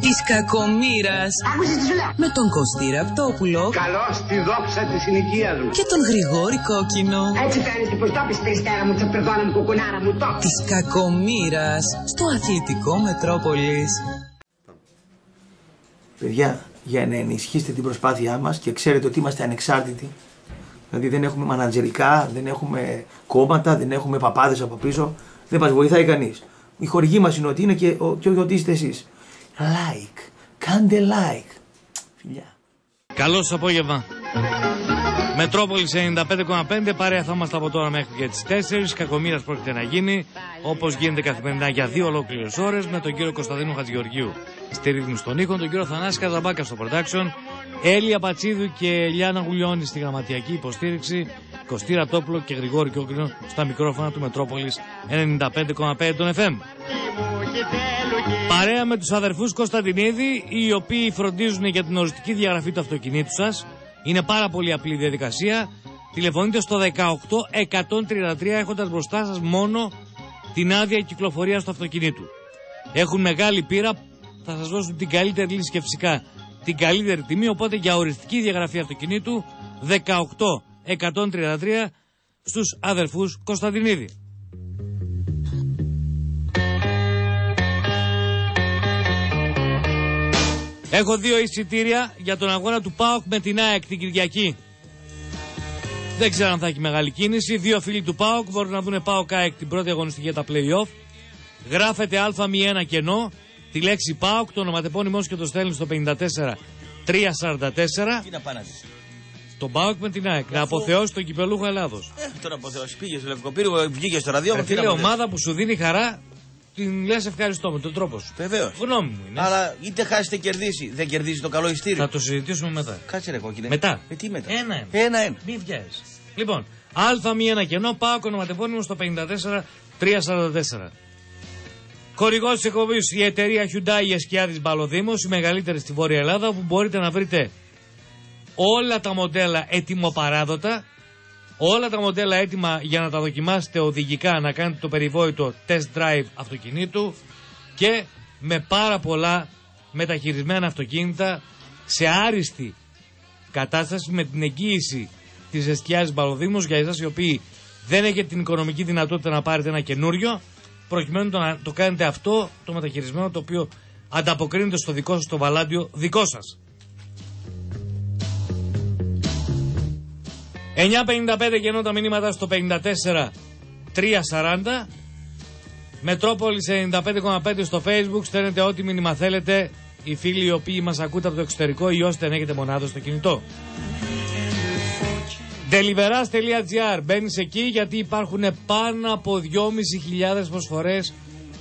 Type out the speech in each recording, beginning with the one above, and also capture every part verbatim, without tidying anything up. Της κακομοίρας με τον Κωστή Ραπτόπουλο. Καλώς τη δόξα της συνοικίας μου. Και τον Γρηγόρη Κόκκινο. Έτσι κάνεις την προστόπιση περιστέρα μου, τσαπερδόνα μου, κουκουνάρα μου, το. Της κακομοίρας στο αθλητικό Μετρόπολης. Παιδιά, για να ενισχύσετε την προσπάθειά μας και ξέρετε ότι είμαστε ανεξάρτητοι. Δηλαδή δεν έχουμε μανατζερικά, δεν έχουμε κόμματα, δεν έχουμε παπάδες από πίσω. Δεν μας βοηθάει κανείς. Η χορηγή μας είναι ότι είναι και, και ότι είστε εσείς. Like, κάντε like. Φιλιά. Καλώς απόγευμα. Μετρόπολης ενενήντα πέντε κόμμα πέντε, παρέα θα είμαστε από τώρα μέχρι και τις τέσσερις. Κακομοίρας πρόκειται να γίνει, όπως γίνεται καθημερινά για δύο ολόκληρες ώρες, με τον κύριο Κωνσταντίνο Χατζηγεωργίου στη ρύθμιση των ήχων, τον κύριο Θανάση Καζαμπάκα στο production, Έλλη Πατσίδου και Ελιάνα Γουλιώνη στη γραμματιακή υποστήριξη, Κωστή Ραπτόπουλο και Γρηγόρη Κόκκινο στα μικρόφωνα του Μετρόπολης ενενήντα πέντε κόμμα πέντε των εφ εμ. Παρέα με τους αδερφούς Κωνσταντινίδη, οι οποίοι φροντίζουν για την οριστική διαγραφή του αυτοκινήτου σας. Είναι πάρα πολύ απλή διαδικασία. Τηλεφωνείτε στο δεκαοκτώ εκατόν τριάντα τρία έχοντας μπροστά σας μόνο την άδεια κυκλοφορίας του αυτοκινήτου. Έχουν μεγάλη πείρα, θα σας δώσουν την καλύτερη λύση και φυσικά την καλύτερη τιμή. Οπότε για οριστική διαγραφή αυτοκινήτου δεκαοκτώ εκατόν τριάντα τρία στους αδερφούς Κωνσταντινίδη. Έχω δύο εισιτήρια για τον αγώνα του ΠΑΟΚ με την ΑΕΚ την Κυριακή. Δεν ξέρω αν θα έχει μεγάλη κίνηση. Δύο φίλοι του ΠΑΟΚ μπορούν να δουν ΠΑΟΚ ΑΕΚ την πρώτη αγωνιστική για τα play-off. Γράφεται Α μηδέν ένα κενό, τη λέξη ΠΑΟΚ, το ονοματεπώνυμό και το στέλνει στο πενήντα τέσσερα τριακόσια σαράντα τέσσερα. Τον ΠΑΟΚ με την ΑΕΚ. Να αποθεώσει τον κυπελούχο Ελλάδος. Ε, τώρα αποθεώσει. Πήγε στο Λευκοπύργο, βγήκε στο ραδιόφωνο. Είναι η ομάδα που σου δίνει χαρά. Την λες ευχαριστώ με τον τρόπο σου. Βεβαίως. Γνώμη μου είναι. Αλλά είτε χάσετε κερδίσει, δεν κερδίζει το καλό ειστήριο. Θα το συζητήσουμε μετά. Κάτσε ρε κόκκινε. Μετά. Ε, τι μετά. Ένα-ένα. Ένα-ένα. Μην βγάζει. Λοιπόν, Α μηδέν ένα κενό, πάω ονοματεπώνυμο στο πενήντα τέσσερα τριακόσια σαράντα τέσσερα. Χορηγός της εκπομπής η εταιρεία Hyundai Εσκιάδης Μπαλοδήμος, η μεγαλύτερη στη Βόρεια Ελλάδα, όπου μπορείτε να βρείτε όλα τα μοντέλα ετοιμοπαράδοτα, όλα τα μοντέλα έτοιμα για να τα δοκιμάσετε οδηγικά, να κάνετε το περιβόητο test drive αυτοκινήτου και με πάρα πολλά μεταχειρισμένα αυτοκίνητα σε άριστη κατάσταση με την εγγύηση της Εσκιάδης Μπαλοδήμος για εσάς οι οποίοι δεν έχετε την οικονομική δυνατότητα να πάρετε ένα καινούριο, προκειμένου το να το κάνετε αυτό το μεταχειρισμένο το οποίο ανταποκρίνεται στο δικό σας το βαλάντιο δικό σας. εννιακόσια πενήντα πέντε κενό τα μηνύματα στο πενήντα τέσσερα τριακόσια σαράντα. Μετρόπολης ενενήντα πέντε κόμμα πέντε στο Facebook. Στέλνετε ό,τι μήνυμα θέλετε. Οι φίλοι οι οποίοι μας ακούτε από το εξωτερικό ή όσοι δεν έχετε μονάδο στο κινητό. Deliveras.gr. Μπαίνεις εκεί γιατί υπάρχουν πάνω από δυόμισι χιλιάδες προσφορές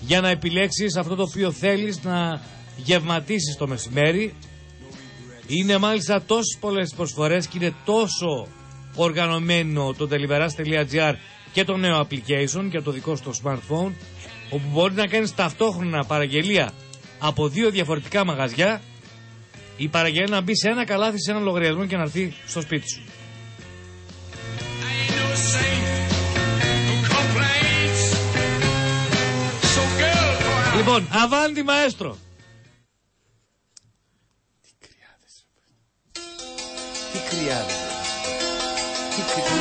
για να επιλέξεις αυτό το οποίο θέλεις να γευματίσεις το μεσημέρι. Είναι μάλιστα τόσες πολλές προσφορές και είναι τόσο οργανωμένο το Deliveras.gr και το νέο application για το δικό σου το smartphone, όπου μπορεί να κάνεις ταυτόχρονα παραγγελία από δύο διαφορετικά μαγαζιά, η παραγγελία να μπει σε ένα καλάθι, σε ένα λογαριασμό και να έρθει στο σπίτι σου. Λοιπόν, Avanti Maestro. Τι κρυάδες. Τι κρυάδες. Σήμερα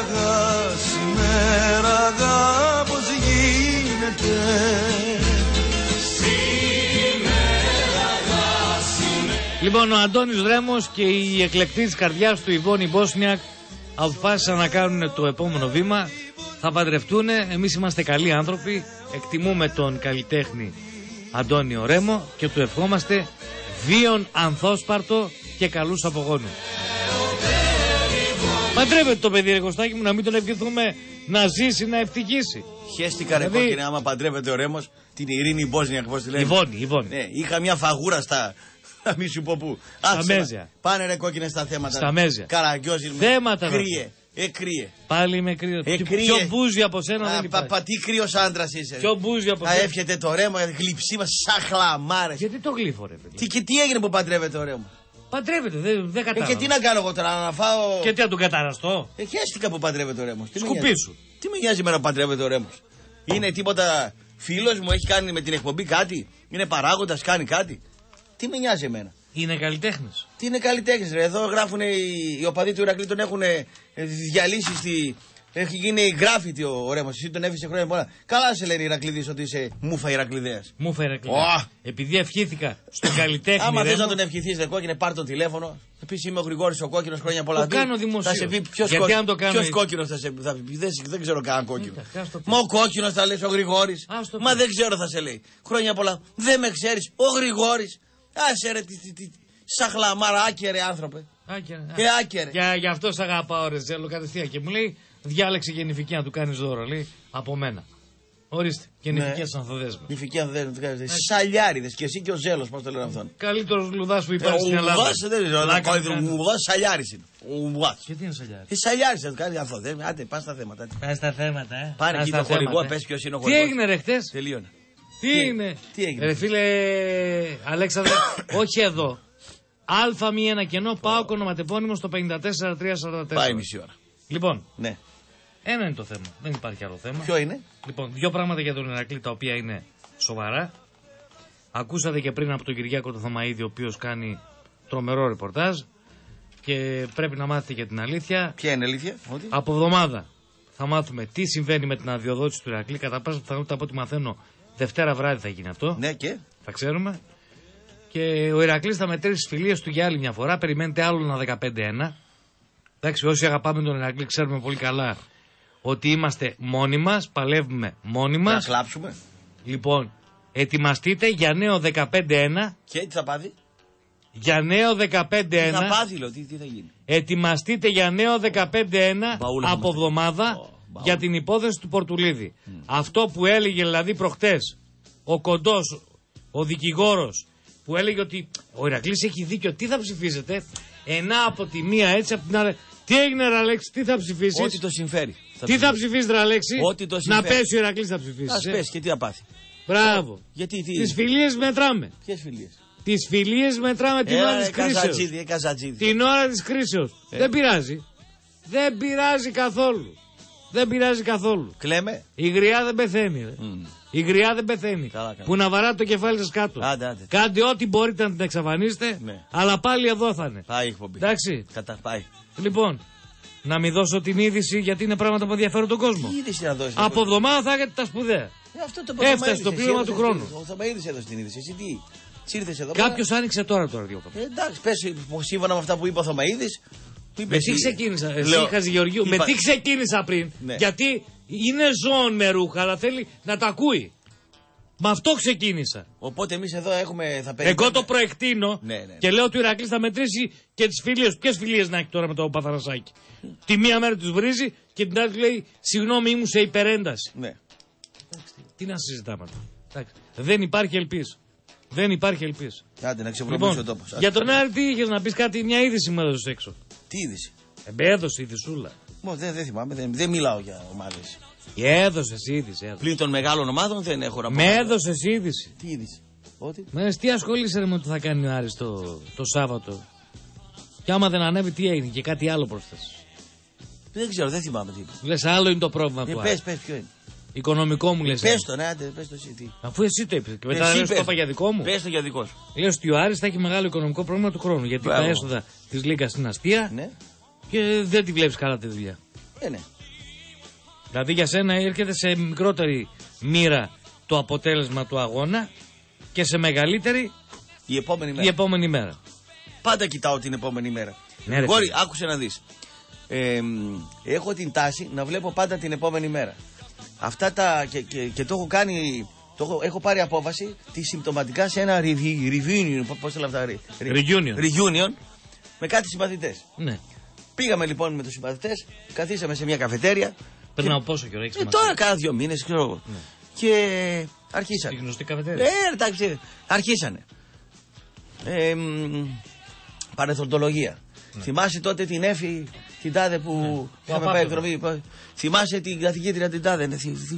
γα, σήμερα γα, πως γίνεται. Λοιπόν, ο Αντώνης Ρέμος και η εκλεκτή της καρδιάς του Ιβόνη Μπόσνιακ αποφάσισαν να κάνουν το επόμενο βήμα. Θα παντρευτούν. Εμείς είμαστε καλοί άνθρωποι. Εκτιμούμε τον καλλιτέχνη Αντώνιο Ρέμο και του ευχόμαστε βίον ανθόσπαρτο και καλούς απογόνους. Παντρεύεται το παιδί, ρε Κωστάκη μου, να μην τον ευχηθούμε να ζήσει, να ευτυχήσει. Χαίστηκα, δηλαδή... ρε κόκκινε, άμα παντρεύεται ο Ρέμος την Ειρήνη Μπόσνιακ, πώς τη λένε. Ιβόνη, Ιβόνη. Ναι, είχα μια φαγούρα στα. Να μην σου πω πού. Στα Άξε, μέζια. Πάνε ρε κόκκινε στα θέματα. Στα μέζια. Καραγκιόζη. Θέματα. Κρύε. Εκρύε. Πάλι με κρύο. Πιο μπούζια από σένα δεν υπάρχει. Παπα, τι κρύος άντρας είσαι. Πιο μπούζια από σένα. Θα εύχεται το ρέμο, γλυψή μας σαν χλαμάρες. Γιατί το γλύφορε, παιδί. Τι, τι έγινε που παντρεύεται το ρέμο. Παντρεύεται, δεν δε κατάλαβα. Ε, και τι να κάνω εγώ τώρα, να φάω. Και τι να τον καταραστώ. Ε, χαίστηκα που παντρεύεται το ρέμο. Σκουπίσου. Τι με νοιάζει με να παντρεύεται το ρέμο. Είναι τίποτα φίλος μου, έχει κάνει με την εκπομπή κάτι. Είναι παράγοντας, κάνει κάτι. Τι με νοιάζει εμένα. Είναι καλλιτέχνες. Τι είναι καλλιτέχνες, ρε. Εδώ γράφουν οι, οι οπαδοί του Ηρακλή, τον έχουν διαλύσει στη. Έχει γίνει γκράφιτι ο, ο Ρέμος. Εσύ τον έφυγε χρόνια πολλά. Καλά σε λένε οι Ηρακλήδες ότι είσαι μούφα Ηρακλήδεας. Μούφα Ηρακλήδεας. Oh. Επειδή ευχήθηκα στον καλλιτέχνη. Άμα θες να τον ευχηθείς, ρε κόκκινε, πάρ' το τηλέφωνο. Επίσης είμαι ο Γρηγόρης ο Κόκκινος, χρόνια πολλά. Το δει. Κάνω δημοσίως. Θα σε πει ποιος κόκκινος. Κόκκινος θα σε πει. Δεν, δεν ξέρω κανέναν κόκκινο. Μα ο Κόκκινος θα λες ο Γρηγόρης. Μα δεν ξέρω θα σε λέει. Χρόνια πολλά. Δεν με ξέρεις ο Γρηγόρης. Άσε ρε, τι, τι, τι, σαχλαμάρα, άκερε άνθρωπε. Άκερε. Ε, άκερε. Για, γι' αυτό σ' αγαπάω ρε Ζέλο κατευθείαν και μου λέει διάλεξε γεννηφική να του κάνεις δώρο, λέει, από μένα. Ορίστε, γεννηφική ναι. Ανθοδέσμες. Γεννηφική ανθοδέσμες, σαλιάριδες και εσύ και ο Ζέλος, πώς το λένε αυτόν. Καλύτερος λουδάς που υπάρχει ε, στην Ελλάδα. Λουδάς, δεν είναι, ο λουδάς σαλιάρης είναι. Γιατί είναι σαλιάρης. Ε, σαλιάρης, θα του κάνεις ανθοδέσμες, άντε, πας στα θέματα. Πας στα θέματα, ε. Πάρε εκεί το χορηγό, πες ποιος είναι ο χορηγός. Τι έγινε ρε χτες. Τελείωνε. Τι, τι είναι, τι έγινε. Ρε φίλε Αλέξανδρε, όχι εδώ. Αλφα μη ένα κενό, πάω ονοματεπώνυμο στο πέντε τέσσερα τρία τέσσερα τέσσερα. Πάει μισή ώρα. Λοιπόν, ναι. Ένα είναι το θέμα, δεν υπάρχει άλλο θέμα. Ποιο είναι? Λοιπόν, δύο πράγματα για τον Ηρακλή τα οποία είναι σοβαρά. Ακούσατε και πριν από τον Κυριάκο τον Θωμαίδη, ο οποίος κάνει τρομερό ρεπορτάζ. Και πρέπει να μάθετε για την αλήθεια. Ποια είναι η αλήθεια? Ότι... από εβδομάδα θα μάθουμε τι συμβαίνει με την αδειοδότηση του Ηρακλή. Κατά πάσα πιθανότητα από ό,τι μαθαίνω. Δευτέρα βράδυ θα γίνει αυτό. Ναι και. Θα ξέρουμε. Και ο Ηρακλής θα μετρήσει τις φιλίες του για άλλη μια φορά. Περιμένετε άλλο ένα δεκαπέντε ένα. Εντάξει, όσοι αγαπάμε τον Ηρακλή ξέρουμε πολύ καλά ότι είμαστε μόνοι μας, παλεύουμε μόνοι μας. Να κλάψουμε. Λοιπόν, ετοιμαστείτε για νέο δεκαπέντε ένα. Και τι θα πάθει. Για νέο δεκαπέντε ένα. Τι θα πάθει, λέω, τι, τι θα γίνει. Ετοιμαστείτε για νέο δεκαπέντε ένα από εβδομάδα. Oh. Για την υπόθεση του Πορτουλίδη. Mm. Αυτό που έλεγε δηλαδή προχτές ο Κοντός, ο δικηγόρος, που έλεγε ότι ο Ηρακλής έχει δίκιο, τι θα ψηφίζετε, ένα από τη μία έτσι, από την άλλη. Τι έγινε, Ραλέξη, τι θα ψηφίσεις. Ό,τι το συμφέρει. Θα τι θα ψηφίσεις, Ραλέξη, να πέσει ο Ηρακλής θα ψηφίσεις. Ας πέσει και τι θα πάθει. Μπράβο. Γιατί, τι... τις φιλίες μετράμε. Ποιες φιλίες. Τις φιλίες μετράμε την ώρα της κρίσεως. Την ώρα της κρίσεως. Δεν πειράζει. Δεν πειράζει καθόλου. Δεν πειράζει καθόλου. Κλαίμε. Η γριά δεν πεθαίνει. Ρε. Mm. Η γριά δεν πεθαίνει. Καλά, καλά. Που να βαράτε το κεφάλι σας κάτω. Άντε, άντε. Κάντε ό,τι μπορείτε να την εξαφανίσετε. Ναι. Αλλά πάλι εδώ θα είναι. Πάει η εκπομπή. Εντάξει. Κατά, πάει. Λοιπόν, να μην δώσω την είδηση γιατί είναι πράγματα που ενδιαφέρουν τον κόσμο. Τι είδηση να δώσεις. Από εβδομάδα θα έχετε τα σπουδαία. Ε, έφτασε το πλήρωμα του χρόνου. Ο Θωμαίδης έδωσε την είδηση. Εσύ τι. Κάποιος άνοιξε τώρα το ραδιόφωνο. Εντάξει, πες σύμφωνα με αυτά που είπε ο Θωμαίδης. Με τι ξεκίνησα, εσύ Χατζη Γεωργίου, με τι ξεκίνησα πριν, ναι. Γιατί είναι ζώων με ρούχα, αλλά θέλει να τα ακούει. Με αυτό ξεκίνησα. Οπότε εμείς εδώ έχουμε, θα περιμένουμε. Εγώ το προεκτείνω ναι, ναι, ναι. Και λέω του Ηρακλής θα μετρήσει και τις φιλίες. Ποιες φιλίες να έχει τώρα με το Παθαρασάκι. Τη μία μέρα τους βρίζει και την άλλη λέει συγγνώμη ήμουν σε υπερένταση. Ναι. Εντάξει, τι να συζητάμε. Εντάξει. Δεν υπάρχει ελπίς. Δεν υπάρχει ελπίς. Άντε να ξεπλωμίσει λοιπόν, ο τόπος. Για τον Άρη τι είχες να πεις κάτι, μια είδηση μου έδωσες έξω. Τι είδηση. Ε, έδωσε η δισούλα. Δεν δε θυμάμαι, δεν δε μιλάω για ομάδες. Έδωσε είδηση. Πλην των μεγάλων ομάδων δεν έχω να πω. Με έδωσε είδηση. Τι είδηση. Ότι. Με τι ασχολείσαι με το θα κάνει ο Άρης το, το Σάββατο. Και άμα δεν ανέβει, τι έγινε και κάτι άλλο προσθέσει. Δεν ξέρω, δεν θυμάμαι τι. Λες άλλο είναι το πρόβλημα ε, του Άρη. Πες, πες, ποιο είναι. Οικονομικό μου λες. Πες το, ναι, άντε, πες το εσύ. Τι. Αφού εσύ το είπες. Και μετά λες το είπα για δικό μου. Πες το για δικό σου. Λέω ότι ο Άρης θα έχει μεγάλο οικονομικό πρόβλημα του χρόνου. Γιατί Μπράβο. Τα έσοδα της Λίγκας είναι αστεία ναι. Και δεν τη βλέπεις καλά τη δουλειά. Ναι, ναι. Δηλαδή για σένα έρχεται σε μικρότερη μοίρα το αποτέλεσμα του αγώνα και σε μεγαλύτερη η επόμενη μέρα. Η επόμενη μέρα. Πάντα κοιτάω την επόμενη μέρα. Ναι, Γόρι, άκουσε να δεις. Ε, έχω την τάση να βλέπω πάντα την επόμενη μέρα. Αυτά τα. Και, και, και το έχω κάνει. Το έχω, έχω πάρει απόφαση τη συμπτωματικά σε ένα reunion. Πώς τα λέω αυτά, reunion. Reunion με κάτι συμπαθητές. Ναι. Πήγαμε λοιπόν με τους συμπαθητές, καθίσαμε σε μια καφετέρια. Πριν από πόσο καιρό έχεις ε, τώρα κάνα δύο μήνες, ξέρω εγώ. Ναι. Και αρχίσανε. Στη γνωστή καφετέρια. Ε, εντάξει, αρχίσανε. Ε, μ, παρεθοντολογία. Ναι. Θυμάσαι τότε την Έφη την τάδε που είχαμε πάει εκδρομή. Θυμάσαι την καθηγήτρια την τάδε.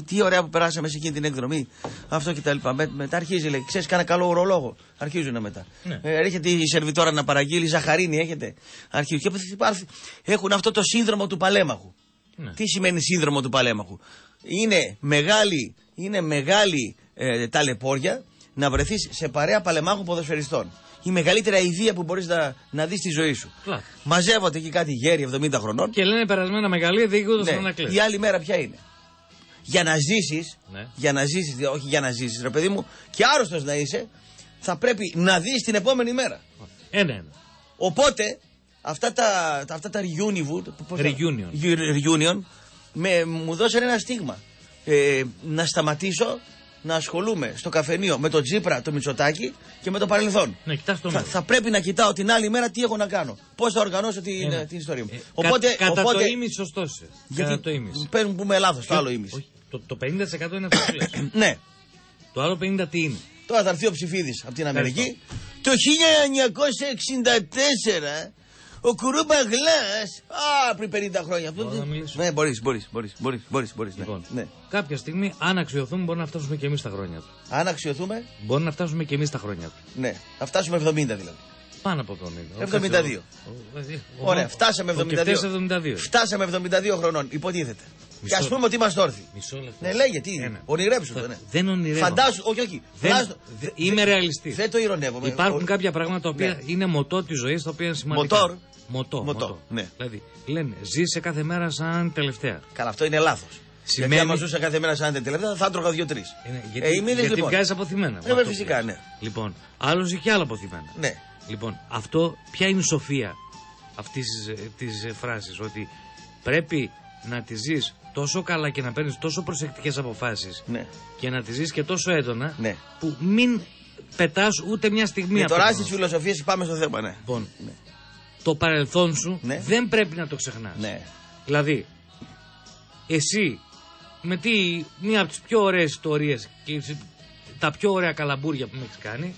Τι ωραία που περάσαμε σε εκείνη την εκδρομή. Αυτό κτλ. Μετά αρχίζει, λέει, ξέρει, κάνα καλό ουρολόγο. Αρχίζουν μετά. Έρχεται η σερβιτόρα να παραγγείλει, ζαχαρίνη έχετε. Αρχίζουν. Έχουν αυτό το σύνδρομο του παλέμαχου. Τι σημαίνει σύνδρομο του παλέμαχου? Είναι μεγάλη, είναι μεγάλη ε, ταλαιπώρια να βρεθείς σε παρέα παλεμάχων ποδοσφαιριστών. Η μεγαλύτερη αηδία που μπορείς να, να δεις στη ζωή σου. Πλά. Μαζεύονται εκεί κάτι γέροι εβδομήντα χρονών. Και λένε περασμένα μεγαλεία διοικούντας ναι. να κλείσουν. Η άλλη μέρα ποια είναι? Για να ζήσεις, ναι. για να ζήσεις, όχι για να ζήσεις ρε παιδί μου, και άρρωστος να είσαι, θα πρέπει να δεις την επόμενη μέρα. Ε, ναι, ναι. Οπότε αυτά τα, αυτά τα reunion, reunion. reunion με, μου δώσανε ένα στίγμα. Ε, να σταματήσω να ασχολούμαι στο καφενείο με τον Τσίπρα, τον Μητσοτάκη και με το παρελθόν. Ναι, το θα, θα πρέπει να κοιτάω την άλλη μέρα τι έχω να κάνω. Πώς θα οργανώσω την, ε, την ιστορία μου. Ε, οπότε, κα, κατά οπότε, το ήμισο σωστός. Γιατί παίρνουν που είμαι λάθος, το άλλο ήμισο. Το, το πενήντα τοις εκατό είναι αυτό που ναι. Το άλλο πενήντα τοις εκατό τι είναι? Τώρα θα έρθει ο Ψηφίδης από την Αμερική. Το χίλια εννιακόσια εξήντα τέσσερα... Ο Κουρούπαγλας, α, πριν πενήντα χρόνια. Μπορώ να μιλήσω? Ναι, μπορείς, μπορείς, μπορείς, μπορείς, μπορείς, μπορείς λοιπόν, ναι. Κάποια στιγμή, αν αξιοθούμε, μπορούμε να φτάσουμε και εμείς τα χρόνια του. Αν αξιοθούμε, μπορούμε να φτάσουμε και εμείς τα χρόνια του. Ναι, θα φτάσουμε εβδομήντα δηλαδή. Πάνω από εβδομήντα. εβδομήντα δύο. Ωραία, φτάσαμε εβδομήντα δύο. Φτάσαμε εβδομήντα δύο χρονών, υποτίθεται. Και α πούμε ότι είμαστε όρθιοι. Ναι, λέγε, τι είναι. Ονειρέψου το, ναι. Δεν ονειρεύομαι. Φαντάσου, όχι, όχι. Δεν, Φλάσου, δε, δε, είμαι ρεαλιστή. Δεν το ηρωνεύομαι. Υπάρχουν ο... κάποια πράγματα τα οποία ναι. είναι μοτό τη ζωή, τα οποία είναι σημαντικά. Μοτόρ. Μοτό. μοτό. μοτό. Ναι. Δηλαδή, λένε, ζήσε κάθε μέρα σαν τελευταία. Καλά, αυτό είναι λάθος. Σημαίνει... Γιατί άμα ζούσα κάθε μέρα σαν τελευταία, θα έτρωγα δύο-τρει. Ε, ναι, γιατί ε, οι μήνες, γιατί λοιπόν. βγάζει αποθυμένα. Ε, φυσικά, ναι. Λοιπόν, άλλο έχει και άλλα αποθυμένα. Ναι. Λοιπόν, αυτό, ποια είναι η σοφία αυτή τη φράση? Ότι πρέπει να τη ζει τόσο καλά και να παίρνεις τόσο προσεκτικές αποφάσεις ναι. και να τις ζεις και τόσο έντονα ναι. που μην πετάς ούτε μια στιγμή από τώρα. Τώρα στις φιλοσοφίες πάμε στο θέμα, ναι. Λοιπόν, ναι. το παρελθόν σου ναι. δεν πρέπει να το ξεχνάς. Ναι. Δηλαδή, εσύ με τι, μία από τις πιο ωραίες ιστορίες και τα πιο ωραία καλαμπούρια που με έχεις κάνει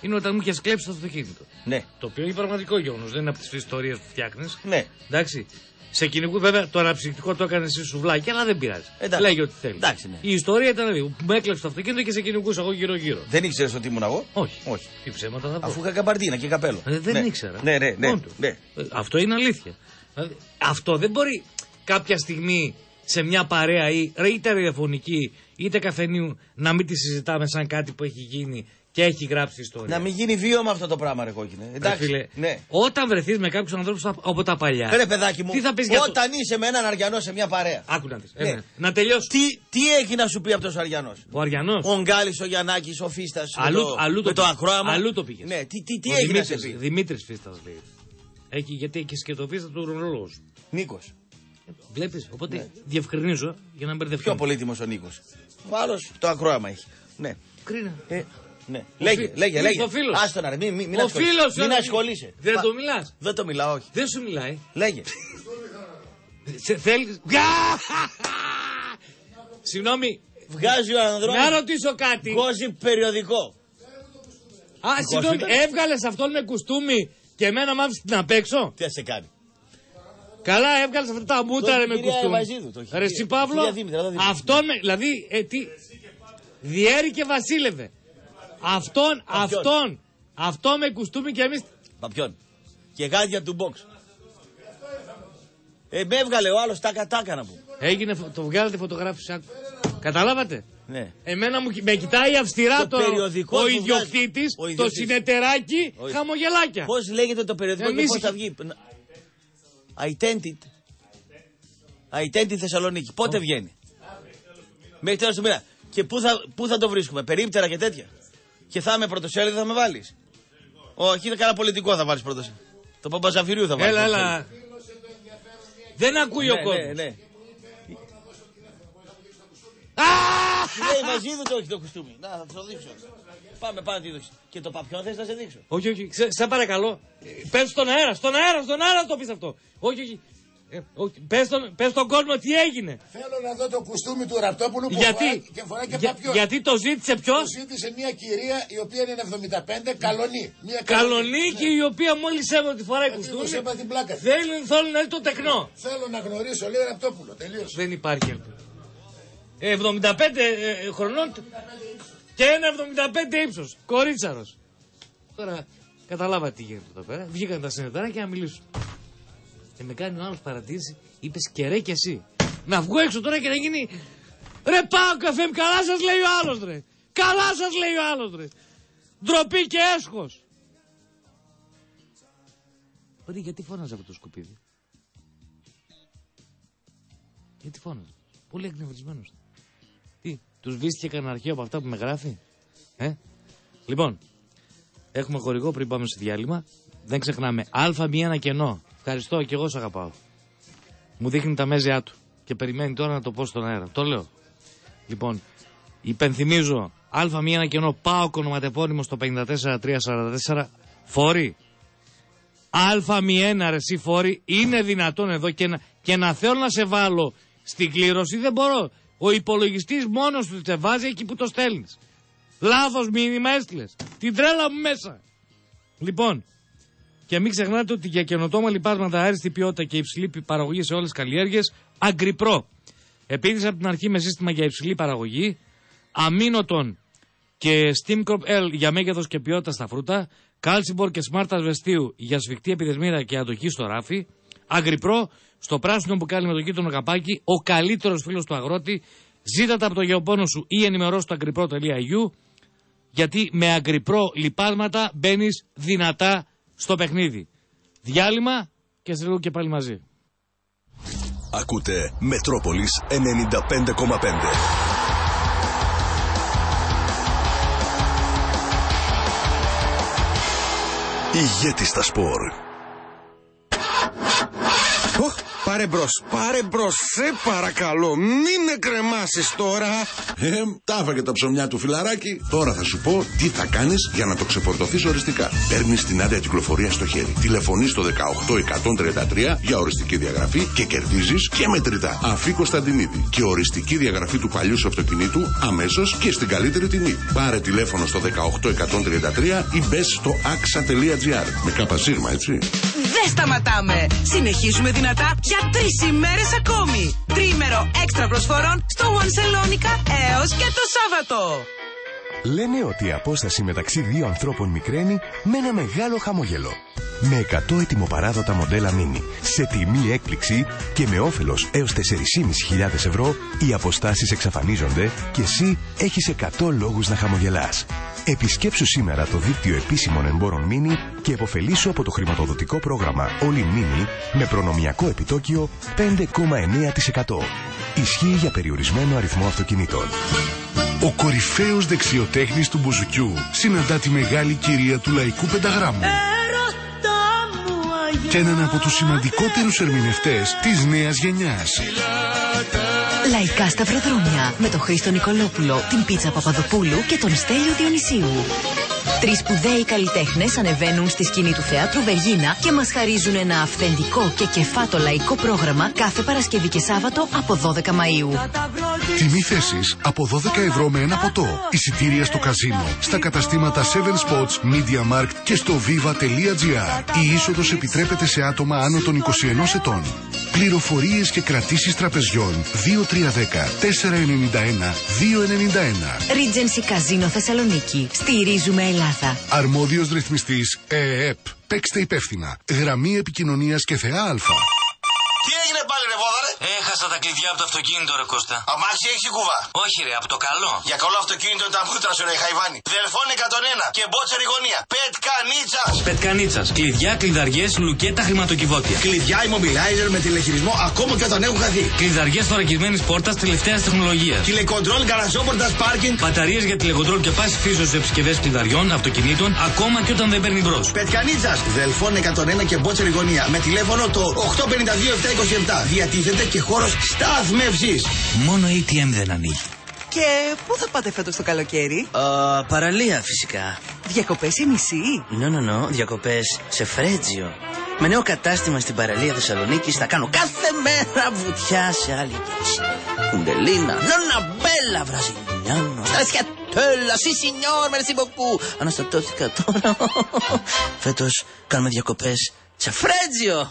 είναι όταν μου είχες κλέψει το αυτοκίνητο. Ναι. Το οποίο είναι πραγματικό γεγονός, δεν είναι από τις ιστορίες που φτιάχνεις. Ναι. Εντάξει. Σε κυνηγού, βέβαια, το αναψυκτικό το έκανε εσύ σουβλάκι, αλλά δεν πειράζει. Εντάξει. Λέγε ό,τι θέλει. Εντάξει, ναι. Η ιστορία ήταν αυτή. Με έκλεψε το αυτοκίνητο και σε κυνηγούσα εγώ γύρω-γύρω. Δεν ήξερε ότι ήμουν εγώ. Όχι. Όχι. Τι ψέματα θα πω. Αφού είχα καμπαρτίνα και καπέλο. Ε, δεν ναι. ήξερα. Ναι, ναι, ναι, ναι. Αυτό είναι αλήθεια. Αυτό δεν μπορεί κάποια στιγμή σε μια παρέα ή είτε ραδιοφωνική είτε καφενείου να μην τη συζητάμε σαν κάτι που έχει γίνει και έχει γράψει ιστορία. Να μην γίνει βίωμα αυτό το πράγμα, ρε κόκκινε. Εντάξει. Φίλε, ναι. Όταν βρεθείς με κάποιους ανθρώπους από τα παλιά. Ρε παιδάκι μου, τι θα πεις για όταν το... είσαι με έναν αριανό σε μια παρέα. Άκου να δεις. Ναι. Ε, να τελειώσει. Τι, τι έχει να σου πει αυτός ο αριανός? Ο αριανός. Ο Γκάλης, ο Γιαννάκης, ο Φίστας. Αλλού, το, αλλού, το, το, ακρόαμα. αλλού το πήγες. Ναι, τι, τι, τι έχει να σε πει? Δημήτρης Φίστας λέει. Έχει, γιατί έχει και το Φίστα του ρολόγου. Νίκος. Βλέπεις, οπότε ναι. διευκρινίζω για να μπερδευτεί. Πιο πολύτιμος ο Νίκος. Ο άλλος το ακρόαμα έχει. Ναι. Κρίνα. Ναι. Λέγε, λέγε, λέγε. Άστον να ρε, μην, μην, μην ασχολείσαι. Μην ασχολείσαι. Δεν Πα... το μιλάς. Δεν το μιλάω, όχι. Δεν σου μιλάει. Λέγε. Σε θέλεις. Συγγνώμη. Βγάζει ο ανδρώνης. Να ρωτήσω κάτι. Βγάζει περιοδικό. Α, συγγνώμη. Έβγαλες αυτόν με κουστούμι και εμένα μ' άφησες να παίξω. Τι θα σε κάνει. Καλά, έβγαλες αυτά τα μούτρα ρε με κουστούμι. Ρε συ Παύλο. Αυτόν με, δηλαδή, διέρη και βασίλευε. Αυτόν, Παπιών. αυτόν, αυτόν με κουστούμι και εμείς... Παπιών. Και γάντια του box. Ε, με έβγαλε ο άλλος τάκα τάκα να πούμε. Έγινε, το βγάλατε φωτογράφηση. Καταλάβατε. Ναι. Εμένα μου, με κοιτάει αυστηρά το, το, ο ιδιοκτήτης, το συνεταιράκι, ο... χαμογελάκια. Πώς λέγεται το περιοδικό και πώς θα βγει? Αϊτέντιτ. Αϊτέντιτ Θεσσαλονίκη. Πότε βγαίνει? Μέχρι τέλος του μήνα. Και πού θα, πού θα το βρίσκουμε? Περίπτερα και τέτοια. Και θα είμαι πρωτοσέλιδο, θα με βάλεις. Όχι, είναι κανένα πολιτικό θα βάλεις πρωτοσέλιδο. Το Παπαζαφυριού θα βάλεις. Έλα, έλα. Δεν ακούει ο κόσμος. Ναι, ναι. Λέει μαζί του όχι το κουστούμι. Να, θα το δείξω. Πάμε, πάμε να τη δείξω. Και το παπιόν θες να σε δείξω? Όχι, όχι. Σε παρακαλώ. Πες στον αέρα, στον αέρα, στον αέρα το πεις αυτό. Όχι, όχι. Πες, τον, πες στον κόσμο τι έγινε. Θέλω να δω το κουστούμι του Ραπτόπουλου που γιατί, φορά, και φορά και για, παπιόν. Γιατί το ζήτησε ποιος? Το ζήτησε μια κυρία η οποία είναι εβδομήντα πέντε, καλονή. Καλονίκη, ναι. Η οποία μόλις έβαλε τη φορά κουστούμι. Θέλει να δει το τεκνό. Θέλω να γνωρίσω, λέει, Ραπτόπουλο. Τελείως. Δεν υπάρχει ελπίδα. εβδομήντα πέντε ε, χρονών εβδομήντα πέντε και ένα εβδομήντα πέντε ύψος. Κορίτσαρος. Τώρα καταλάβατε τι γίνεται εδώ πέρα. Βγήκαν τα συνεταιράκια να μιλήσουν. Και με κάνει ο άλλος παρατήρηση, είπες και ρε και εσύ. Να βγω έξω τώρα και να γίνει. Ρε πάω καφέ, καλά σας λέει ο άλλος ρε. Καλά σας λέει ο άλλος ρε. Ντροπή και έσχος. Ρε γιατί φώναζε από το σκουπίδι. Γιατί φώναζε. Πολύ εκνευρισμένος. Τι, τους βίστηκε κανένα αρχαίο από αυτά που με γράφει. Ε? Λοιπόν, έχουμε χορηγό πριν πάμε σε διάλειμμα. Δεν ξεχνάμε, α μία ένα κενό. Ευχαριστώ και εγώ σ' αγαπάω. Μου δείχνει τα μέζια του και περιμένει τώρα να το πω στον αέρα. Το λέω. Λοιπόν, υπενθυμίζω, α μία ένα κενό, πάω ονοματεπώνυμο στο πέντε τέσσερα τρία τέσσερα τέσσερα, φόρη. α μία ένα ρε εσύ φόρη, είναι δυνατόν εδώ και να, και να θέλω να σε βάλω στην κλήρωση, δεν μπορώ. Ο υπολογιστής μόνος του σε βάζει εκεί που το στέλνεις. Λάθος μήνυμα έστειλες. Την τρέλα μου μέσα. Λοιπόν, και μην ξεχνάτε ότι για καινοτόμα λιπάσματα, άριστη ποιότητα και υψηλή παραγωγή σε όλες τις καλλιέργειες, Agri-Pro. Επίδειξε από την αρχή με σύστημα για υψηλή παραγωγή, αμήνοτον και Steam Crop L για μέγεθος και ποιότητα στα φρούτα, Calcibor και Smart Ασβεστίου για σφιχτή επιδεσμίδα και αντοχή στο ράφι, Agri-Pro, στο πράσινο μπουκάλι με το κίτρινο καπάκι, ο καλύτερος φίλος του αγρότη. Ζήτα τα από το γεωπόνο σου ή ενημερώσου στο agri pro τελεία e u, γιατί με Agri-Pro λιπάσματα μπαίνεις δυνατά στο παιχνίδι. Διάλειμμα και σε λίγο και πάλι μαζί. Ακούτε Μετρόπολης ενενήντα πέντε κόμμα πέντε. Ηγέτη στα σπορ. Πάρε μπρος, πάρε μπρος, σε παρακαλώ, μην με κρεμάσεις τώρα. Ε, τα έφαγε τα ψωμιά του φιλαράκι. Τώρα θα σου πω τι θα κάνεις για να το ξεφορτωθείς οριστικά. Παίρνεις την άδεια κυκλοφορία στο χέρι, τηλεφωνείς στο δεκαοκτώ εκατόν τριάντα τρία για οριστική διαγραφή και κερδίζεις και μετρητά. Αφή Κωνσταντινίδη και οριστική διαγραφή του παλιού σου αυτοκινήτου αμέσως και στην καλύτερη τιμή. Πάρε τηλέφωνο στο δεκαοκτώ εκατόν τριάντα τρία ή μπες στο axa τελεία gr. Με καπασύρμα, έτσι. Δεν σταματάμε. Συνεχίζουμε δυνατά για τρεις ημέρες ακόμη. Τρίμερο έξτρα προσφορών στο One Salonica έως και το Σάββατο. Λένε ότι η απόσταση μεταξύ δύο ανθρώπων μικραίνει με ένα μεγάλο χαμόγελο. Με εκατό ετοιμοπαράδοτα μοντέλα Mini, σε τιμή έκπληξη και με όφελος έως τέσσερις χιλιάδες πεντακόσια ευρώ, οι αποστάσεις εξαφανίζονται και εσύ έχεις εκατό λόγους να χαμογελάς. Επισκέψου σήμερα το δίκτυο επίσημων εμπόρων Mini και επωφελήσου από το χρηματοδοτικό πρόγραμμα Όλη Mini με προνομιακό επιτόκιο πέντε κόμμα εννέα τοις εκατό. Ισχύει για περιορισμένο αριθμό αυτοκινήτων. Ο κορυφαίος δεξιοτέχνης του Μπουζουκιού συναντά τη μεγάλη κυρία του λαϊκού πενταγράμμου και έναν από τους σημαντικότερους ερμηνευτές της νέας γενιάς. Λαϊκά σταυροδρόμια με τον Χρήστο Νικολόπουλο, την Πίτσα Παπαδοπούλου και τον Στέλιο Διονυσίου. Τρεις σπουδαίοι καλλιτέχνες ανεβαίνουν στη σκηνή του Θεάτρου Βεργίνα και μας χαρίζουν ένα αυθεντικό και κεφάτο λαϊκό πρόγραμμα κάθε Παρασκευή και Σάββατο από δώδεκα Μαΐου. Τιμή θέσης από δώδεκα ευρώ με ένα ποτό. Εισιτήρια στο καζίνο, στα καταστήματα Seven Spots, Media Markt και στο viva τελεία gr. Η είσοδος επιτρέπεται σε άτομα άνω των είκοσι ενός ετών. Πληροφορίες και κρατήσεις τραπεζιών δύο τρία ένα μηδέν τέσσερα εννιά ένα δύο εννιά ένα. Regency Casino Θεσσαλονίκη. Στηρίζουμε Ελλάδα. Αρμόδιος ρυθμιστής ΕΕΠ. Παίξτε υπεύθυνα. Γραμμή επικοινωνίας και ΘΕΑ Α. Τι έγινε πάλι ρε βόδαρε? Έχασα τα κλειδιά από το αυτοκίνητο ρε Κώστα. Αμάχη έχει κουβά. Όχι ρε, από το καλό. Για καλό αυτοκίνητο τα μούτρα σου ρε Χαϊβάνι. Δελφών εκατόν ένα και μπότσερη γωνία. Πετκανίτσας. Πετκανίτσας. Κλειδιά, κλειδαριές, λουκέτα, χρηματοκιβώτια. Κλειδιά immobilizer με τηλεχειρισμό ακόμα και όταν έχουν χαθεί. Κλειδαριές θωρακισμένης πόρτας τελευταίας τεχνολογίας. Τηλεκοντρόλ, γκαραζόπορτας, πάρκινγκ. Μπαταρίες για τηλεκοντρόλ και πάση φύσεω σε επισκευές κλειδαριών, αυτοκινήτων ακόμα και όταν δεν παίρνει μπρος. Πετκανίτσας. Δελφών εκατόν ένα και μπότσερη γωνία. Με τηλέφωνο το οκτώ πέντε δύο επτά είκοσι επτά. Διατίθεται και χώρος στάθμευσης. Μόνο έι τι εμ δεν ανοίγει. Και πού θα πάτε φέτος το καλοκαίρι? Uh, παραλία φυσικά. Διακοπές ή νησί? Νο, νο, νο, διακοπές σε Φρέτζιο. Με νέο κατάστημα στην παραλία Θεσσαλονίκης θα κάνω κάθε μέρα βουτιά σε άλλη γεύση. Κουντελίνα, νοναμπέλα, βραζιλιάνο, στρασιατέλα, σι σινιόρ, μερσι μποκού. Αναστατώθηκα τώρα. Φέτος κάνουμε διακοπές σε Φρέτζιο.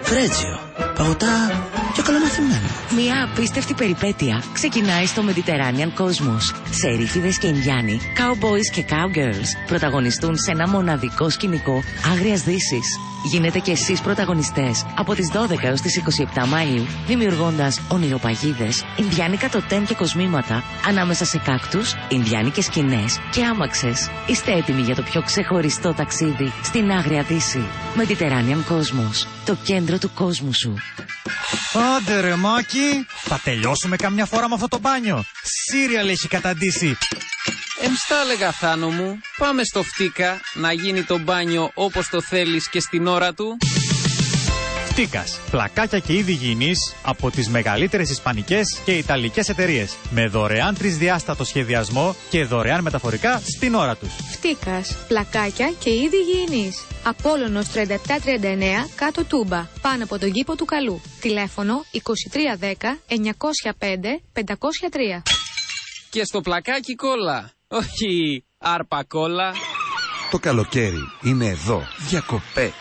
Φρέτζιο, παγωτά και καλομαθημένο. Μια απίστευτη περιπέτεια ξεκινάει στο Mediterranean Cosmos. Σερίφιδες και Ινδιάνοι, cowboys και cowgirls πρωταγωνιστούν σε ένα μοναδικό σκηνικό άγριας δύσης. Γίνετε κι εσείς πρωταγωνιστές από τις δώδεκα έως τις είκοσι επτά Μαΐου, δημιουργώντας ονειροπαγίδες, Ινδιάνικα τοτέν και κοσμήματα ανάμεσα σε κάκτους, Ινδιάνικες σκηνές και άμαξες. Είστε έτοιμοι για το πιο ξεχωριστό ταξίδι στην Άγρια Δύση. Mediterranean Cosmos, το κέντρο του κόσμου σου. Άντε ρε Μάκη, θα τελειώσουμε καμιά φορά με αυτό το μπάνιο. Σύριαλ έχει καταντήσει. Εμστά λέγα Θάνο μου, πάμε στο Φτίκα να γίνει το μπάνιο όπως το θέλεις και στην ώρα του. Φτίκας, πλακάκια και είδη υγιεινής από τις μεγαλύτερες ισπανικές και ιταλικές εταιρείες. Με δωρεάν τρισδιάστατο σχεδιασμό και δωρεάν μεταφορικά στην ώρα τους. Φτίκας, πλακάκια και είδη υγιεινής. Απόλλωνος τριάντα επτά τριάντα εννέα κάτω Τούμπα, πάνω από τον κήπο του Καλού. Τηλέφωνο είκοσι τρία δέκα εννιακόσια πέντε πεντακόσια τρία. Και στο πλακάκι κόλλα. Όχι, άρπα κόλλα. Το καλοκαίρι είναι εδώ. Διακοπές,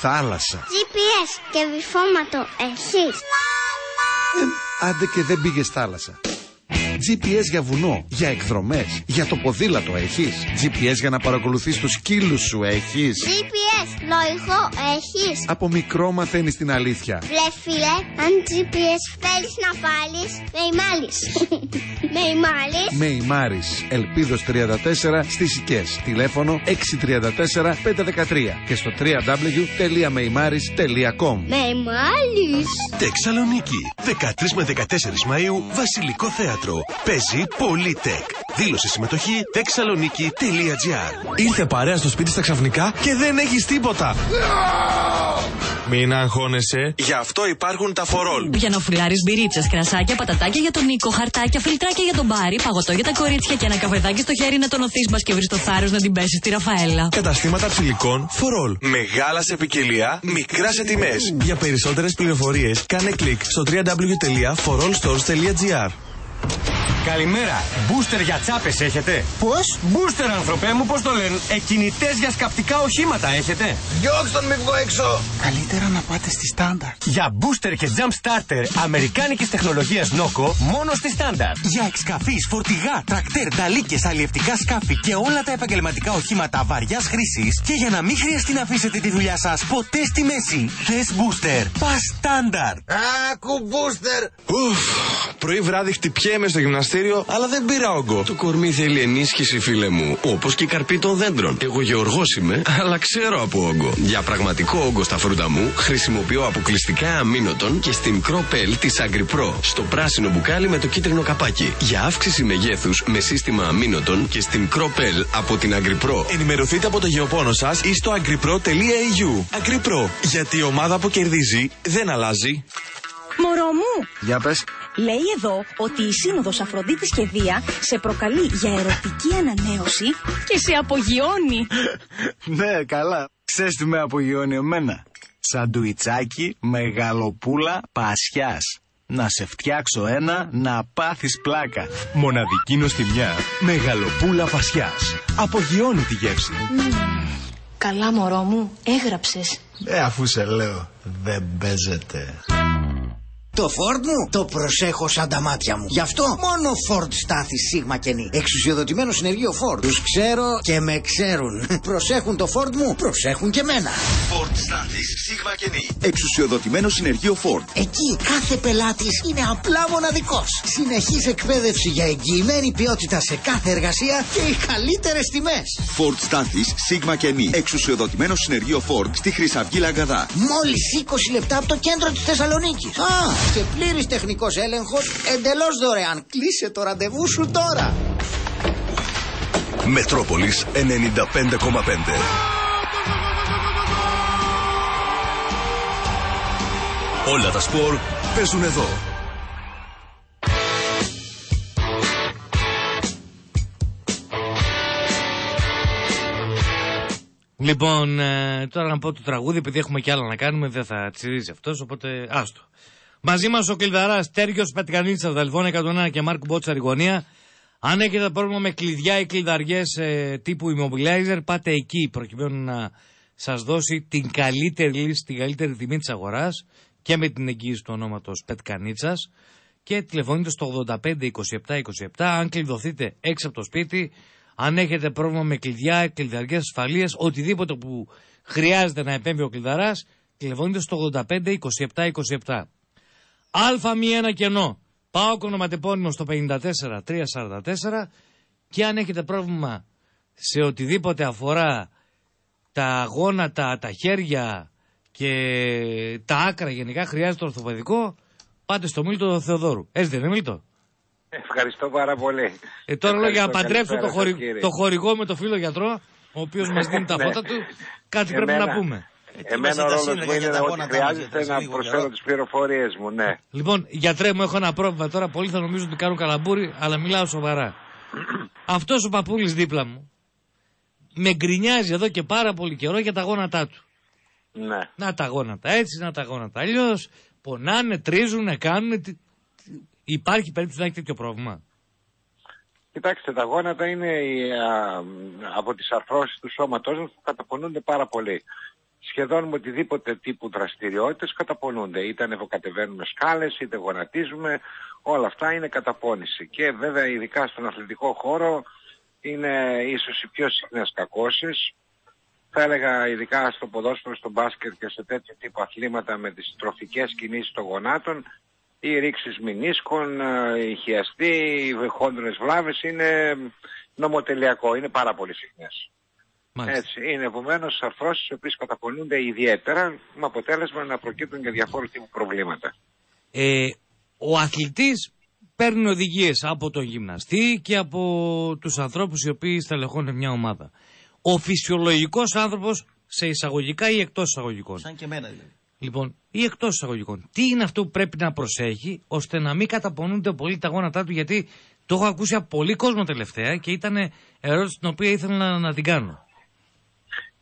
θάλασσα. τζι πι ες και βυθόματο εσείς. Ε, άντε και δεν πήγες θάλασσα. τζι πι ες για βουνό, για εκδρομές, για το ποδήλατο έχεις. τζι πι ες για να παρακολουθείς τους σκύλους σου έχεις. τζι πι ες λογικό έχεις. Από μικρό μαθαίνεις την αλήθεια. Λε φίλε, αν τζι πι ες θέλεις να βάλεις, με ημάλεις. Με ημάλεις. Ελπίδος τριάντα τέσσερα στις Οικές. Τηλέφωνο έξι τρία τέσσερα πέντε ένα τρία και στο double-u double-u double-u τελεία μεϊμάρις τελεία κομ. Μεϊμάλεις. Θεσσαλονίκη, δεκατρείς με δεκατέσσερις Μαΐου, Βασιλικό Θέατρο. Παίζει Πολυτεκ. Δήλωσε συμμετοχή Θεσσαλονίκη τελεία τζι άρ. Ήρθε παρέα στο σπίτι στα ξαφνικά και δεν έχεις τίποτα. No! Μην αγχώνεσαι. Γι' αυτό υπάρχουν τα Φορόλ. Για να φουλάρεις μπυρίτσες, κρασάκια, πατατάκια για τον Νίκο, χαρτάκια, φιλτράκια για τον Μπάρι, παγωτό για τα κορίτσια και ένα καφεδάκι στο χέρι να τονωθείς μπας και βρεις το θάρρος να την πέσεις τη Ραφαέλα. Καταστήματα ψηλικών Φορόλ. Μεγάλα σε ποικιλία, μικρά σε τιμές. Mm. Για περισσότερες πληροφορίες, κάνε κλικ στο double-u double-u double-u τελεία φορόλ στορς τελεία τζι άρ. Καλημέρα! Μπούστερ για τσάπες έχετε? Πώς? Μπούστερ, ανθρωπέ μου, πώς το λένε? Εκκινητές για σκαπτικά οχήματα έχετε? Διώξτε τον, μη βγω έξω! Καλύτερα να πάτε στη Στάνταρ. Για μπούστερ και jump starter αμερικάνικης τεχνολογίας Νόκο, μόνο στη Στάνταρ. Για εξκαφείς, φορτηγά, τρακτέρ, νταλίκες, αλλιευτικά σκάφη και όλα τα επαγγελματικά οχήματα βαριάς χρήσης. Και για να μην χρειαστεί να αφήσετε τη δουλειά σας ποτέ στη μέση. Θες μπούστερ, πας Στάνταρ. Ακού μπούστερ! Ουφ, πρωί βράδυ χτυπιέμαι στο γυμναστήριο. Αλλά δεν πήρα όγκο. Το κορμί θέλει ενίσχυση, φίλε μου. Όπως και η καρπή των δέντρων. Εγώ γεωργός είμαι, αλλά ξέρω από όγκο. Για πραγματικό όγκο στα φρούτα μου, χρησιμοποιώ αποκλειστικά αμίνοτον και στη μικρό πελ της Agri-Pro. Στο πράσινο μπουκάλι με το κίτρινο καπάκι. Για αύξηση μεγέθους με σύστημα αμίνοτον και στη μικρό πελ από την Agri-Pro. Ενημερωθείτε από το γεωπόνο σας ή στο agri pro τελεία έι γιου. Agri-Pro. Γιατί η ομάδα που κερδίζει δεν αλλάζει. Μωρό μου! Για πες. Λέει εδώ ότι η σύνοδος Αφροδίτης και Δία σε προκαλεί για ερωτική ανανέωση και σε απογειώνει. Ναι, καλά. Ξέρεις τι με απογειώνει εμένα? Σαντουιτσάκι, μεγαλοπούλα, πασιάς. Να σε φτιάξω ένα, να πάθεις πλάκα. Μοναδική νοστιμιά, μεγαλοπούλα πασιάς. Απογειώνει τη γεύση. Mm. Καλά μωρό μου, έγραψες. Ε, αφού σε λέω, δεν παίζεται. Το Ford μου το προσέχω σαν τα μάτια μου. Γι' αυτό μόνο Ford στάθη σίγμα κενή. Εξουσιοδοτημένο συνεργείο Ford. Τους ξέρω και με ξέρουν. Προσέχουν το Ford μου, προσέχουν και μένα. Ford στάθη σίγμα κενή. Εξουσιοδοτημένο συνεργείο Ford. Εκεί κάθε πελάτης είναι απλά μοναδικός. Συνεχής εκπαίδευση για εγγυημένη ποιότητα σε κάθε εργασία και οι καλύτερες τιμές. Ford στάθη σίγμα κενή. Εξουσιοδοτημένο συνεργείο Ford στη Χρυσαυγή Λαγκαδά. Μόλις είκοσι λεπτά από το κέντρο της Θεσσαλονίκης. Α! Και πλήρης τεχνικός έλεγχος, εντελώς δωρεάν. Κλείσε το ραντεβού σου τώρα. Μετρόπολης ενενήντα πέντε κόμμα πέντε. Όλα τα σπορ παίζουν εδώ. Λοιπόν, ε, τώρα να πω το τραγούδι, επειδή έχουμε κι άλλα να κάνουμε, δεν θα τσιρίζει αυτός, οπότε άστο. Μαζί μας ο Κλειδαράς, Τέριος Πετκανίτσας, Δαλβόν εκατόν ένα και Μάρκου Μπότσα, Ριγωνία. Αν έχετε πρόβλημα με κλειδιά ή κλειδαριές ε, τύπου Immobilizer, πάτε εκεί, προκειμένου να σας δώσει την καλύτερη λύση, την καλύτερη τιμή της αγοράς και με την εγγύηση του ονόματος Πετκανίτσας. Και τηλεφωνείτε στο ογδόντα πέντε είκοσι επτά είκοσι επτά. Αν κλειδωθείτε έξω από το σπίτι, αν έχετε πρόβλημα με κλειδιά, κλειδαριές, ασφαλείας, οτιδήποτε που χρειάζεται να επέμβει ο κλειδαράς, τηλεφωνείτε στο ογδόντα πέντε είκοσι επτά είκοσι επτά. Αλφα μη ένα κενό. Πάω ονοματεπώνυμο στο πενήντα τέσσερα τριακόσια σαράντα τέσσερα. Και αν έχετε πρόβλημα σε οτιδήποτε αφορά τα γόνατα, τα χέρια και τα άκρα γενικά, χρειάζεται ορθοπαιδικό, πάτε στο Μίλτο Θεοδόρου. Έτσι δεν είναι, Μίλτο? Ευχαριστώ πάρα πολύ. Ε, τώρα λέω για να παντρέψω το, χορη... το χορηγό με το φίλο γιατρό, ο οποίος μας δίνει τα φώτα του, κάτι εμένα, πρέπει να πούμε. Εμένα ο ρόλος μου είναι ότι χρειάζεται να προσφέρω τις πληροφορίες μου, ναι. Λοιπόν, γιατρέ μου, έχω ένα πρόβλημα τώρα, πολλοί θα νομίζουν ότι κάνουν καλαμπούρι, αλλά μιλάω σοβαρά. Αυτός ο παππούλης δίπλα μου με γκρινιάζει εδώ και πάρα πολύ καιρό για τα γόνατά του. Ναι. Να τα γόνατα έτσι, να τα γόνατα αλλιώς, πονάνε, τρίζουν, κάνουν. Υπάρχει περίπτωση να έχει τέτοιο πρόβλημα? Κοιτάξτε, τα γόνατα είναι η, α, από τις αρθρώσεις του σώματός μας που καταπονούνται πάρα πολύ. Σχεδόν με οτιδήποτε τύπου δραστηριότητες καταπονούνται. Είτε ανεβοκατεβαίνουμε σκάλες, είτε γονατίζουμε. Όλα αυτά είναι καταπώνηση. Και βέβαια ειδικά στον αθλητικό χώρο είναι ίσως οι πιο συχνές κακώσεις. Θα έλεγα ειδικά στο ποδόσφαιρο, στο μπάσκετ και σε τέτοιο τύπο αθλήματα με τις τροφικές κινήσεις των γονάτων, οι ρήξεις μηνίσκων, οι χιαστοί, οι χόντρες βλάβες είναι νομοτελειακό, είναι πάρα πολύ συχνές. Έτσι, είναι επομένως αρθρώσεις οι οποίες καταπονούνται ιδιαίτερα, με αποτέλεσμα να προκύπτουν για διαφόρου τύπου προβλήματα. Ε, ο αθλητής παίρνει οδηγίες από τον γυμναστή και από τους ανθρώπους οι οποίοι στελεχώνουν μια ομάδα. Ο φυσιολογικός άνθρωπος, σε εισαγωγικά ή εκτός εισαγωγικών. Σαν και εμένα δηλαδή. Λοιπόν, ή εκτός εισαγωγικών. Τι είναι αυτό που πρέπει να προσέχει ώστε να μην καταπονούνται πολύ τα γόνατά του? Γιατί το έχω ακούσει από πολύ κόσμο τελευταία και ήταν ερώτηση την οποία ήθελα να, να την κάνω.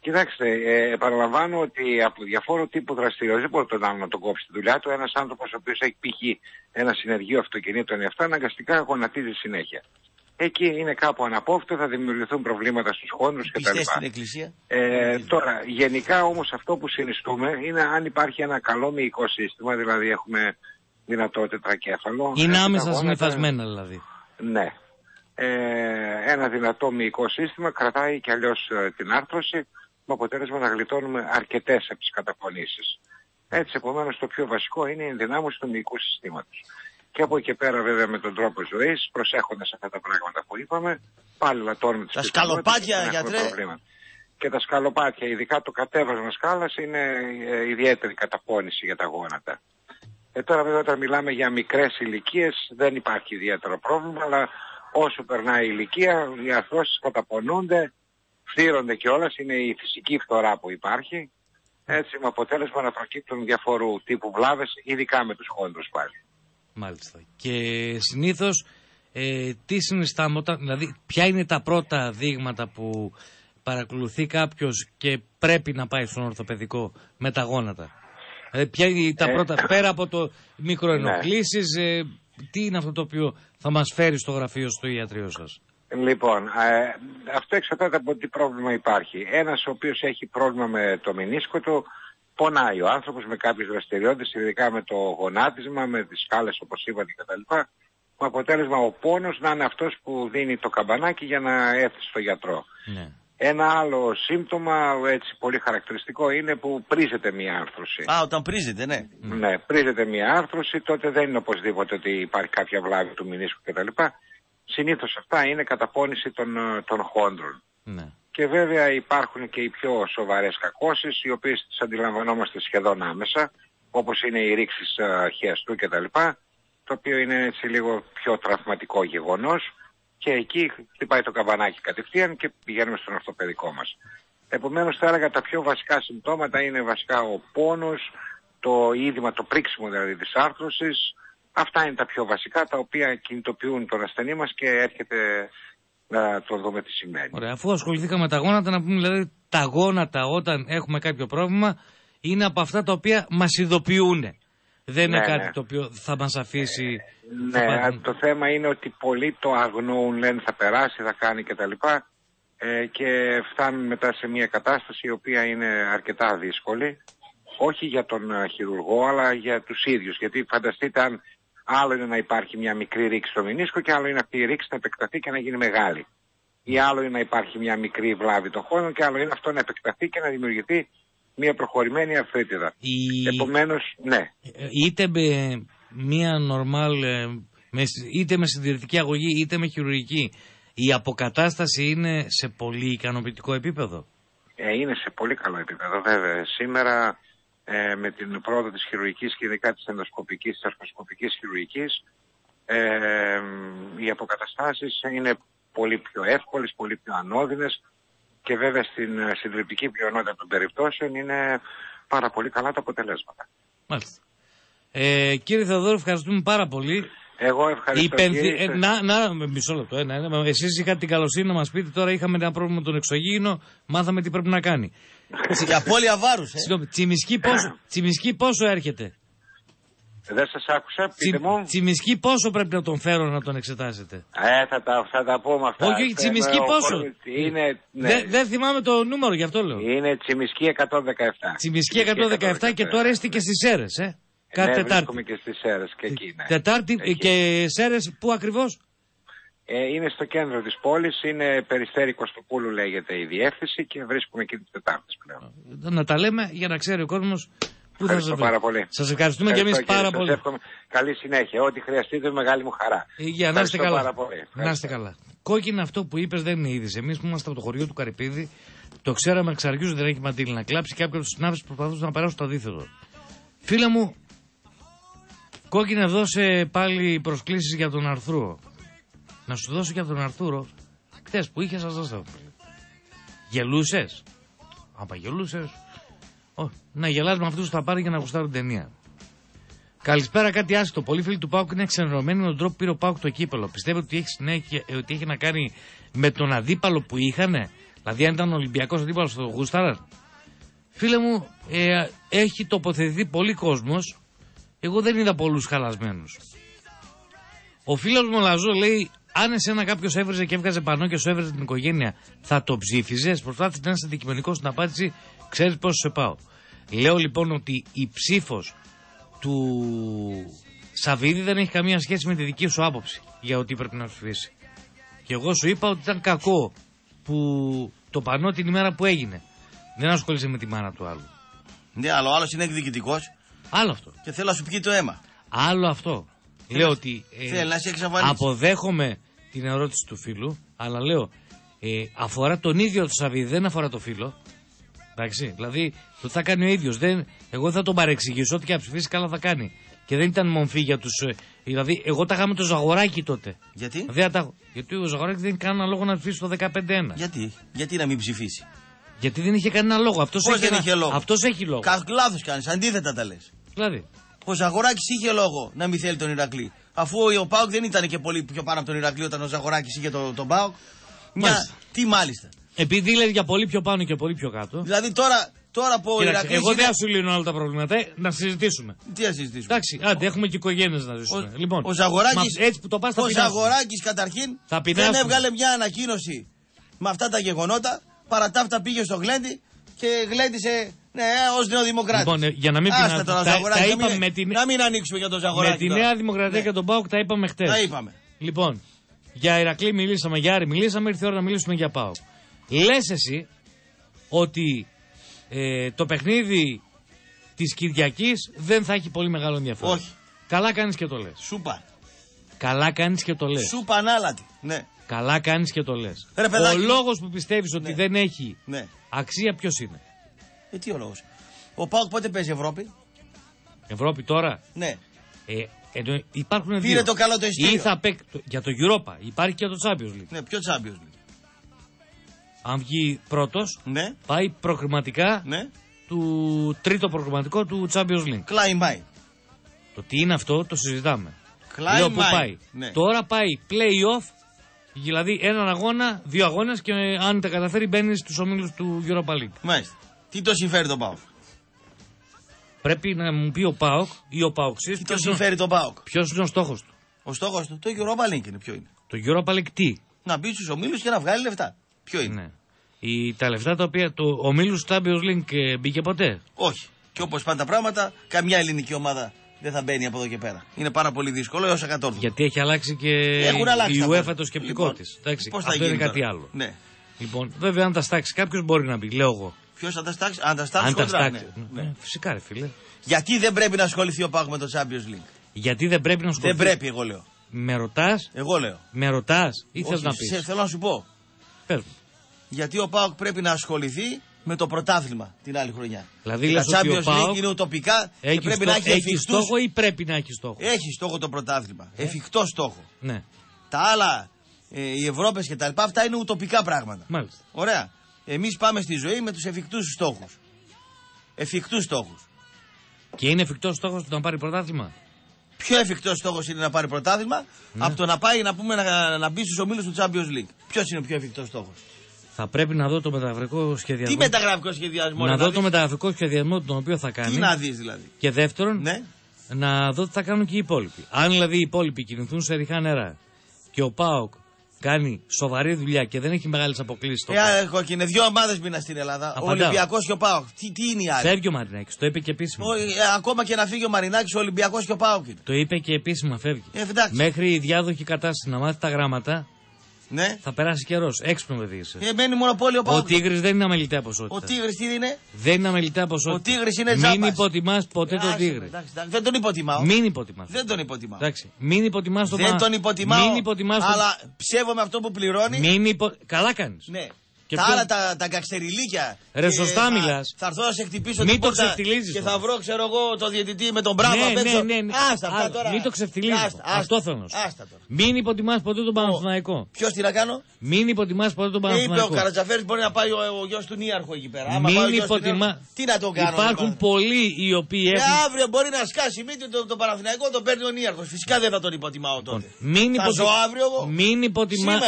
Κοιτάξτε, ε, επαναλαμβάνω ότι από διαφόρου τύπου δραστηριότητε δεν μπορεί τον άλλο να τον κόψει τη δουλειά του. Ένας άνθρωπος ο οποίος έχει π.χ. ένα συνεργείο αυτοκινήτων ή αυτά, αναγκαστικά γονατίζει συνέχεια. Εκεί είναι κάπου αναπόφευκτο, θα δημιουργηθούν προβλήματα στους χόντρους κτλ. Ε, τώρα, γενικά όμως αυτό που συνιστούμε είναι αν υπάρχει ένα καλό μυϊκό σύστημα, δηλαδή έχουμε δυνατό τετρακέφαλο. Είναι άμεσα συνεφασμένα δηλαδή. Ναι. Ε, ένα δυνατό μυϊκό σύστημα κρατάει κι αλλιώς την άρθρωση, με αποτέλεσμα να γλιτώνουμε αρκετές από τις καταπονήσεις. Έτσι, επομένως, το πιο βασικό είναι η ενδυνάμωση του μυϊκού συστήματος. Και από εκεί και πέρα, βέβαια, με τον τρόπο ζωής, προσέχοντας αυτά τα πράγματα που είπαμε, πάλι λατώνουμε τις πιθανότητες. Τα σκαλοπάτια, γιατρέ. Και τα σκαλοπάτια, ειδικά το κατέβασμα σκάλας, είναι ιδιαίτερη καταπώνηση για τα γόνατα. Ε, τώρα, βέβαια, όταν μιλάμε για μικρές ηλικίες, δεν υπάρχει ιδιαίτερο πρόβλημα, αλλά όσο περνάει η ηλικία, οι αρθρώσεις καταπονούνται, φθύρονται κιόλας, είναι η φυσική φθορά που υπάρχει. Έτσι, με αποτέλεσμα να προκύπτουν διαφορού τύπου βλάβες, ειδικά με τους χόντρους πάλι. Μάλιστα. Και συνήθως ε, τι συνιστάμε όταν, δηλαδή ποια είναι τα πρώτα δείγματα που παρακολουθεί κάποιος και πρέπει να πάει στον ορθοπαιδικό με τα γόνατα? Ε, ποια είναι τα πρώτα, ε, πέρα από το μικροενοχλήσεις, ναι. ε, τι είναι αυτό το οποίο θα μας φέρει στο γραφείο στο ιατρείο σας? Λοιπόν, ε, αυτό εξαρτάται από τι πρόβλημα υπάρχει. Ένας ο οποίος έχει πρόβλημα με το μηνίσκο του, πονάει ο άνθρωπος με κάποιες δραστηριότητες, ειδικά με το γονάτισμα, με τις σκάλες όπως είπατε κτλ. Με αποτέλεσμα ο πόνος να είναι αυτός που δίνει το καμπανάκι για να έρθει στο γιατρό. Ναι. Ένα άλλο σύμπτωμα, έτσι πολύ χαρακτηριστικό, είναι που πρίζεται μια άρθρωση. Α, όταν πρίζεται, ναι. Ναι, πρίζεται μια άρθρωση, τότε δεν είναι οπωσδήποτε ότι υπάρχει κάποια βλάβη του μηνίσκου κτλ. Συνήθως αυτά είναι καταπώνηση των, των χόντρων. Ναι. Και βέβαια υπάρχουν και οι πιο σοβαρές κακώσεις, οι οποίες τις αντιλαμβανόμαστε σχεδόν άμεσα, όπως είναι οι ρήξεις χιαστού κτλ, το οποίο είναι έτσι λίγο πιο τραυματικό γεγονός και εκεί χτυπάει το καμπανάκι κατευθείαν και πηγαίνουμε στον ορθοπαιδικό μας. Επομένως θα έλεγα τα πιο βασικά συμπτώματα είναι βασικά ο πόνος, το είδημα, το πρίξιμο δηλαδή της άρθρωσης. Αυτά είναι τα πιο βασικά τα οποία κινητοποιούν τον ασθενή μας και έρχεται να το δούμε τι σημαίνει. Ωραία, αφού ασχοληθήκαμε με τα γόνατα, να πούμε δηλαδή τα γόνατα όταν έχουμε κάποιο πρόβλημα είναι από αυτά τα οποία μας ειδοποιούν. Δεν ναι, είναι κάτι ναι. το οποίο θα μας αφήσει... Ε, ναι, πάρουν... το θέμα είναι ότι πολλοί το αγνοούν, λένε θα περάσει, θα κάνει κτλ. Ε, και φτάνουν μετά σε μια κατάσταση η οποία είναι αρκετά δύσκολη. Όχι για τον χειρουργό, αλλά για τους ίδιους. Γιατί φανταστείτε αν άλλο είναι να υπάρχει μια μικρή ρήξη στο μηνίσκο και άλλο είναι αυτή η ρήξη να επεκταθεί και να γίνει μεγάλη. Ή άλλο είναι να υπάρχει μια μικρή βλάβη των χώρων και άλλο είναι αυτό να επεκταθεί και να δημιουργηθεί μια προχωρημένη αρθρίτιδα. Η... Επομένως, ναι. Είτε με μια νορμάλ, είτε με συντηρητική αγωγή, είτε με χειρουργική, η αποκατάσταση είναι σε πολύ ικανοποιητικό επίπεδο. Ε, είναι σε πολύ καλό επίπεδο, βέβαια. Σήμερα... Ε, με την πρόοδο της χειρουργικής και ειδικά της ενδοσκοπικής, της αρθροσκοπικής χειρουργικής, ε, οι αποκαταστάσεις είναι πολύ πιο εύκολες, πολύ πιο ανώδυνες και βέβαια στην συντριπτική πλειονότητα των περιπτώσεων είναι πάρα πολύ καλά τα αποτελέσματα. Μάλιστα. Ε, κύριε Θεοδόρου, ευχαριστούμε πάρα πολύ. Εγώ ευχαριστώ. Υπενθυ... Ε, να, να, μισό λεπτό, ένα, ένα. Εσείς είχατε την καλοσύνη να μας πείτε, τώρα είχαμε ένα πρόβλημα με τον εξωγήινο, μάθαμε τι πρέπει να κάνει. Η απώλεια βάρους. Ε. Τσιμισκή πόσο, πόσο έρχεται. Δεν σας άκουσα, πείτε Τσι, μου. Τσιμισκή πόσο πρέπει να τον φέρω να τον εξετάσετε. Ε, θα τα, θα τα πούμε αυτά. Όχι, όχι, Τσιμισκή πόσο. Είναι, ναι. Δε, δεν θυμάμαι το νούμερο, γι' αυτό λέω. Είναι Τσιμισκή εκατόν δεκαεπτά. Τσιμισκή εκατόν δεκαεπτά και τώρα είστε και στις Σέρρες, ε. Κάθε ναι, Τετάρτη. Και στις Σέρρες και εκεί, ναι. Τετάρτη εκεί. Και Σέρρες, πού ακριβώς? Ε, είναι στο κέντρο της πόλης, είναι Περιστέρη Κωστοπούλου λέγεται η διεύθυνση και βρίσκουμε εκεί τις Τετάρτες πλέον. Να τα λέμε για να ξέρει ο κόσμος πού θα σας βρει. Σας ευχαριστούμε και εμείς πάρα πολύ. Εύχομαι. Καλή συνέχεια, ό,τι χρειαστείτε, μεγάλη μου χαρά. Υγεία, να είστε καλά. Να είστε καλά. Κόκκινα αυτό που είπες δεν είναι είδηση. Εμείς που είμαστε από το χωριό του Καρυπίδη, το ξέραμε εξ αργιού, δεν έχει μαντήλι να κλάψει και κάποιοι από τους συνάδελφους προσπαθούσαν να περάσουν το αντίθετο. Φίλα μου. Κόκκινα, δώσε πάλι προσκλήσεις για τον Αρθρούο. Να σου δώσω και από τον Αρθούρο. Χτες που είχες, σας δώσα. Γελούσες. Άμα γελούσες. Ω, να γελάς με αυτούς που θα πάρει για να γουστάρουν ταινία. Καλησπέρα, κάτι άσχετο. Πολλοί φίλοι του ΠΑΟΚ είναι εξενερωμένοι με τον τρόπο που πήρε ο ΠΑΟΚ το κύπελο. Πιστεύετε ότι έχει, συνέχεια, ότι έχει να κάνει με τον αντίπαλο που είχανε? Δηλαδή, αν ήταν Ολυμπιακός αντίπαλος, το γουστάραν. Φίλε μου, ε, έχει τοποθετηθεί πολύ κόσμος. Εγώ δεν είδα πολλούς χαλασμένους. Ο φίλος μου Λαζό λέει: αν εσένα κάποιος έβριζε και έβγαζε πανό και σου έβριζε την οικογένεια, θα το ψήφιζες? Προσπάθησε να είσαι αντικειμενικός στην απάντηση, ξέρεις πόσο σε πάω. Λέω λοιπόν ότι η ψήφος του Σαββίδη δεν έχει καμία σχέση με τη δική σου άποψη για ότι πρέπει να ψηφίσει. Και εγώ σου είπα ότι ήταν κακό που το πανό την ημέρα που έγινε. Δεν ασχολείσαι με τη μάνα του άλλου. Ναι, αλλά ο άλλος είναι εκδικητικός. Άλλο αυτό. Και θέλω να σου πιει το αίμα. Άλλο αυτό. Λέω ότι ε, αποδέχομαι την ερώτηση του φίλου, αλλά λέω ε, αφορά τον ίδιο το Σαββίδη, δεν αφορά το φίλο. Εντάξει, δηλαδή το θα κάνει ο ίδιος. Δεν, εγώ θα τον παρεξηγήσω, ό,τι και να ψηφίσει καλά θα κάνει. Και δεν ήταν μομφή για τους. Ε, δηλαδή, εγώ τα είχα με το Ζαγοράκι τότε. Γιατί? Δεν τα, γιατί ο Ζαγοράκι δεν είχε κανένα λόγο να ψηφίσει το δεκαπέντε ένα. Γιατί? Γιατί να μην ψηφίσει? Γιατί δεν είχε κανένα λόγο. Αυτός έχει, δεν ένα, είχε λόγο. Αυτός έχει λόγο. Λάθος κάνεις, αντίθετα τα λες. Δηλαδή. Ο Ζαγοράκης είχε λόγο να μην θέλει τον Ηρακλή. Αφού ο ΠΑΟΚ δεν ήταν και πολύ πιο πάνω από τον Ηρακλή όταν ο Ζαγοράκης είχε τον, τον ΠΑΟΚ. Μια... Τι μάλιστα. Επειδή λέει για πολύ πιο πάνω και πολύ πιο κάτω. Δηλαδή τώρα, τώρα που ο Ηρακλής. Εγώ δεν σου λύνω όλα τα προβλήματα. Ε, να συζητήσουμε. Τι να συζητήσουμε. Εντάξει, άντε, έχουμε και οικογένειες να ζήσουμε. Ο, λοιπόν, ο Ζαγοράκης, μα, έτσι που το πας, θα ο Ζαγοράκης καταρχήν δεν έβγαλε μια ανακοίνωση με αυτά τα γεγονότα. Παρατάφτα πήγε στο Γλέντι και γλέντισε. Ναι, ως Νεοδημοκράτης. Λοιπόν, για να μην πεινάτε, τα, τα είπαμε με την... Να μην ανοίξουμε για τον Ζαγοράκη. Με τη Νέα Δημοκρατία ναι. και τον ΠΑΟΚ τα είπαμε χτες. Τα είπαμε. Λοιπόν, για Ηρακλή μιλήσαμε, για Άρη μιλήσαμε, ήρθε η ώρα να μιλήσουμε για ΠΑΟΚ. Λες εσύ ότι ε, το παιχνίδι της Κυριακής δεν θα έχει πολύ μεγάλο ενδιαφέρον? Όχι. Καλά κάνεις και το λες. Σούπα. Καλά κάνεις και το λες. Σούπα ανάλατη. Ναι. Καλά κάνεις και το λες. Ρε, παιδάκι, ο λόγος που πιστεύεις ότι ναι. δεν έχει ναι. αξία ποιος είναι? Ε, τι ο λόγος? Ο ΠΑΟΚ πότε παίζει Ευρώπη? Ευρώπη τώρα? Ναι. Ε, ενώ υπάρχουν δύο. Πήρε το καλό το ειστήριο. Ή θα παί... Για το Europa. Υπάρχει και το Champions League. Ναι, ποιο Champions League? Αν βγει πρώτος, ναι. πάει προκριματικά ναι. του τρίτο προκριματικό του Champions League. Κλάιμαι. Το τι είναι αυτό το συζητάμε. Κλάιμαι. Λέω που πάει. Ναι. Τώρα πάει play-off Δηλαδή έναν αγώνα, δύο αγώνες και αν τα καταφέρει μπαίνει στους ομίλους του Europa League. Μάλιστα. Τι το συμφέρει τον ΠΑΟΚ? Πρέπει να μου πει ο ΠΑΟΚ ή ο ΠΑΟΚΣΙΣ. Τι το συμφέρει τον ΠΑΟΚ? Ποιος είναι ο στόχος του? Ο στόχος του, το Europa League είναι. Ποιο είναι? Το Europa League τι? Να μπει στους ομίλους και να βγάλει λεφτά. Ποιο είναι? Ναι. Η, τα λεφτά τα οποία το ομίλους Champions League μπήκε ποτέ? Όχι. Και όπως πάντα πράγματα, καμιά ελληνική ομάδα δεν θα μπαίνει από εδώ και πέρα. Είναι πάρα πολύ δύσκολο έως εκατό. Γιατί έχει αλλάξει και αλλάξει η UEFA το σκεπτικό λοιπόν, της. Εντάξει, πώς θα αυτό γίνει είναι τώρα. Κάτι άλλο. Ναι. Λοιπόν, βέβαια, αν τα στάξει κάποιο μπορεί να πει, λέω εγώ. Ποιο θα τα στάξει, αν τα στάξει, κοντρά, ναι. Ναι. Ναι. Φυσικά, ρε φίλε. Γιατί δεν πρέπει να ασχοληθεί ο ΠΑΟΚ με το Champions League? Γιατί δεν πρέπει να ασχοληθεί. Δεν πρέπει, εγώ λέω. Με ρωτάς. Εγώ λέω. Με ρωτάς ή θες να πεις? Θέλω να σου πω. Πες. Γιατί ο ΠΑΟΚ πρέπει να ασχοληθεί με το πρωτάθλημα την άλλη χρονιά. Δηλαδή τα Champions League είναι ουτοπικά και πρέπει στόχο, να έχει εφικτούς... στόχο ή πρέπει να έχει στόχο? Έχει στόχο το πρωτάθλημα. Ε. Εφικτό στόχο. Ναι. Τα άλλα, ε, οι Ευρώπες και τα λοιπά, αυτά είναι ουτοπικά πράγματα. Μάλιστα. Ωραία. Εμείς πάμε στη ζωή με τους εφικτούς στόχους. Εφικτούς στόχους. Και είναι εφικτός στόχος να πάρει πρωτάθλημα? Πιο εφικτός στόχος είναι να πάρει πρωτάθλημα, ναι, από το να πάει να, πούμε, να, να μπει στους ομίλους του Champions League. Ποιος είναι ο πιο εφικτός στόχος? Θα πρέπει να δω το μεταγραφικό σχεδιασμό. Τι μεταγραφικό σχεδιασμό? Να, να δω δεις? Το μεταγραφικό σχεδιασμό τον οποίο θα κάνει. Τι να δεις δηλαδή? Και δεύτερον, ναι, να δω τι θα κάνουν και οι υπόλοιποι. Αν δηλαδή οι υπόλοιποι κινηθούν σε ριχά νερά και ο ΠΑΟΚ κάνει σοβαρή δουλειά και δεν έχει μεγάλες αποκλήσεις. Ε, έχω και είναι δύο ομάδες μήνα στην Ελλάδα. Απαντάω. Ο Ολυμπιακός και ο ΠΑΟΚ. Τι, τι είναι η άλλη? Φεύγει ο Μαρινάκης, το είπε και επίσημα. Ο, ε, ακόμα και να φύγει ο Μαρινάκης, ο Ολυμπιακός και ο ΠΑΟΚ. Το είπε και επίσημα, φεύγει. Ε, μέχρι η διάδοχη κατάσταση να μάθει τα γράμματα. Ναι. Θα περάσει καιρός. Έξυπνο παιδί είσαι. Ε, μένει μονοπόλιο πάνω. Ο Τίγρης δεν είναι αμεληταία ποσότητα. Ο Τίγρης τι είναι? Δεν είναι αμεληταία ποσότητα. Ο Τίγρης είναι τζάμπας. Μην υποτιμάς ποτέ τον Τίγρη. Δεν τον υποτιμάω. Μην υποτιμάς. Δεν τον υποτιμάω. Εντάξει. Μην υποτιμάς τον Τίγρη. Δεν τον υποτιμάω. Μην υποτιμάς τον... Αλλά ψεύομαι αυτό που πληρώνει. Μην υπο... Καλά κάνεις. Ναι. Και τα ποιο... άλλα τα, τα καξτεριλίκια. Ρε, σωστά μιλάς. Θα έρθω να σε χτυπήσω την πόρτα και θα βρω, ξέρω εγώ, το διαιτητή με τον Μπράβο απ' έξω. Ναι, ναι, ναι. Άστα αυτά τώρα. Μην το ξεφτυλίζεις. Αυτόθωνος. Μην υποτιμάς ποτέ τον Παναθηναϊκό. Ποιος τι να κάνω? Μην υποτιμάς ποτέ τον Παναθηναϊκό. Είπε ο Καρατζαφέρης μπορεί να πάει ο, ο γιος του Νίαρχο εκεί πέρα. Άμα μην υποτιμάς. Τι να το κάνω? Υπάρχουν πολλοί οι οποίοι έχουν. Και αύριο μπορεί να σκάσει μύτη τον Παναθηναϊκό, τον παίρνει ο Νίαρχος. Φυσικά δεν θα τον υποτιμάω τότε. Μην υποτιμάς.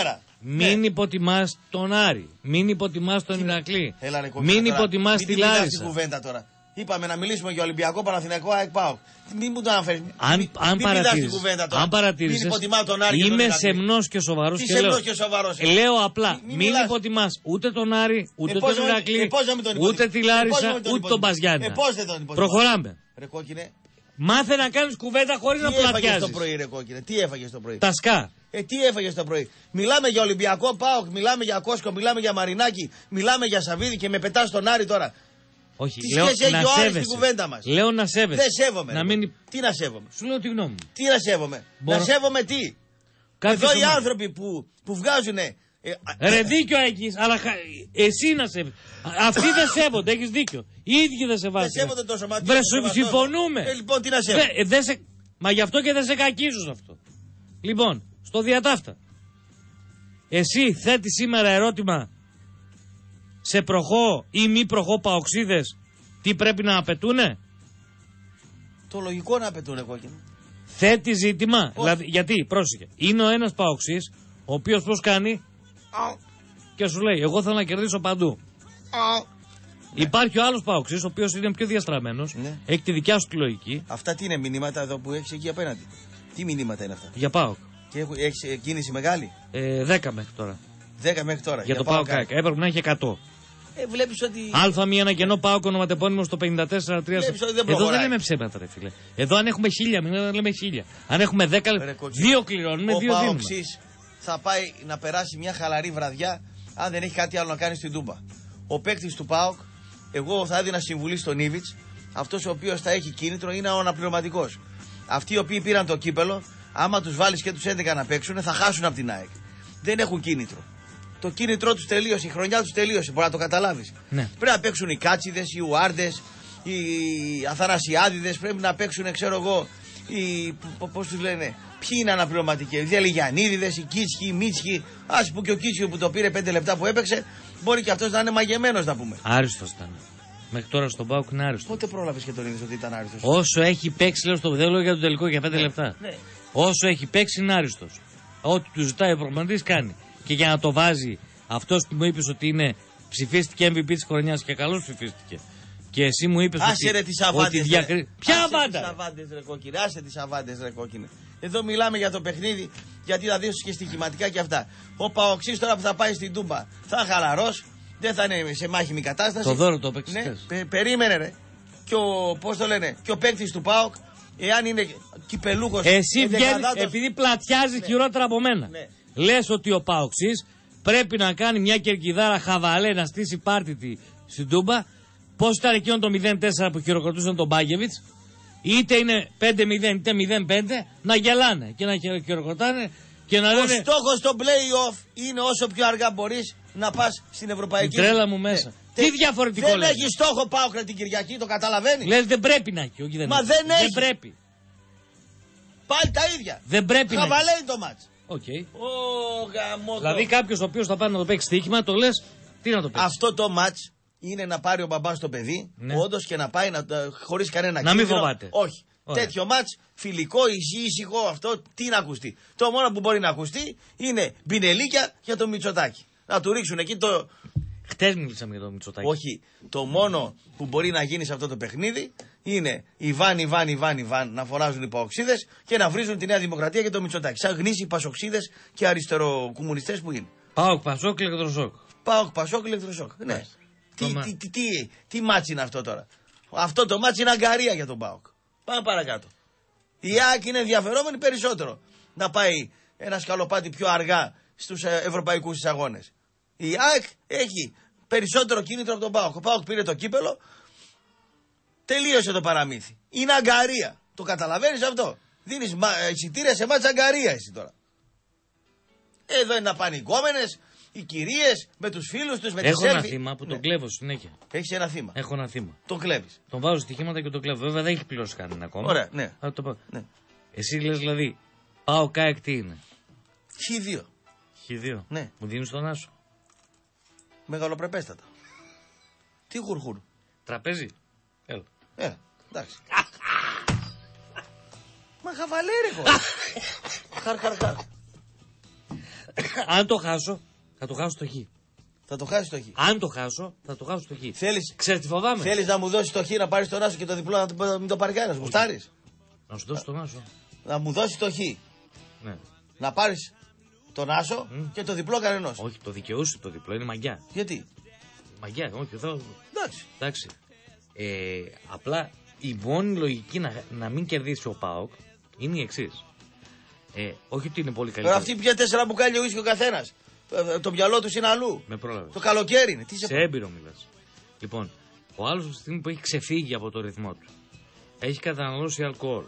Μην ναι. υποτιμάς τον Άρη, μην υποτιμάς τον Ηρακλή, μην υποτιμάς τη Λάρισα. Τώρα. Είπαμε να μιλήσουμε για Ολυμπιακό, Παναθηναϊκό, ΑΕΚ, ΠΑΟΚ. Μην μου το αναφέρεις. Αν, αν παρατηρήσεις, είμαι σεμνός και σοβαρός και, λέω, και σοβαρός, λέω απλά, μην, μην υποτιμάς ούτε τον Άρη, ούτε ε, τον Ηρακλή, ε, ούτε τη Λάρισα, ούτε τον Παζιάννα. Προχωράμε. Μάθε να κάνεις κουβέντα χωρίς να πλατιάζεις. Τι έφαγες το πρωί? Τα σκά. Ε, τι έφαγες το πρωί? Μιλάμε για Ολυμπιακό, ΠΑΟΚ, μιλάμε για Κόσκο, μιλάμε για Μαρινάκη, μιλάμε για Σαββίδη και με πετάς τον Άρη τώρα. Όχι, τι σχέση έχει ο Άρης στην κουβέντα μας? Λέω να σέβεσαι. Δεν σέβομαι. Να μην... Τι να σέβομαι? Σου λέω τη γνώμη μου. Τι να σέβομαι? Μπορώ... Να σέβομαι τι? Κάτι εδώ οι άνθρωποι που, που βγάζουν. Ε, ε, ρε, δίκιο έχεις, αλλά εσύ να σέβεσαι. Αυτοί δεν σέβονται, έχεις δίκιο. Οι ίδιοι δεν σε βάζουν. Δεν σέβονται τόσο μάτι. Συμφωνούμε. Ε, λοιπόν, τι να σέβομαι. Μα γι' αυτό και δεν σε κακίζουν αυτό. Λοιπόν. Στο διατάφτα. Εσύ θέτεις σήμερα ερώτημα σε προχώ ή μη προχώ παοξίδες τι πρέπει να απαιτούνε. Το λογικό να απαιτούνε, κόκκινο. Θέτει ζήτημα. Δηλαδή, γιατί, πρόσεχε. Είναι ο ένας παοξής ο οποίος πώς κάνει oh. και σου λέει εγώ θέλω να κερδίσω παντού. Oh. Υπάρχει ναι. ο άλλος παοξής ο οποίος είναι πιο διαστραμμένος, ναι. έχει τη δικιά σου τη λογική. Αυτά τι είναι μηνύματα εδώ που έχεις εκεί απέναντι? Τι μηνύματα είναι αυτά? Για ΠΑΟΚ. Και έχει κίνηση μεγάλη. Ε, δέκα μέχρι τώρα. δέκα μέχρι τώρα. Για, για το ΠΑΟΚ. Έπρεπε να έχει εκατό. Ε, βλέπεις ότι. Αλφα μία ένα κενό ΠΑΟΚ ονοματεπώνυμο στο πενήντα τέσσερα τρία. Εδώ δεν λέμε ψέματα, ρε φίλε. Εδώ αν έχουμε χίλια, μην λέμε χίλια. Αν έχουμε δέκα, δύο κληρώνουμε, δύο δίνουμε. Ο ΠΑΟΚΣΙΣ θα πάει να περάσει μια χαλαρή βραδιά, αν δεν έχει κάτι άλλο να κάνει στην Τούμπα. Ο παίκτης του ΠΑΟΚ, εγώ θα έδινα συμβουλή στον Ήβιτς, αυτός ο οποίος θα έχει κίνητρο είναι ο αναπληρωματικός. Αυτοί οι οποίοι πήραν το κύπελο. Άμα τους βάλεις και τους έντεκα να παίξουν, θα χάσουν από την ΑΕΚ. Δεν έχουν κίνητρο. Το κίνητρό τους τελείωσε, η χρονιά τους τελείωσε. Μπορεί να το καταλάβεις. Ναι. Πρέπει να παίξουν οι Κάτσιδες, οι Ουάρδες, οι Αθανασιάδηδες. Πρέπει να παίξουν, ξέρω εγώ, οι... πώς τους λένε, ποιοι είναι αναπληρωματικοί. Οι Δελιγιαννίδηδες, οι Κίτσιοι, οι Μίτσιοι. Ας που και ο Κίτσιο που το πήρε πέντε λεπτά που έπαιξε, μπορεί και αυτός να είναι μαγεμένος, να πούμε. Άριστος ήταν. Μέχρι τώρα στον ΠΑΟΚ είναι άριστος. Πότε πρόλαβες και τον είδες ότι ήταν άριστος? Όσο έχει παίξει, λέω στο βδέλο για τον τελικό για πέντε ναι. λεπτά. Ναι. Όσο έχει παίξει είναι άριστος. Ό,τι του ζητάει ο προπονητής κάνει. Και για να το βάζει αυτός που μου είπες ότι είναι ψηφίστηκε εμ βι πι της χρονιάς και καλώς ψηφίστηκε. Και εσύ μου είπες άσε ότι, ρε, τις αβάντες, ότι διακρι... Ποια αβάντα! Άσε τις αβάντες ρε κόκκινε, άσε τις αβάντες ρε κόκκινε. Εδώ μιλάμε για το παιχνίδι, γιατί θα δεις και στοιχηματικά και αυτά. Ο Παοξής τώρα που θα πάει στην Τούμπα θα χαλαρός, δεν θα είναι σε μάχημη κατάσταση. Το δώρο το παίξεις. Ναι, πε, περίμενε ρε. Και ο, πώς το λένε, και ο παίκτης του ΠΑΟΚ, εάν είναι κυπελούχος. Εσύ βγαίνεις, επειδή πλατιάζει ναι. χειρότερα από μένα. Ναι. Λες ότι ο Παοξής πρέπει να κάνει μια κερκιδάρα χαβαλέ να στήσει πάρτι στην Τούμπα. Πώς ήταν εκείνο το μηδέν τέσσερα που χειροκροτούσαν τον Μπάγκεβιτς, είτε είναι πέντε μηδέν είτε μηδέν πέντε, να γελάνε και να χειροκροτάνε και να λένε. Ο στόχος στο play-off είναι όσο πιο αργά μπορείς να πας στην Ευρωπαϊκή. Η τρέλα μου μέσα. Ναι. Τι διαφορετικό δεν λέει. Δεν έχει στόχο Πάοκ την Κυριακή, το καταλαβαίνει. Λες δεν πρέπει να έχει, όχι δεν. Μα έχει. δεν έχει. Δεν πρέπει. Πάλι τα ίδια. Δεν πρέπει Χαβαλέ να έχει. Χαβαλέει το μάτς. Okay. Ο, δηλαδή κάποιος ο οποίος θα πάει να το παίξει στοίχημα, το λες τι να το παίξει. Αυτό το μάτς είναι να πάρει ο μπαμπάς το παιδί, ναι. όντως και να πάει να, χωρίς κανένα κίνδυνο. Να μην φοβάται. Όχι. Ωραία. Τέτοιο μάτς, φιλικό, ησυχό αυτό, τι να ακουστεί. Το μόνο που μπορεί να ακουστεί είναι μπινελίκια για το Μητσοτάκι. Να του ρίξουν εκεί το. Χτες μιλήσαμε για το Μητσοτάκι. Όχι. Το μόνο που μπορεί να γίνει σε αυτό το παιχνίδι είναι Ιβάν, Ιβάν, Ιβάν, Ιβάν να φοράζουν οι Παοξίδες και να βρίζουν τη Νέα Δημοκρατία και το Μητσοτάκι. Σαν γνήσιοι Πασοξίδες και αριστεροκομμουνιστές που είναι. Πάοκ, Πασόκ, Ηλεκτροσόκ. Πάοκ, Πασόκ, Ηλεκτροσόκ. Ναι. Τι, τι, τι, τι, τι μάτς είναι αυτό τώρα. Αυτό το μάτς είναι αγκαρία για τον ΠΑΟΚ. Πάμε παρακάτω. Η ΑΕΚ είναι ενδιαφερόμενη περισσότερο να πάει ένα σκαλοπάτι πιο αργά στους ευρωπαϊκούς αγώνες. Η ΑΕΚ έχει περισσότερο κίνητρο από τον ΠΑΟΚ. Ο ΠΑΟΚ πήρε το κύπελο, τελείωσε το παραμύθι. Είναι αγκαρία. Το καταλαβαίνεις αυτό. Δίνεις εισιτήρια σε μάτς αγκαρία εσύ τώρα. Εδώ είναι απανικόμενες. Οι κυρίες με τους φίλους τους, με τις έχω ένα σέλφι. Θύμα που ναι. τον κλέβω συνέχεια. Έχεις ένα θύμα. Έχω ένα θύμα. Τον κλέβεις. Τον βάζω στοιχήματα και τον κλέβω. Βέβαια δεν έχει πληρώσει κανένα ακόμα. Ωραία, ναι. Α, το... ναι. Εσύ λες δηλαδή, πάω ΚΑΕΚ τι είναι. χι δύο. χι δύο. Ναι. Μου δίνεις τον άσο. Μεγαλοπρεπέστατα. Τι χουρχούρ. Τραπέζι. Έλα. Έλα. Εντάξει. Μα χαβαλέρικο. Χαρ, χαρ, χαρ. Αν το χάσω. Θα το χάσω το χ. Θα το χάσει το χ. Αν το χάσω, θα το χάσω το χ. Θέλεις, ξέρεις τι φοβάμαι. Θέλεις να μου δώσεις το χ να πάρεις τον άσο και το διπλό να το, μην το πάρει κανένας. Γουστάρεις. Να σου δώσεις τον άσο. Να μου δώσεις το χ. Ναι. Να πάρεις τον άσο mm. και το διπλό κανενός. Όχι, το δικαιούσε το διπλό, είναι μαγιά. Γιατί. Μαγιά, όχι, εδώ. Εντάξει. Εντάξει. Ε, απλά η μόνη λογική να, να μην κερδίσει ο ΠΑΟΚ είναι η εξής. Ε, όχι ότι είναι πολύ καλή. Τώρα αυτοί πια τέσσερα μπουκάλια ουίσκι ο καθένας. Το μυαλό του είναι αλλού. Με πρόλαβε. Το καλοκαίρι είναι. Τι σε... σε έμπειρο μιλάς. Λοιπόν, ο άλλος στη στιγμή που έχει ξεφύγει από το ρυθμό του, έχει καταναλώσει αλκοόλ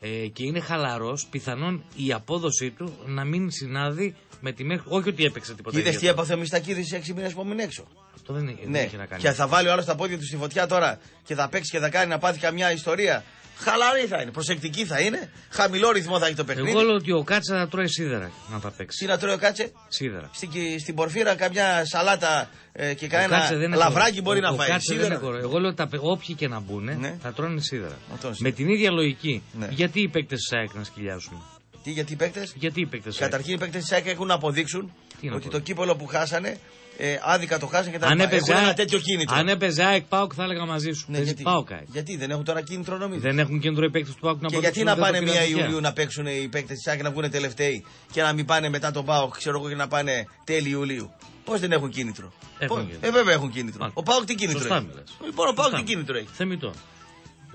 ε, και είναι χαλαρός, πιθανόν η απόδοσή του να μην συνάδει με τη μέχρι. Όχι ότι έπαιξε τίποτα. Είδες τι έπαθε ο Μιστακίδης σε έξι μήνες που έμεινε έξω. Αυτό δεν, δεν ναι. έχει να κάνει. Και θα βάλει ο άλλος τα πόδια του στη φωτιά τώρα και θα παίξει και θα κάνει να πάθει καμιά ιστορία. Χαλαρή θα είναι, προσεκτική θα είναι, χαμηλό ρυθμό θα έχει το παιχνίδι. Εγώ λέω ότι ο Κάτσα να τρώει σίδερα να τα παίξει. Τι να τρώει ο Κάτσε? Σίδερα. Στην, στην πορφύρα καμιά σαλάτα ε, και κανένα λαβράκι μπορεί ο, να ο φάει. Σίδερα. Εγώ λέω ότι όποιοι και να μπουν ναι. θα τρώνε σίδερα. σίδερα. Με την ίδια λογική. Ναι. Γιατί οι παίκτες της ΑΕΚ να σκυλιάσουν. Τι, γιατί οι παίκτες? Γιατί οι παίκτες της ΑΕΚ. Καταρχήν οι παίκτες της ΑΕΚ έχουν να αποδείξουν ότι το κύπολο που χάσανε ε, άδικα το χάσανε και τα λοιπά. Έχουν ένα τέτοιο κίνητρο. Αν έπαιζε ΑΕΚ ΠΑΟΚ θα έλεγα μαζί σου. Ναι, γιατί, ΠΑΟΚ, γιατί δεν έχουν τώρα κίνητρο νομίζεις. Δεν έχουν κίνητρο οι παίκτες του ΠΑΟΚ να παίξουν. Και γιατί να πάνε μία Ιουλίου να παίξουν οι παίκτες της ΑΕΚ να βγουν τελευταίοι και να μην πάνε μετά τον ΠΑΟΚ, ξέρω εγώ, και να πάνε τέλη Ιουλίου. Πώς δεν έχουν κίνητρο. Έχουν κίνητρο. Ε, βέβαια έχουν κίνητρο. Μάλιστα. Ο ΠΑΟΚ τι κίνητρο έχει. Λοιπόν, ο ΠΑΟΚ τι κίνητρο έχει. Θεμητό.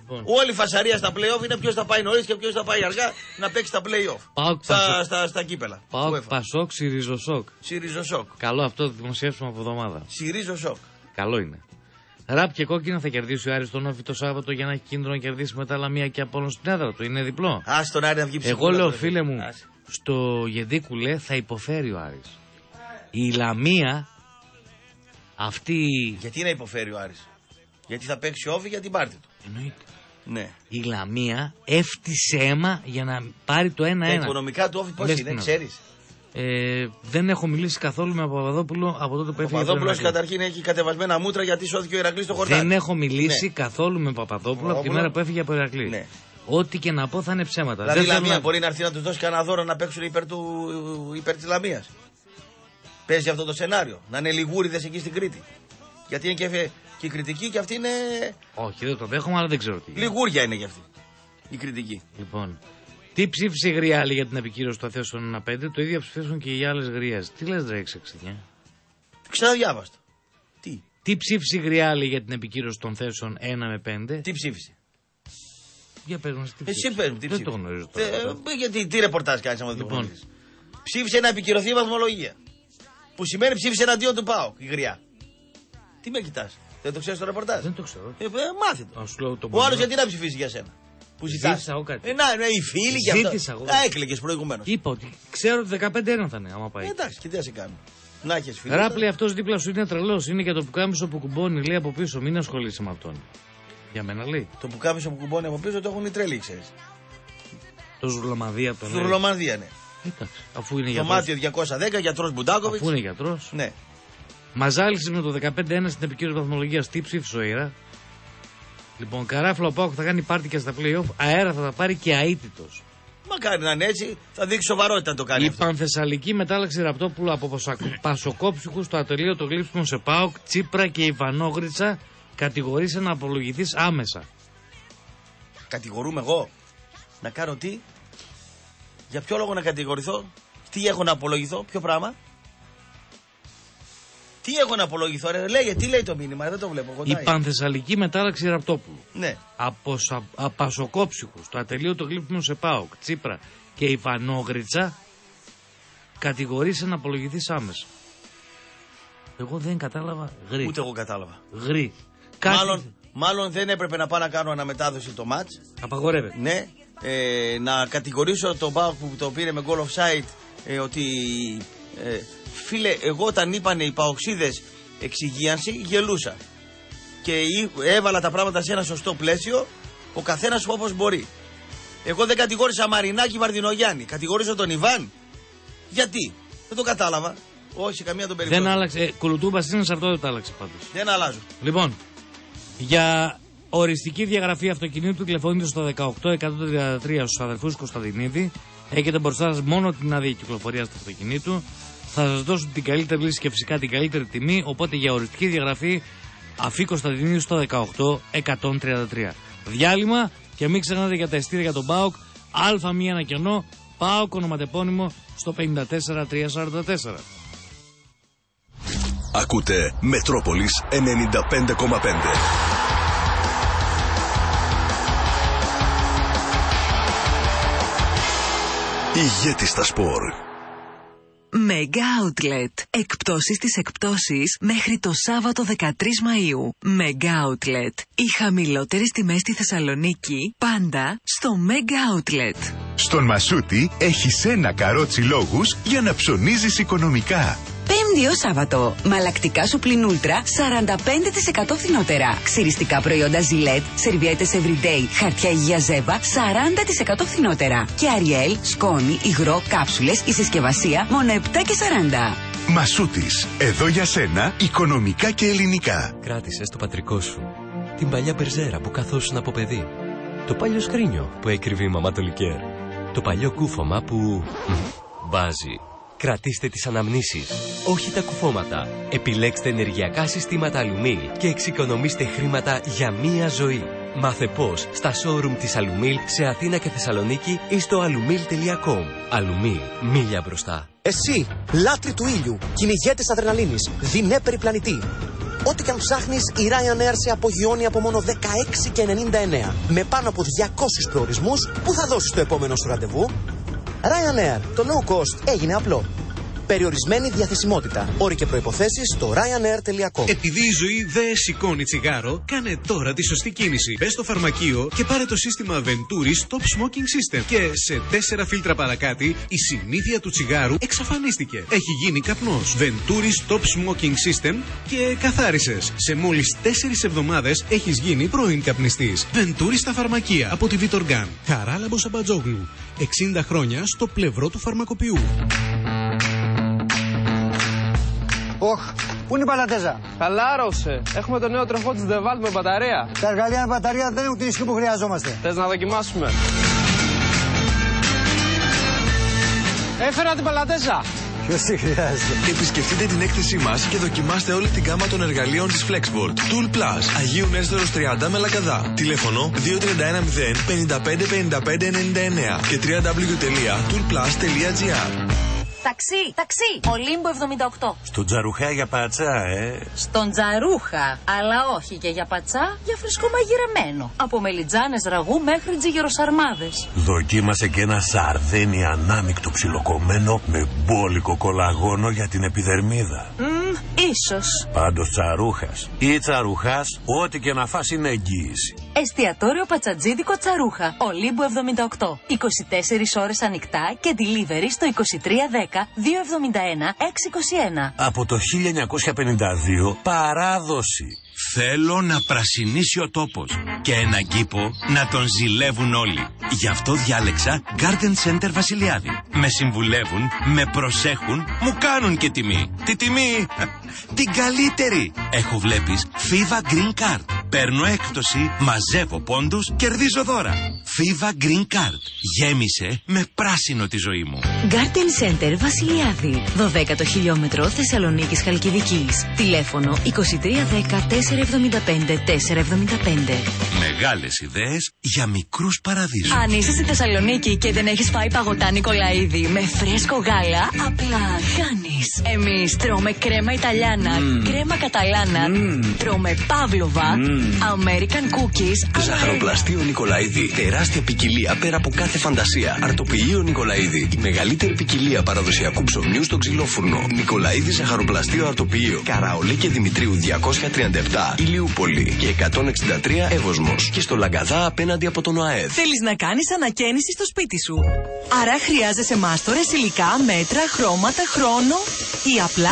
Λοιπόν. Όλη η φασαρία στα play-off είναι ποιος θα πάει νωρίς και ποιος θα πάει αργά να παίξει τα play-off. Πάω, στα, πασο... στα, στα, στα κύπελα. Πάω Πασόκ, Σιριζοσόκ. Σιριζοσόκ. Καλό αυτό το δημοσιεύσουμε από εβδομάδα. Σιριζοσόκ. Καλό είναι. Ραπ και κόκκινα θα κερδίσει ο Άρης τον Όφη το Σάββατο για να έχει κίνδυνο να κερδίσει μετά Λαμία και Απόλλων στην έδρα του. Είναι διπλό. Α τον Άρη να βγει ψυχή. Εγώ λέω φίλε μου, Άς. στο Γεντίκουλε θα υποφέρει ο Άρης. Η Λαμία αυτή. Γιατί να υποφέρει ο Άρης. Γιατί θα παίξει ο Όφη για την πάρτη του. Εννοείται. Ναι. Η Λαμία έφτιασε αίμα για να πάρει το ένα ένα. Τα οικονομικά του Όφη πώς είναι, ξέρεις. Ε, δεν έχω μιλήσει καθόλου με τον Παπαδόπουλο από τότε που έφυγε. Ο Παπαδόπουλος καταρχήν έχει κατεβασμένα μούτρα γιατί σώθηκε ο Ηρακλής στο χορτάρι. Δεν έχω μιλήσει ναι. καθόλου με τον Παπαδόπουλο από τη μέρα που έφυγε από Ηρακλή. Ναι. Ό,τι και να πω θα είναι ψέματα. Δηλαδή δεν η Λαμία να... μπορεί να έρθει να του δώσει κανένα δώρο να παίξουν υπέρ, του... υπέρ τη Λαμία. Παίζει αυτό το σενάριο. Να είναι λιγούριδες εκεί στην Κρήτη. Γιατί είναι και, και η κριτική και αυτή είναι. Όχι, δεν το δέχομαι, αλλά δεν ξέρω τι. Λιγούρια είναι και αυτή η κριτική. Λοιπόν. Τι ψήφισε η Γριάλη για την επικύρωση των θέσεων ένα πέντε, το ίδιο ψήφισαν και οι άλλε Γριέ. Τι λε, Ρέξα, ξενιά. Ξαναδιάβαστο. Τι. Τι ψήφισε η Γριάλη για την επικύρωση των θέσεων ένα με πέντε. Τι ψήφισε. Για πες μας, τι ψήφισε. Εσύ πες μου, τι ψήφισε. Δεν το γνωρίζω τώρα. Ε, τώρα. Γιατί τι ρεπορτάζ κάνεις άμα λοιπόν. Δεν το γνωρίζεις. Ψήφισε να επικυρωθεί η βαθμολογία. Που σημαίνει ψήφισε εναντίον του ΠΑΟΚ, η Γριά. Τι με κοιτάς, δεν το ξέρεις το ρεπορτάζ. Δεν το ξέρω. Ε, μάθε το. Ο άλλος γιατί να ψηφίσει για σένα. Που ζητάς. Ζήτησα εγώ κάτι. Ε, να, ναι, οι φίλοι και αυτά. Ζήτησα εγώ. Τα έκλαιγες προηγουμένως. Είπα ότι ξέρω ότι δεκαπέντε ένα θα είναι άμα πάει. Ε, εντάξει, και τι θα σε κάνω. Να έχεις φίλοι. Ράπλε αυτός δίπλα σου είναι τρελός. Είναι για το πουκάμισο που κουμπώνει, λέει από πίσω. Μην ασχολείσαι με αυτόν. Για μένα λέει. Το πουκάμισο που κουμπώνει από πίσω το έχουν οι τρελοί, ξέρεις. Το ζουρλομανδία το λέει. Ζουρλομανδία, ναι. Εντάξει, αφού είναι γιατρός. Το μάτιο διακόσια δέκα, γιατρός Μπουντάκοβιτς. Αφού είναι γιατρός. Ναι. Μαζάλισες με το δεκαπέντε ένα στην επικύρωση βαθμολογίας. Τι ψήφισε ο Ήρα. Λοιπόν, καράφλο Πάοκ θα κάνει πάρτι και στα play-off. Αέρα θα τα πάρει και αίτητος. Μακάρι να είναι έτσι, θα δείξει σοβαρότητα να το κάνει. Η αυτό. Πανθεσσαλική μετάλλαξη Ραπτόπουλου από Πασοκόψυχου στο ατελείο το γλύψιμο σε Πάοκ, Τσίπρα και Ιβανόγριτσα. Κατηγορείσαι να απολογηθείς άμεσα. Κατηγορούμαι εγώ. Να κάνω τι. Για ποιο λόγο να κατηγορηθώ. Τι έχω να απολογηθώ. Ποιο πράγμα. Τι έχω να απολογηθώ. Ρε, λέγε, τι λέει το μήνυμα. Δεν το βλέπω. Κοντάει. Η πανθεσσαλική μετάλλαξη Ραπτόπουλου. Ναι. Από Πασοκόψυχου. Το ατελείο το γλύπνο σε ΠΑΟΚ, Τσίπρα και Ιβανόγριτσα. Κατηγορείσαι να απολογηθείς άμεσα. Εγώ δεν κατάλαβα γρή. Ούτε εγώ κατάλαβα. Γρή. Μάλλον, μάλλον δεν έπρεπε να πάω να κάνω αναμετάδοση το μάτς. Απαγορεύεται. Ναι, ε, να κατηγορήσω τον Πάοκ που το πήρε με goal offside ε, ότι ε, φίλε, εγώ όταν είπανε οι Παοξίδες εξυγίανση γελούσα. Και έβαλα τα πράγματα σε ένα σωστό πλαίσιο, ο καθένας όπως μπορεί. Εγώ δεν κατηγόρησα Μαρινάκη Βαρδινογιάννη, κατηγορήσω τον Ιβάν. Γιατί, δεν το κατάλαβα. Όχι, καμία τον περιπτώσει. Δεν άλλαξε. Ε, Κουλουτούμπα είναι σε αυτό, δεν το άλλαξε πάντως. Δεν αλλάζω. Λοιπόν, για οριστική διαγραφή αυτοκινήτου τηλεφώνητε στο δεκαοκτώ εκατόν τριάντα τρία στους αδερφούς Κωνσταντινίδη. Έχετε μπροστά σας μόνο την άδεια κυκλοφορίας του αυτοκινήτου. Θα σας δώσουν την καλύτερη λύση και φυσικά την καλύτερη τιμή. Οπότε για οριστική διαγραφή αφή Κωνσταντινίδη στο δεκαοκτώ εκατόν τριάντα τρία. Διάλειμμα και μην ξεχνάτε για τα εισιτήρια για τον ΠΑΟΚ. Α1 ανακαινό. ΠΑΟΚ ονοματεπώνυμο στο πέντε τέσσερα τρία τέσσερα τέσσερα. Ακούτε Μετρόπολης ενενήντα πέντε κόμμα πέντε. Ηγέτης στα σπορ. Mega Outlet. Εκπτώσεις της εκπτώσεις μέχρι το Σάββατο δεκατρείς Μαΐου. Mega Outlet. Οι χαμηλότερες τιμές στη Θεσσαλονίκη, πάντα στο Mega Outlet. Στον Μασούτη έχεις ένα καρότσι λόγους για να ψωνίζεις οικονομικά. Πέμπτη ως Σάββατο. Μαλακτικά σου πληνούλτρα σαράντα πέντε τοις εκατό φθηνότερα. Ξυριστικά προϊόντα Gillette, σερβιέτες Everyday, χαρτιά υγεία Ζέβα σαράντα τοις εκατό φθηνότερα. Και Ariel, σκόνη, υγρό, κάψουλες, η συσκευασία μόνο επτά και σαράντα. Μασούτης. Εδώ για σένα, οικονομικά και ελληνικά. Κράτησες το πατρικό σου. Την παλιά μπερζέρα που καθόσουν από παιδί. Το παλιό σκρίνιο που έκρυβε η μαμά το λικέρ. Το παλιό κούφωμα που βάζει. Κρατήστε τις αναμνήσεις, όχι τα κουφώματα. Επιλέξτε ενεργειακά συστήματα Αλουμίλ και εξοικονομήστε χρήματα για μία ζωή. Μάθε πώς στα showroom της Αλουμίλ σε Αθήνα και Θεσσαλονίκη ή στο αλουμίλ τελεία κομ. Αλουμίλ, μίλια μπροστά. Εσύ, λάτρη του ήλιου, κυνηγέτης αδρεναλίνης, δεινέ περιπλανητή. Ό,τι και αν ψάχνεις, η Ryanair σε απογειώνει από μόνο δεκαέξι και ενενήντα εννέα. Με πάνω από διακόσιους προορισμούς που θα δώσεις το επόμενο σου ραντεβού. Ryanair, το low cost έγινε απλό. Περιορισμένη διαθεσιμότητα. Όροι και προϋποθέσεις στο ryanair τελεία com. Επειδή η ζωή δεν σηκώνει τσιγάρο, κάνε τώρα τη σωστή κίνηση. Μπες στο φαρμακείο και πάρε το σύστημα Venturi Stop Smoking System. Και σε τέσσερα φίλτρα παρακάτω, η συνήθεια του τσιγάρου εξαφανίστηκε. Έχει γίνει καπνός. Venturi Stop Smoking System και καθάρισες. Σε μόλις τέσσερις εβδομάδες έχεις γίνει πρώην καπνιστής. Venturi στα φαρμακεία από τη Vitorgan. Χαράλαμπος Αμπατζόγλου. εξήντα χρόνια στο πλευρό του φαρμακοποιού. Οχ, Πού είναι η παλατέζα? Χαλάρωσε. Έχουμε το νέο τροχό της Δεβάλτ με μπαταρία. Τα εργαλεία με μπαταρία δεν έχουν την ισχύ που χρειαζόμαστε. Θες να δοκιμάσουμε? Έφερα την παλατέζα. Ποιος τη χρειάζεται? Επισκεφτείτε την έκθεσή μας και δοκιμάστε όλη την γάμα των εργαλείων της Flexport. Tool Plus, Αγίου Νέστερος τριάντα με Λακαδά. Τηλέφωνο δύο τρία ένα μηδέν πέντε πέντε πέντε πέντε εννιά εννιά και double-u double-u double-u τελεία tool plus τελεία gr. Ταξί, ταξί, Ολύμπο εβδομήντα οκτώ. Στον Τζαρούχα για πατσά, ε. Στον Τζαρούχα, αλλά όχι και για πατσά, για φρεσκό μαγειρεμένο. Από μελιτζάνες ραγού μέχρι τζιγεροσαρμάδες. Δοκίμασε και ένα σαρδένι ανάμικτο ψιλοκομμένο με μπόλικο κολαγόνο για την επιδερμίδα. Μμμ, ίσως. Πάντως Τζαρούχας ή Τζαρουχάς, ό,τι και να φας είναι εγγύηση. Εστιατόριο πατσατζίδικο Τζαρούχα, Ολύμπο εβδομήντα οκτώ. είκοσι τέσσερις ώρες ανοιχτά και delivery στο είκοσι τρία δέκα δύο εβδομήντα ένα έξι είκοσι ένα. Από το χίλια εννιακόσια πενήντα δύο παράδοση. Θέλω να πρασινίσει ο τόπος και έναν κήπο να τον ζηλεύουν όλοι. Γι' αυτό διάλεξα Garden Center Βασιλιάδη. Με συμβουλεύουν, με προσέχουν, μου κάνουν και τιμή. Τι τιμή? Την καλύτερη. Έχω, βλέπεις, Fiva Green Card. Παίρνω έκπτωση, μαζεύω πόντους, κερδίζω δώρα. Fiva Green Card. Γέμισε με πράσινο τη ζωή μου. Garden Center Βασιλιάδη. δώδεκα χιλιόμετρο Θεσσαλονίκης Χαλκιδικής. Τηλέφωνο είκοσι τρία δέκα τέσσερα εβδομήντα πέντε τέσσερα εβδομήντα πέντε. Μεγάλες ιδέες για μικρούς παραδείσους. Αν είσαι στη Θεσσαλονίκη και δεν έχεις φάει παγωτά Νικολαίδη με φρέσκο γάλα, απλά χάνεις. Εμείς τρώμε κρέμα Ιταλιάνα, mm. κρέμα Καταλάνα, mm. τρώμε Παύλοβα, mm. American Cookies. Ζαχαροπλαστείο Νικολαίδη. Τεράστια ποικιλία πέρα από κάθε φαντασία. Αρτοποιείο Νικολαίδη. Η μεγαλύτερη ποικιλία παραδοσιακού ψωμιού στο ξυλόφουρνο. Νικολαίδη Ζαχαροπλαστείο Αρτοποιείο. Καραολί και Δημητρίου διακόσια τριάντα επτά. Ηλιούπολη και εκατόν εξήντα τρία Εύωσμος. Και στο Λαγκαδά απέναντι από τον ΟΑΕΔ. Θέλεις να κάνεις ανακαίνιση στο σπίτι σου. Άρα χρειάζεσαι μάστορες, υλικά, μέτρα, χρώματα, χρόνο ή απλά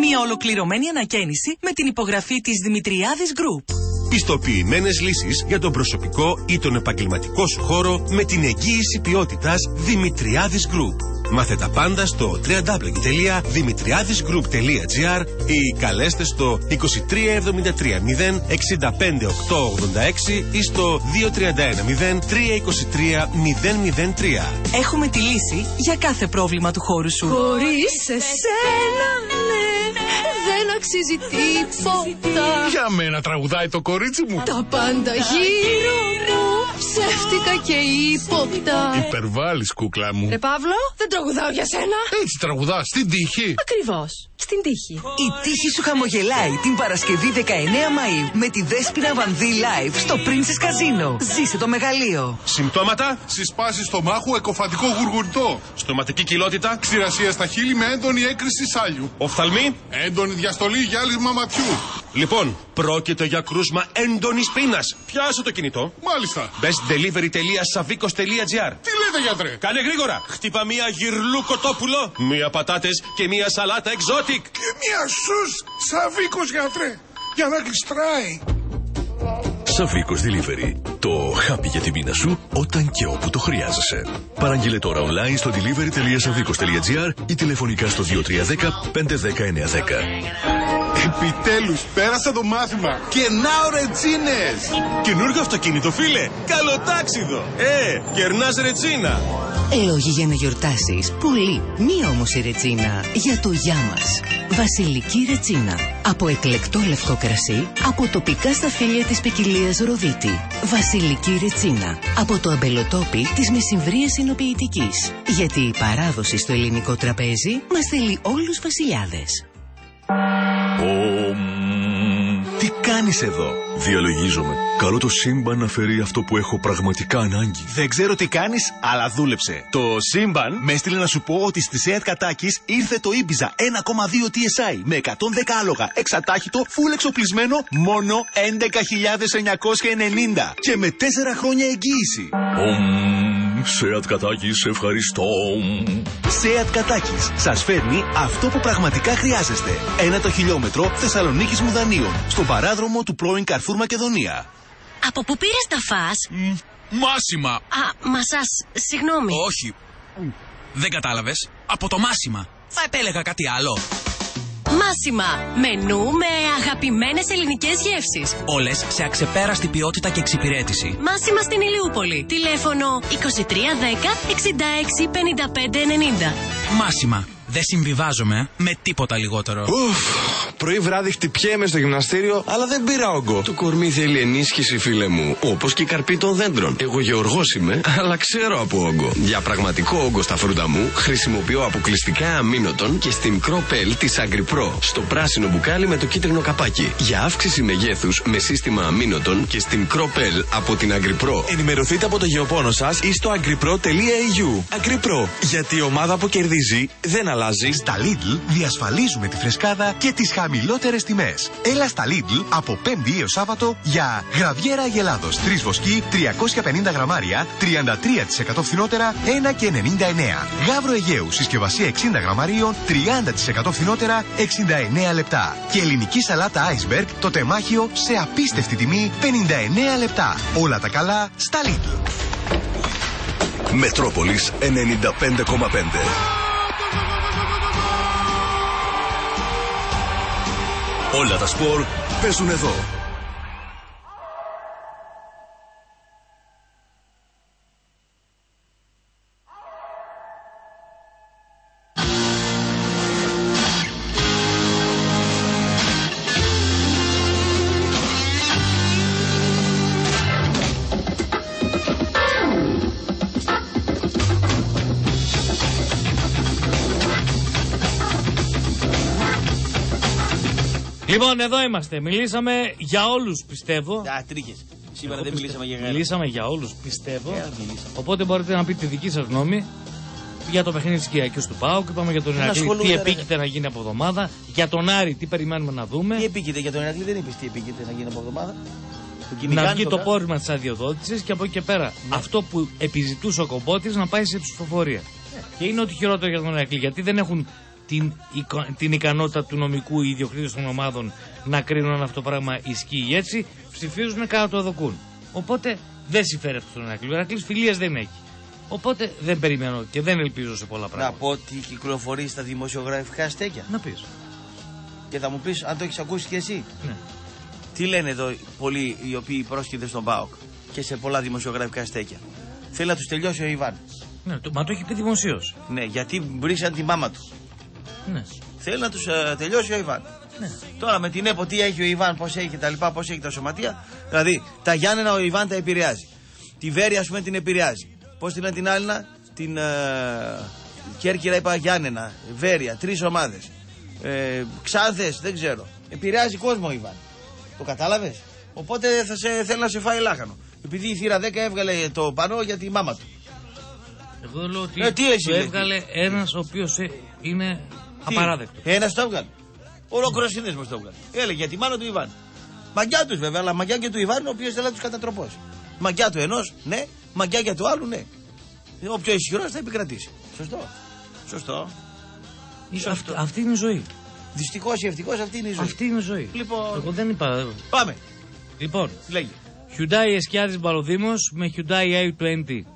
μια ολοκληρωμένη ανακαίνιση με την υπογραφή της Δημητριάδης Group. Πιστοποιημένες λύσεις για τον προσωπικό ή τον επαγγελματικό σου χώρο με την εγγύηση ποιότητας Δημητριάδης Group. Μάθε τα πάντα στο double-u double-u double-u τελεία δημητριάδης γκρουπ τελεία τζι αρ ή καλέστε στο δύο τρία επτά τρία μηδέν έξι πέντε οκτώ οκτώ έξι ή στο δύο τρία ένα μηδέν τρία δύο τρία μηδέν μηδέν τρία. Έχουμε τη λύση για κάθε πρόβλημα του χώρου σου. Χωρίς εσένα, ναι, δεν αξίζει τίποτα. Για μένα τραγουδάει το κορίτσι μου. Τα πάντα γύρω μου ψεύτικα και ύποπτα. Υπερβάλλεις, κούκλα μου. Ρε Παύλο, δεν τραγουδάω για σένα. Έτσι τραγουδάς, στην τύχη. Ακριβώς, στην τύχη. Η τύχη σου χαμογελάει την Παρασκευή δεκαεννέα Μαΐου με τη Δέσποινα Βανδύ Live στο Princess Casino. Ζήσε το μεγαλείο. Συμπτώματα: συσπάσεις στομάχου, εκοφαντικό γουργουρτό, στοματική κοιλότητα, ξηρασία στα χείλη με έντονη έκρηση σάλιου. Οφθαλμή: έντονη διαστολή, γυάλισμα ματιού. Λοιπόν, πρόκειται για κρούσμα έντονης πείνας. Πιάσου το κινητό. Μάλιστα. best delivery τελεία savicos τελεία gr. Τι λέτε, γιατρέ? Κάνε γρήγορα. Χτύπα μία γυρλού κοτόπουλο, μία πατάτες και μία σαλάτα exotic. Και μία σους Savicos, γιατρέ. Για να γλιστράει. Savicos Delivery. Το χάπι για τη μήνα σου όταν και όπου το χρειάζεσαι. Παραγγείλε τώρα online στο delivery τελεία savicos τελεία gr ή τηλεφωνικά στο δύο τρία ένα μηδέν πέντε ένα μηδέν ένα μηδέν. Επιτέλους, πέρασα το μάθημα. Και now ρετζίνες. Καινούργιο αυτοκίνητο, φίλε. Καλοτάξιδο. Ε, γερνάς ρετζίνα. Λόγοι για να γιορτάσεις. Πολύ. Μία όμως η ρετζίνα για το γιά μας. Βασιλική ρετζίνα. Από εκλεκτό λευκό κρασί. Από τοπικά σταφύλια της ποικιλίας Ροδίτη. Βασιλική ρετζίνα. Από το αμπελοτόπι της Μεσημβρίας Ινοποιητικής. Γιατί η παράδοση στο ελληνικό τραπέζι μας θέλει όλους βασιλιάδες. Ωμ, τι κάνεις εδώ? Διαλογίζομαι. Καλό το σύμπαν να φέρει αυτό που έχω πραγματικά ανάγκη. Δεν ξέρω τι κάνεις, αλλά δούλεψε. Το σύμπαν με έστειλε να σου πω ότι στις ΕΕΤ Κατάκης ήρθε το Ibiza ένα κόμμα δύο τι ες άι με εκατόν δέκα άλογα, εξατάχυτο, φουλ εξοπλισμένο, μόνο έντεκα χιλιάδες εννιακόσια ενενήντα και με τέσσερα χρόνια εγγύηση. Ωμ. ΣΕΑΤ Κατάκης, ευχαριστώ. ΣΕΑΤ Κατάκης σας φέρνει αυτό που πραγματικά χρειάζεστε. Ένα το χιλιόμετρο Θεσσαλονίκης Μουδανίων, στον παράδρομο του πρώην Καρφούρ Μακεδονία. Από πού πήρες τα φας? Mm, μάσιμα. Α, μασάς, συγγνώμη. Όχι, mm. δεν κατάλαβες, από το μάσιμα. Θα επέλεγα κάτι άλλο. Μάσιμα. Μενού με αγαπημένες ελληνικές γεύσεις. Όλες σε αξεπέραστη ποιότητα και εξυπηρέτηση. Μάσιμα στην Ηλιούπολη. Τηλέφωνο είκοσι τρία δέκα εξήντα έξι πενήντα πέντε ενενήντα. Μάσιμα. Δεν συμβιβάζομαι με τίποτα λιγότερο. Ουφ, πρωί βράδυ χτυπιέμαι στο γυμναστήριο, αλλά δεν πήρα όγκο. Το κορμί θέλει ενίσχυση, φίλε μου. Όπως και η καρπή των δέντρων. Εγώ γεωργός είμαι, αλλά ξέρω από όγκο. Για πραγματικό όγκο στα φρούτα μου, χρησιμοποιώ αποκλειστικά αμίνοτον και στη μικρόπελ της AgriPro. Στο πράσινο μπουκάλι με το κίτρινο καπάκι. Για αύξηση μεγέθους με σύστημα αμίνοτον και στη μικρόπελ από την AgriPro. Ενημερωθείτε από το γεωπόνο σας ή στο agripro.eu. AgriPro. Γιατί η ομάδα που κερδίζει δεν αλλάζει. Στα Lidl διασφαλίζουμε τη φρεσκάδα και τις χαμηλότερες τιμές. Έλα στα Lidl από Πέμπτη έως Σάββατο για γραβιέρα γελάδος τρεις βοσκή τριακόσια πενήντα γραμμάρια τριάντα τρία τοις εκατό φθηνότερα ένα και ενενήντα εννέα. Γάβρο Αιγαίου συσκευασία εξήντα γραμμαρίων τριάντα τοις εκατό φθηνότερα εξήντα εννέα λεπτά. Και ελληνική σαλάτα Iceberg το τεμάχιο σε απίστευτη τιμή πενήντα εννέα λεπτά. Όλα τα καλά στα Lidl. Μετρόπολης ενενήντα πέντε κόμμα πέντε. Όλα τα σπορ παίζουν εδώ. Λοιπόν, εδώ είμαστε. Μιλήσαμε για όλους, πιστεύω. Α, τρίκες. Σήμερα δεν μιλήσαμε για γάλα. Μιλήσαμε για όλους, πιστεύω. Οπότε μπορείτε να πείτε τη δική σας γνώμη για το παιχνίδι της Κυριακής του ΠΑΟΚ. Είπαμε για τον Ηρακλή τι επίκειται να γίνει από εβδομάδα. Για τον Άρη, τι περιμένουμε να δούμε. Τι επίκειται για τον Ηρακλή, δεν είπες τι επίκειται να γίνει από εβδομάδα. Να βγει το πόρισμα της αδειοδότησης και από εκεί και πέρα αυτό που επιζητούσε ο Κομπότης να πάει σε ψηφοφορία. Και είναι ότι χειρότερο για τον Ηρακλή, γιατί δεν έχουν Την, ικο, την ικανότητα του νομικού ή ιδιοκτήτες των ομάδων να κρίνουν αν αυτό το πράγμα ισχύει ή έτσι, ψηφίζουν κάτω το δοκούν. Οπότε δεν συμφέρει αυτό τον Ηρακλή. Ο Ηρακλής φιλίες δεν έχει. Οπότε δεν περιμένω και δεν ελπίζω σε πολλά πράγματα. Να πω ότι κυκλοφορεί στα δημοσιογραφικά στέκια. Να πεις. Και θα μου πεις αν το έχεις ακούσει και εσύ. Ναι. Τι λένε εδώ πολλοί οι οποίοι πρόσκειται στον ΠΑΟΚ και σε πολλά δημοσιογραφικά στέκια. Θέλει να του τελειώσει ο Ιβάν. Ναι, το, μα το έχει πει δημοσίως. Ναι, γιατί μπρίσαν τη μάμα του. Ναι. Θέλει να τους ε, τελειώσει ο Ιβάν. Ναι. Τώρα με την ΕΠΟ τι έχει ο Ιβάν, πώς έχει και τα λοιπά, πώς έχει τα σωματεία. Δηλαδή τα Γιάννενα ο Ιβάν τα επηρεάζει. Τη Βέρεια ας πούμε την επηρεάζει. Πώς την την άλλη να, την ε, Κέρκυρα είπα Γιάννενα, Βέρεια, τρεις ομάδες. Ε, Ξάνθες, δεν ξέρω. Επηρεάζει κόσμο ο Ιβάν. Το κατάλαβες. Οπότε θα σε, θέλει να σε φάει λάχανο. Επειδή η θύρα δέκα έβγαλε το πανό για τη μάμα του. Εγώ λέω ότι ε, τι εσύ, το έβγαλε ένας ο οποίος ε, είναι... Απαράδεκτο. Ένα το έβγαλε. Ολόκληρο σύνδεσμο το έβγαλε. Έλεγε για τη μάνα του Ιβάν. Μαγκιά του βέβαια, αλλά μαγκιά και του Ιβάν, ο οποίο θέλει να του κατατροπώσει. Μαγκιά του ενό, ναι. Μαγκιά για του άλλου, ναι. Ο πιο ισχυρό θα επικρατήσει. Σωστό. Σωστό. Σωστό. Αυτή, αυτή είναι η ζωή. Δυστυχώ ή ευτυχώ αυτή είναι η ζωή. Αυτή είναι η ζωή. Λοιπόν. Εγώ δεν είπα. Πάμε. Λοιπόν. Λέγε. Hyundai Εσκιάδης Μπαλοδήμος με Hyundai άι είκοσι.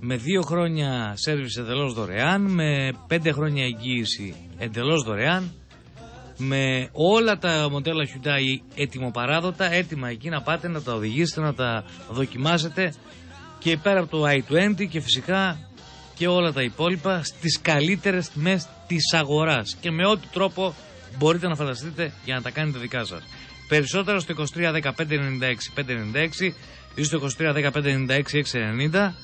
Με δύο χρόνια σέρβις εντελώς δωρεάν, με πέντε χρόνια εγγύηση εντελώς δωρεάν, με όλα τα μοντέλα Hyundai ετοιμοπαράδοτα, έτοιμα εκεί να πάτε να τα οδηγήσετε, να τα δοκιμάσετε και πέρα από το άι είκοσι και φυσικά και όλα τα υπόλοιπα στις καλύτερες τιμές της αγοράς και με ό,τι τρόπο μπορείτε να φανταστείτε για να τα κάνετε δικά σας. Περισσότερα στο είκοσι τρία δεκαπέντε ενενήντα έξι πεντακόσια ενενήντα έξι ή στο είκοσι τρία δεκαπέντε ενενήντα έξι εξακόσια ενενήντα.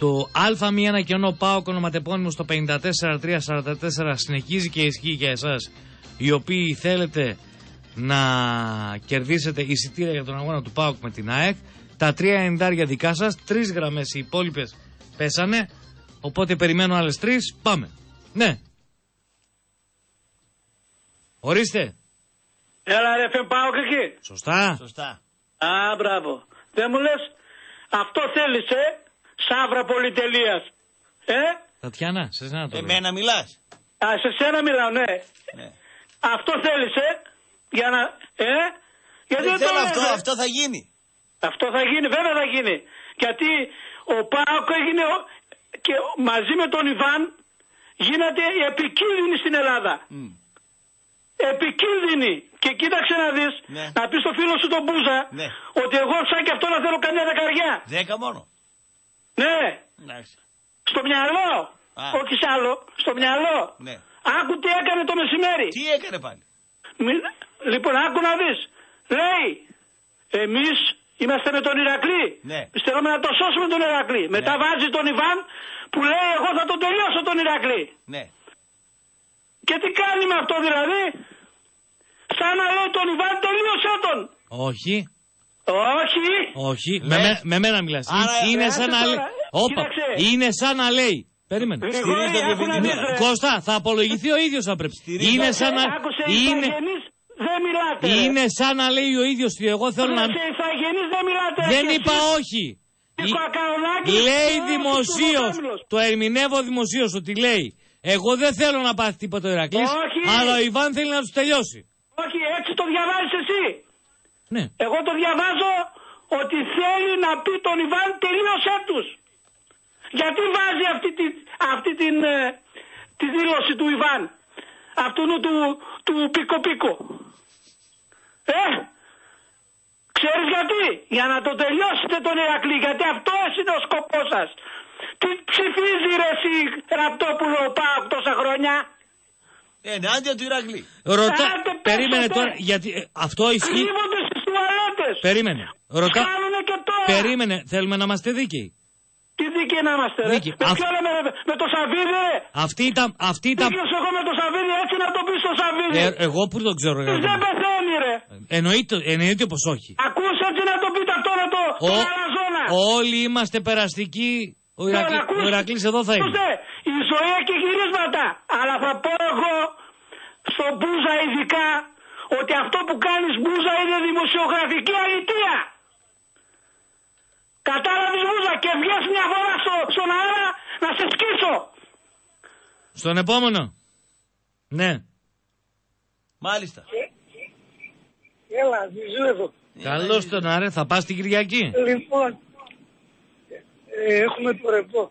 Το ΑΜΙ1 κενό ΠΑΟΚ ονοματεπώνυμο στο πέντε τέσσερα τρία τέσσερα τέσσερα συνεχίζει και ισχύει για εσάς οι οποίοι θέλετε να κερδίσετε εισιτήρια για τον αγώνα του ΠΑΟΚ με την ΑΕΚ. Τα τρία ενδάρια δικά σας, τρεις γραμμές οι υπόλοιπες πέσανε, οπότε περιμένω άλλες τρεις. Πάμε. Ναι. Ορίστε. Έλα ρε φε ΠΑΟΚ εκεί. Σωστά. Σωστά. Α, μπράβο. Δεν μου λες, αυτό θέλησε. Σαύρα πολυτελείας. Ε? Τατιάνα, σε σένα το λέω. Εμένα μιλάς. Α, σε σένα μιλάω, ναι. ναι. Αυτό θέλησε για να... Ε? Γιατί δεν θέλω αυτό, ε? αυτό θα γίνει. Αυτό θα γίνει, βέβαια θα γίνει. Γιατί ο ΠΑΟΚ έγινε και μαζί με τον Ιβάν γίνατε επικίνδυνοι στην Ελλάδα. Mm. επικίνδυνη. Και κοίταξε να δεις, ναι. να πεις στο φίλο σου τον Μπούζα, ναι. ότι εγώ σαν και αυτό να θέλω καμιά δεκαριά. Δέκα μόνο. Ναι. ναι. Στο μυαλό. Α. Όχι σ' άλλο. Στο μυαλό. Ναι. Άκου τι έκανε το μεσημέρι. Τι έκανε πάλι. Μι... Λοιπόν, άκου να δεις. Λέει, εμείς είμαστε με τον Ηρακλή. Ναι. Θέλουμε να το σώσουμε τον Ηρακλή. Ναι. Μετά βάζει τον Ιβάν που λέει εγώ θα τον τελειώσω τον Ηρακλή. Ναι. Και τι κάνει με αυτό δηλαδή. Σαν να λέει τον Ιβάν τελείωσέ τον. Όχι. Όχι. Όχι. Με, με, με μένα μιλάς. Άρα, είναι, ρε, σαν να... Όπα. Είναι σαν να λέει. Περίμενε. Κώστα, θα απολογηθεί ο ίδιος αν πρέπει. Είναι σαν να... Είναι... Δεν μιλάτε. Είναι σαν να λέει ο ίδιος ότι εγώ θέλω να... Είσαι ηθαγενής, δεν μιλάτε. Δεν είπα όχι. Λέει δημοσίως, το ερμηνεύω δημοσίως ότι λέει εγώ δεν θέλω να πάθει τίποτα ο Ηρακλής, αλλά ο Ιβάν θέλει να τους τελειώσει. Όχι, έτσι το διαβάζεις εσύ. Ναι. Εγώ το διαβάζω ότι θέλει να πει τον Ιβάν τελείωσέ τους. Γιατί βάζει αυτή, τη, αυτή την, ε, τη δήλωση του Ιβάν, αυτού του, του πικο-πικο. Ε, ξέρεις γιατί, για να το τελειώσετε τον Ηρακλή, γιατί αυτό είναι ο σκοπός σας. Τι ψηφίζει ρε εσύ Ραπτόπουλο ΠΑΟΚ τόσα χρόνια. Ενάντια του Ηρακλή. Ρωτά... Περίμενε τώρα, γιατί ε, αυτό ισχύει. Κρύβονται στις τουαλέτες. Περίμενε. Ρωτά... και τώρα. Περίμενε, θέλουμε να είμαστε δίκαιοι. Τι δίκαιοι να είμαστε ρε. Δίκαιοι. Με Αυτ... ποιο λέμε ρε, με το Σαββίδι ρε. Αυτή ήταν... Αυτή ήταν... Δίκαιος εγώ με το Σαββίδι, έτσι να το πεις το Σαββίδι. Ε, εγώ που το ξέρω. Ρε, δεν πεθαίνει ρε. Εννοείται, εννοείται πως όχι. Ακούς έτσι να το πείτε αυτό, να το, ο... το αραζώνα. Όλοι είμαστε περαστικοί. Ο Ηρακλής εδώ θα είναι. Η ζωή έχει γυρίσματα. Αλλά θα πω εγώ στον Μπούζα ειδικά ότι αυτό που κάνεις Μπούζα είναι δημοσιογραφική αλητεία. Κατάλαβες Μπούζα και βγες μια φορά στο, στον αέρα να σε σκίσω. Στον επόμενο. Ναι. Μάλιστα. Έλα, ζηλεύω. Καλώς τον άρε, θα πας την Κυριακή. Λοιπόν. Έχουμε το ρεπό.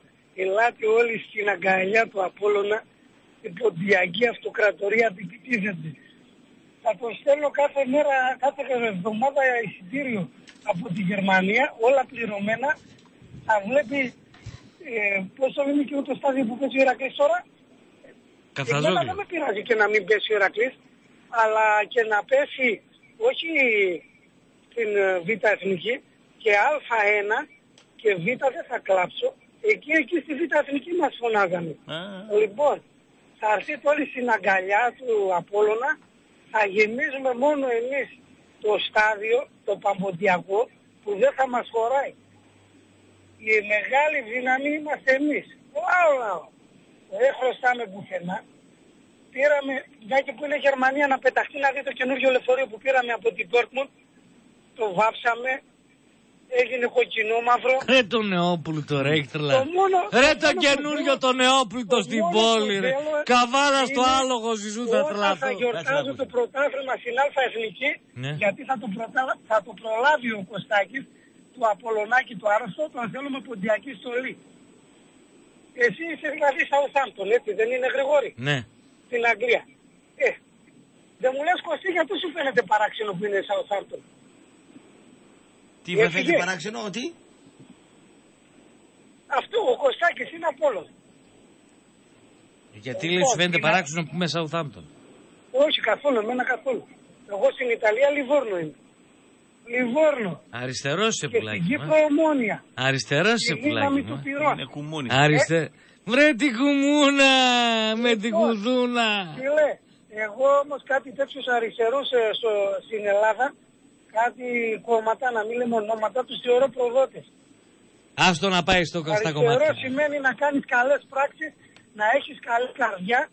Ελάτε όλοι στην αγκαλιά του Απόλλωνα. Η ποντιακή αυτοκρατορία επιτυχίζεται. Θα το στέλνω κάθε μέρα, κάθε εβδομάδα εισιτήριο από τη Γερμανία, όλα πληρωμένα. Θα βλέπει ε, πόσο είναι και το στάδιο που πέσει ο Ηρακλής τώρα. Καθαρά. Δεν με πειράζει και να μην πέσει ο Ηρακλής, αλλά και να πέσει όχι την Β' Εθνική και Α1 και Β δεν θα κλάψω. Εκεί, εκεί στη Β' Εθνική μας φωνάζανε. Ah. Λοιπόν, θα έρθετε όλοι στην αγκαλιά του Απόλλωνα. Θα γεμίζουμε μόνο εμείς το στάδιο, το παμποντιακό, που δεν θα μας χωράει. Η μεγάλη δύναμη είμαστε εμείς. Λάω, λάω. Δεν χρωστάμε πουθενά. Πήραμε, μια και που είναι Γερμανία, να πεταχτεί να δει το καινούριο λεωφορείο που πήραμε από την Dortmund. Το βάψαμε. Έγινε κοκκινό μαύρο. Ρε το Νεόπουλου τώρα έχει τρελαθεί. Ρε το καινούριο το Νεόπλουτο στην πόλη. Ρε. Καβάλα στο άλογο ζυζού θα τρελαθώ. Θα γιορτάζω το πρωτάθλημα στην Α' Εθνική. Ναι. Γιατί θα το, προτα... θα το προλάβει ο Κωστάκης του Απολωνάκη του Άρρωστο. Τον θέλουμε ποντιακή στολή. Εσύ είσαι δηλαδή Southampton, έτσι δεν είναι Γρηγόρη. Ναι. Στην Αγγλία. Ε, δεν μου λες Κωστή γιατί σου φαίνεται παράξενο που είναι Southampton. Τι με φαίνεται παράξενο, ότι... Αυτό, ο Κωστάκης είναι Απόλλων. Γιατί λέει, σου φαίνεται παράξενο που είμαι Southampton. Όχι, καθόλου, εμένα καθόλου. Εγώ στην Ιταλία Λιβόρνο είμαι. Λιβόρνο. Αριστερός σε πουλάκι. Και στην Κύπρο Ομόνια. Αριστερός σε πουλάκι. Είναι κουμούνι. Αριστε... Βρε την κουμούνα, με την κουδούνα. Φίλε, εγώ όμως κάτι τέτοιους αριστερούς στην Ελλάδα... Κάτι κόμματα, να μην λέμε ονόματα, τους θεωρώ προδότες. Άστο να πάει στο κομμάτι. Αριστερό σημαίνει να κάνεις καλές πράξεις, να έχεις καλή καρδιά,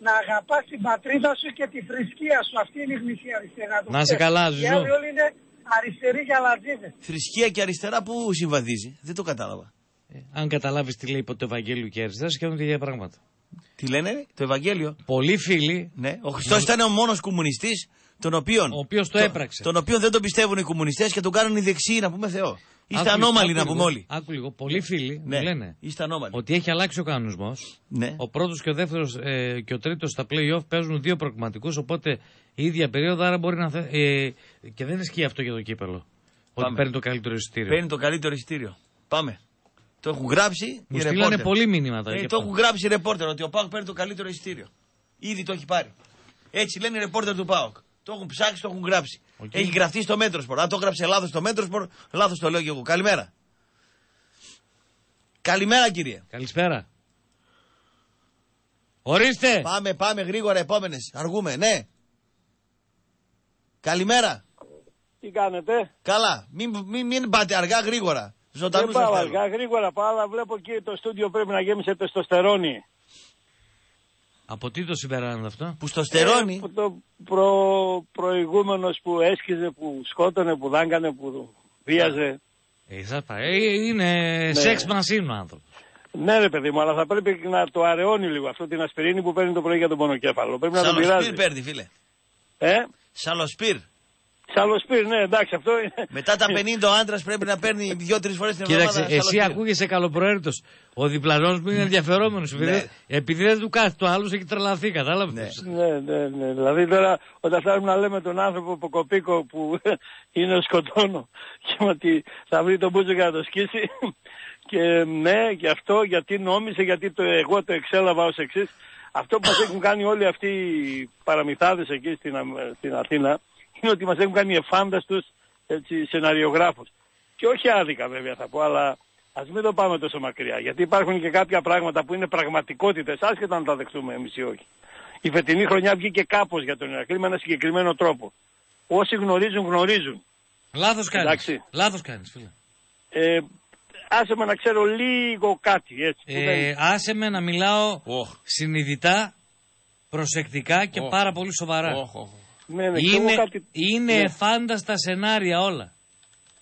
να αγαπάς την πατρίδα σου και τη θρησκεία σου. Αυτή είναι η γνήσια αριστερά. Να σε καλά, Ζουζό. Και άλλοι όλοι είναι αριστεροί γαλατζίδες. Θρησκεία και αριστερά που συμβαδίζει. Δεν το κατάλαβα. Ε, αν καταλάβεις τι λέει το Ευαγγέλιο και αριστερά, σχεδόν τα ίδια πράγματα. Τι λένε, το Ευαγγέλιο. Πολλοί φίλοι. Ναι. Ο Χριστός ήταν ο μόνος κομμουνιστής. Τον οποίον, ο οποίος το, το έπραξε. Τον οποίο δεν τον πιστεύουν οι κομμουνιστές και τον κάνουν οι δεξιοί να πούμε Θεό. Είστε ανώμαλοι να πούμε όλοι. Άκου λίγο. Πολλοί φίλοι ναι. μου λένε ότι έχει αλλάξει ο κανονισμός. Ναι. Ο πρώτος και ο δεύτερος ε, και ο τρίτος στα play-off παίζουν δύο προκριματικούς. Οπότε η ίδια περίοδο, άρα μπορεί να. Θε, ε, και δεν ισχύει αυτό για το κύπελλο. Ότι παίρνει το καλύτερο εισιτήριο. Παίρνει το καλύτερο εισιτήριο. Πάμε. Το έχουν γράψει. Μου στείλανε πολλοί μηνύματα. Ε, το έχουν γράψει οι ρεπόρτερ ότι ο ΠΑΟΚ παίρνει το καλύτερο εισιτήριο. Ήδη το έχει πάρει. Έτσι λένε οι ρεπόρτερ του ΠΑΟΚ. Το έχουν ψάξει, το έχουν γράψει. Okay. Έχει γραφτεί στο Μέτροσπορ. Αν το έγραψε λάθος στο Μέτροσπορ, λάθος το λέω και εγώ. Καλημέρα. Καλημέρα, κύριε. Καλησπέρα. Ορίστε. Πάμε, πάμε γρήγορα, επόμενες. Αργούμε, ναι. Καλημέρα. Τι κάνετε. Καλά. Μην, μην, μην πάτε αργά, γρήγορα. Ζωντανούς δεν πάω αργά, γρήγορα πάω, αλλά βλέπω και το στούντιο πρέπει να γέμισε τεστοστερόνι. Από τι το συμπεράνεται αυτό. Που στο στερώνει. Ε, που το προ, προηγούμενος που έσκιζε, που σκότωνε, που δάγκανε, που βίαζε. Ε, είναι ναι. σεξ μασίνο άνθρωπο. Ναι ρε παιδί μου, αλλά θα πρέπει να το αραιώνει λίγο αυτό την ασπιρίνη που παίρνει το πρωί για τον πονοκέφαλο. Πρέπει να το πειράζει. Σαλοσπίρ παίρνει φίλε. Ε? Σαλοσπίρ. Σαλοσπίρ, ναι, εντάξει, αυτό είναι. Μετά τα πενήντα ο άντρας πρέπει να παίρνει δύο τρεις φορές την εβδομάδα. Κοίταξε, εσύ ακούγεσαι καλοπροαίρετος. Ο διπλανός μου είναι ενδιαφερόμενος. Ναι. Επειδή δεν του κάθεται, το άλλος έχει τρελαθεί, κατάλαβες. Ναι. ναι, ναι, ναι. Δηλαδή τώρα όταν φτάνουμε να λέμε τον άνθρωπο Ποκοπίκο που είναι σκοτώνο και ότι θα βρει τον μπούτσο και να το σκίσει. Και ναι, γι' αυτό, γιατί νόμισε, γιατί το, εγώ το εξέλαβα ως εξής. Αυτό που μας έχουν κάνει όλοι αυτοί οι παραμυθάδες εκεί στην, στην Αθήνα. Είναι ότι μας έχουν κάνει εφάνταστους σεναριογράφους. Και όχι άδικα βέβαια θα πω, αλλά ας μην το πάμε τόσο μακριά. Γιατί υπάρχουν και κάποια πράγματα που είναι πραγματικότητες, άσχετα αν τα δεχτούμε εμείς ή όχι. Η φετινή χρονιά βγήκε κάπως για τον Ηρακλή με ένα συγκεκριμένο τρόπο. Όσοι γνωρίζουν, γνωρίζουν. Λάθος κάνεις. Λάθος κάνεις, φίλε. Ε, άσε με να ξέρω λίγο κάτι. Έτσι, ε, άσε με να μιλάω oh. συνειδητά, προσεκτικά και oh. πάρα πολύ σοβαρά. Oh, oh, oh. Ναι, ναι, είναι κάτι... είναι ναι. εφάνταστα σενάρια όλα.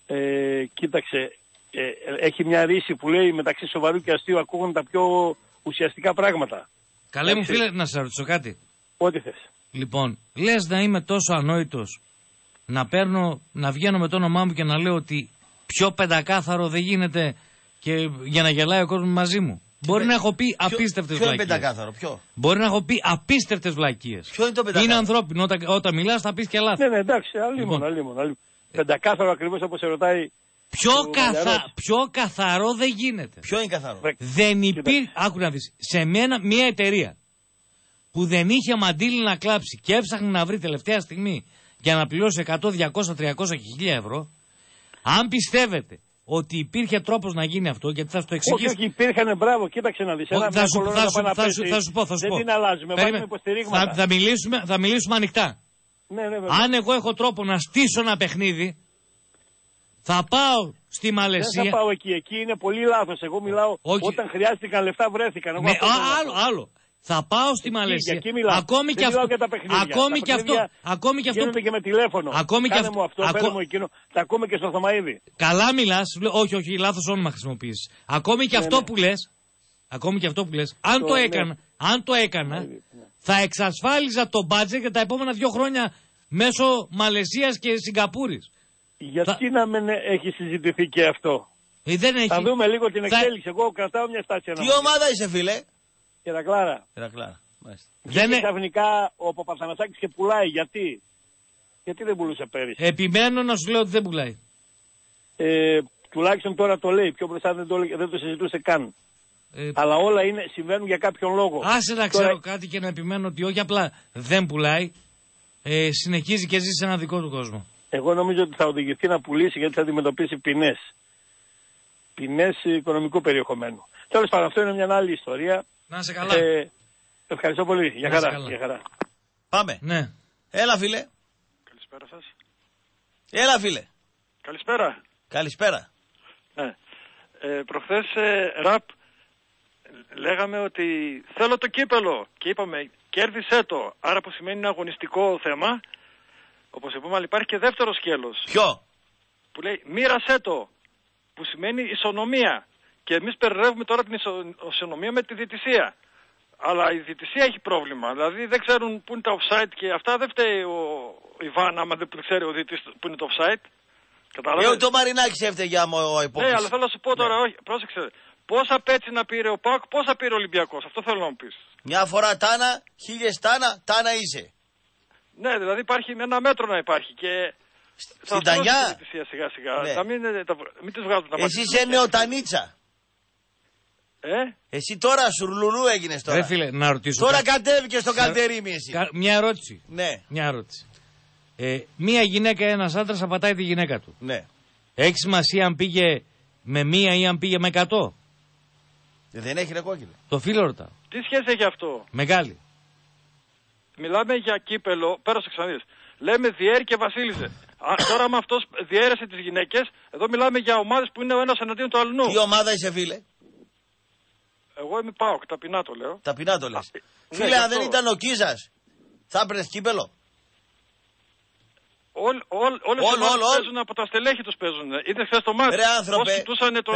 Ε, κοίταξε, ε, έχει μια ρίση που λέει μεταξύ σοβαρού και αστείου ακούγονται τα πιο ουσιαστικά πράγματα. Καλέ μου φίλε, να σε ρωτήσω κάτι. Ό,τι θες. Λοιπόν, λες να είμαι τόσο ανόητος να παίρνω, να βγαίνω με το όνομά μου και να λέω ότι πιο πεντακάθαρο δεν γίνεται και για να γελάει ο κόσμος μαζί μου. Μπορεί να έχω πει απίστευτες βλακίες. Ποιο είναι πεντακάθαρο, ποιο. Μπορεί να έχω πει απίστευτες βλακίες. Ποιο είναι το πεντακάθαρο. Είναι ανθρώπινο, όταν, όταν μιλάς θα πεις και λάθη. Ναι, ναι, εντάξει, αλλήμον, αλλήμον. αλλήμον. Ε... Πεντακάθαρο ακριβώς όπως σε ρωτάει. Πιο, καθα... πιο καθαρό δεν γίνεται. Ποιο είναι καθαρό. Δεν υπήρχε. Άκου να δεις. Σε μένα μια εταιρεία που δεν είχε μαντήλι να κλάψει και έψαχνε να βρει τελευταία στιγμή για να πληρώσει εκατό, διακόσια, τριακόσια χιλιάδες ευρώ, αν πιστεύετε. Ότι υπήρχε τρόπος να γίνει αυτό, γιατί θα σου το εξηγήσω. Όχι, όχι, υπήρχαν, μπράβο, κοίταξε να δεις. Θα, θα, θα, θα σου πω, θα σου πω. Δεν την αλλάζουμε, βάζουμε υποστηρίγματα. Θα, θα, μιλήσουμε, θα μιλήσουμε ανοιχτά. Ναι, ναι, βέβαια. Αν εγώ έχω τρόπο να στήσω ένα παιχνίδι, θα πάω στη Μαλαισία. Δεν θα πάω εκεί, εκεί είναι πολύ λάθος. Εγώ μιλάω όχι. Όταν χρειάστηκαν λεφτά, βρέθηκαν. Εγώ ναι, α, άλλο, άλλο. Θα πάω στη Μαλαισία. Εκεί, εκεί ακόμη και αυτό. Ακόμη και αυτό. Ακόμη και αυτό. Και με τηλέφωνο. Ακόμη και αυτό. Ακό... μου εκείνο. Τα ακούμε και στο Θωμαίδη. Καλά μιλάς. Όχι, όχι, λάθος όνομα χρησιμοποιείς. Ακόμη και ναι, αυτό ναι. που λες. Ακόμη και αυτό που λες. Αν το, το έκανα, ναι. αν το έκανα ναι. θα εξασφάλιζα το μπάτζετ για τα επόμενα δύο χρόνια μέσω Μαλαισίας και Σιγκαπούρης. Γιατί θα... να μην έχει συζητηθεί και αυτό. Ε, δεν έχει... Θα δούμε λίγο την εξέλιξη. Θα... Εγώ κρατάω μια στάση. Τι ομάδα είσαι, φίλε. Ηρακλάρα. Ηρακλάρα. Δεν είναι ξαφνικά ο Παπαθανασάκης και πουλάει. Γιατί? Γιατί δεν πουλούσε πέρυσι. Επιμένω να σου λέω ότι δεν πουλάει. Ε, τουλάχιστον τώρα το λέει. Πιο μπροστά δεν το, δεν το συζητούσε καν. Ε, Αλλά όλα είναι, συμβαίνουν για κάποιον λόγο. Άσε να τώρα... ξέρω κάτι και να επιμένω ότι όχι απλά δεν πουλάει. Ε, συνεχίζει και ζει σε έναν δικό του κόσμο. Εγώ νομίζω ότι θα οδηγηθεί να πουλήσει γιατί θα αντιμετωπίσει ποινές. Ποινές οικονομικού περιεχομένου. Τέλος πάντων, αυτό είναι μια άλλη ιστορία. Να είσαι καλά. Ε, ευχαριστώ πολύ. Για χαρά, καλά. Για χαρά. Πάμε. Ναι. Έλα, φίλε. Καλησπέρα σας. Έλα, φίλε. Καλησπέρα. Καλησπέρα. Ναι. Ε, προχθές, ε, ραπ, λέγαμε ότι θέλω το κύπελλο. Και είπαμε, κέρδισε το. Άρα που σημαίνει ένα αγωνιστικό θέμα. Όπως είπαμε, αλλά υπάρχει και δεύτερο σκέλος. Ποιο? Που λέει, μοίρασέ το. Που σημαίνει ισονομία. Και εμείς περιρεύουμε τώρα την ισονομία με τη διαιτησία. Αλλά η διαιτησία έχει πρόβλημα. Δηλαδή δεν ξέρουν πού είναι τα offside και αυτά δεν φταίει ο Ιβάν άμα δεν ξέρει ο διαιτητής που είναι το offside. Καταλαβαίνεις. Ε, το Μαρινάκι σε έφταιγε άμα ο υπόψης. Ναι, αλλά θέλω να σου πω τώρα, ναι. όχι, πρόσεξε. Πόσα πέτσινα πήρε ο Πάκ, πόσα πήρε ο Ολυμπιακός, αυτό θέλω να μου πεις. Μια φορά τάνα, χίλιες τάνα, τάνα είσαι. Ναι, δηλαδή υπάρχει ένα μέτρο να υπάρχει και... Στην Τανιά. Σιγά σιγά, ναι. να μην, τα, μην τις βγάζουμε τα μάτια. Εσύ είσαι νεοτανίτσα. Ε? Εσύ τώρα σουρλουλού έγινες τώρα. Ρε φίλε, να ρωτήσω. Τώρα κάτι. κατέβηκες στο Καλτερίμι εσύ. Κα... Μια ερώτηση. Ναι. Μια ερώτηση. Ε, μία γυναίκα, ένας άντρας απατάει τη γυναίκα του. Ναι. Έχει σημασία αν πήγε με μία ή αν πήγε με εκατό. Δεν έχει ρε κόκκινη. Το φίλο ρωτάω. Τι σχέση έχει αυτό. Μεγάλη. Μιλάμε για κύπελο. Πέρασε ξανά. Λέμε Διέρη και Βασίλισσε. Τώρα άμα αυτός διέρεσε τις γυναίκες, εδώ μιλάμε για ομάδες που είναι ο ένας εναντίον του αλλού. Τι ομάδα είσαι φίλε. Εγώ είμαι ΠΑΟΚ, ταπεινά το λέω. Ταπεινά το λες. Φίλε, ναι, αν αυτό... δεν ήταν ο Κίζας, θα έπαιρνες κύπελο. Όλ, όλ, όλες όλ, όλ, όλ. παίζουν από τα στελέχη τους παίζουν. Είδε χθες το μάτι. Ρε άνθρωποι,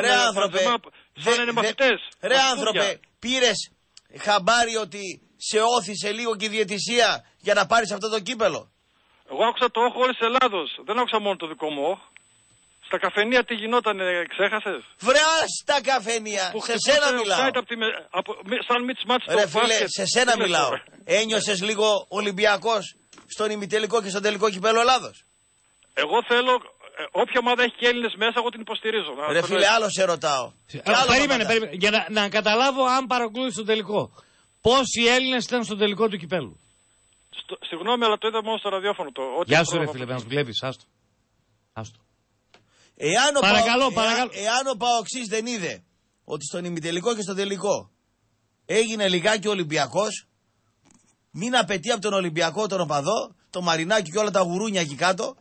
ρε άνθρωποι, ρε άνθρωπε, πήρες χαμπάρι ότι σε όθησε λίγο και η διαιτησία για να πάρεις αυτό το κύπελο. Εγώ άκουσα το όχο όλης της Ελλάδος, δεν άκουσα μόνο το δικό μου όχο. Στα καφενεία τι γινόταν, ξέχασες. Βρεά στα καφενεία. Που σε σένα μιλάω. Από τη με... από... Σαν μίτσο μάτσο του Ολυμπιακού. Σε σένα μιλάω. Ένιωσες λίγο Ολυμπιακός στον ημιτελικό και στον τελικό κυπέλλο Ελλάδος. Εγώ θέλω. Όποια ομάδα έχει και Έλληνες μέσα, εγώ την υποστηρίζω. Να... Ρε φίλε, άλλο σε ρωτάω. Α, άλλο περίμενε, περίμενε. Για να, να καταλάβω αν παρακολούθησε τον τελικό. Πόσοι Έλληνες ήταν στον τελικό του κυπέλλου. Στο... Συγγνώμη, αλλά το είδα μόνο στο ραδιόφωνο. Το... Γεια σου, ρε φίλε, να βλέπει. Άστο. Άστο. Εάν ο, παρακαλώ, Παο... παρακαλώ. Εάν, εάν ο Παοξής δεν είδε ότι στον ημιτελικό και στο τελικό έγινε λιγάκι ο Ολυμπιακός, μην απαιτεί από τον Ολυμπιακό τον οπαδό, το Μαρινάκι και όλα τα γουρούνια εκεί κάτω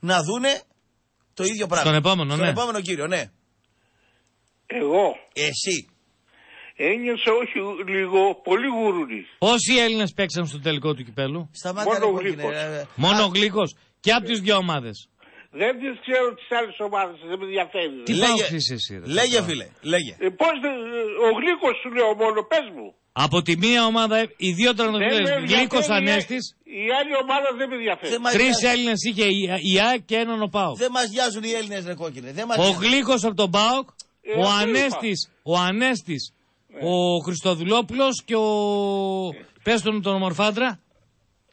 να δούνε το ίδιο πράγμα. Στον επόμενο, στον ναι. επόμενο κύριο, ναι. Εγώ. Εσύ. Ένιωσα όχι λίγο, πολύ γουρούνι. Πόσοι Έλληνες παίξαν στο τελικό του κυπέλου. Μόνο ο Γλύκος. Μόνο ο Γλύκος και από τις δύο ομάδες. Δεν τις ξέρω τις άλλες ομάδες, δεν με ενδιαφέρει. Τι λέγε, εσύ, ρε, λέγε τώρα. Φίλε, λέγε. Ε, πώς, ο Γλύκος σου λέω μόνο, πες μου. Από τη μία ομάδα, ιδιότερα να το λέει, Γλύκος Ανέστης. Η άλλη ομάδα δεν με ενδιαφέρει. Τρεις Έλληνες είχε η ΑΕΚ και έναν ο ΠΑΟΚ. Δεν μας νοιάζουν οι Έλληνες ρε κόκκινε. Δεν μας ο Γλύκος από τον ΠΑΟΚ, ε, ο, Ανέστης, ο Ανέστης, ε. ο Χριστοδουλόπουλος και ο... Ε. Πες τον τον ομορφάντρα.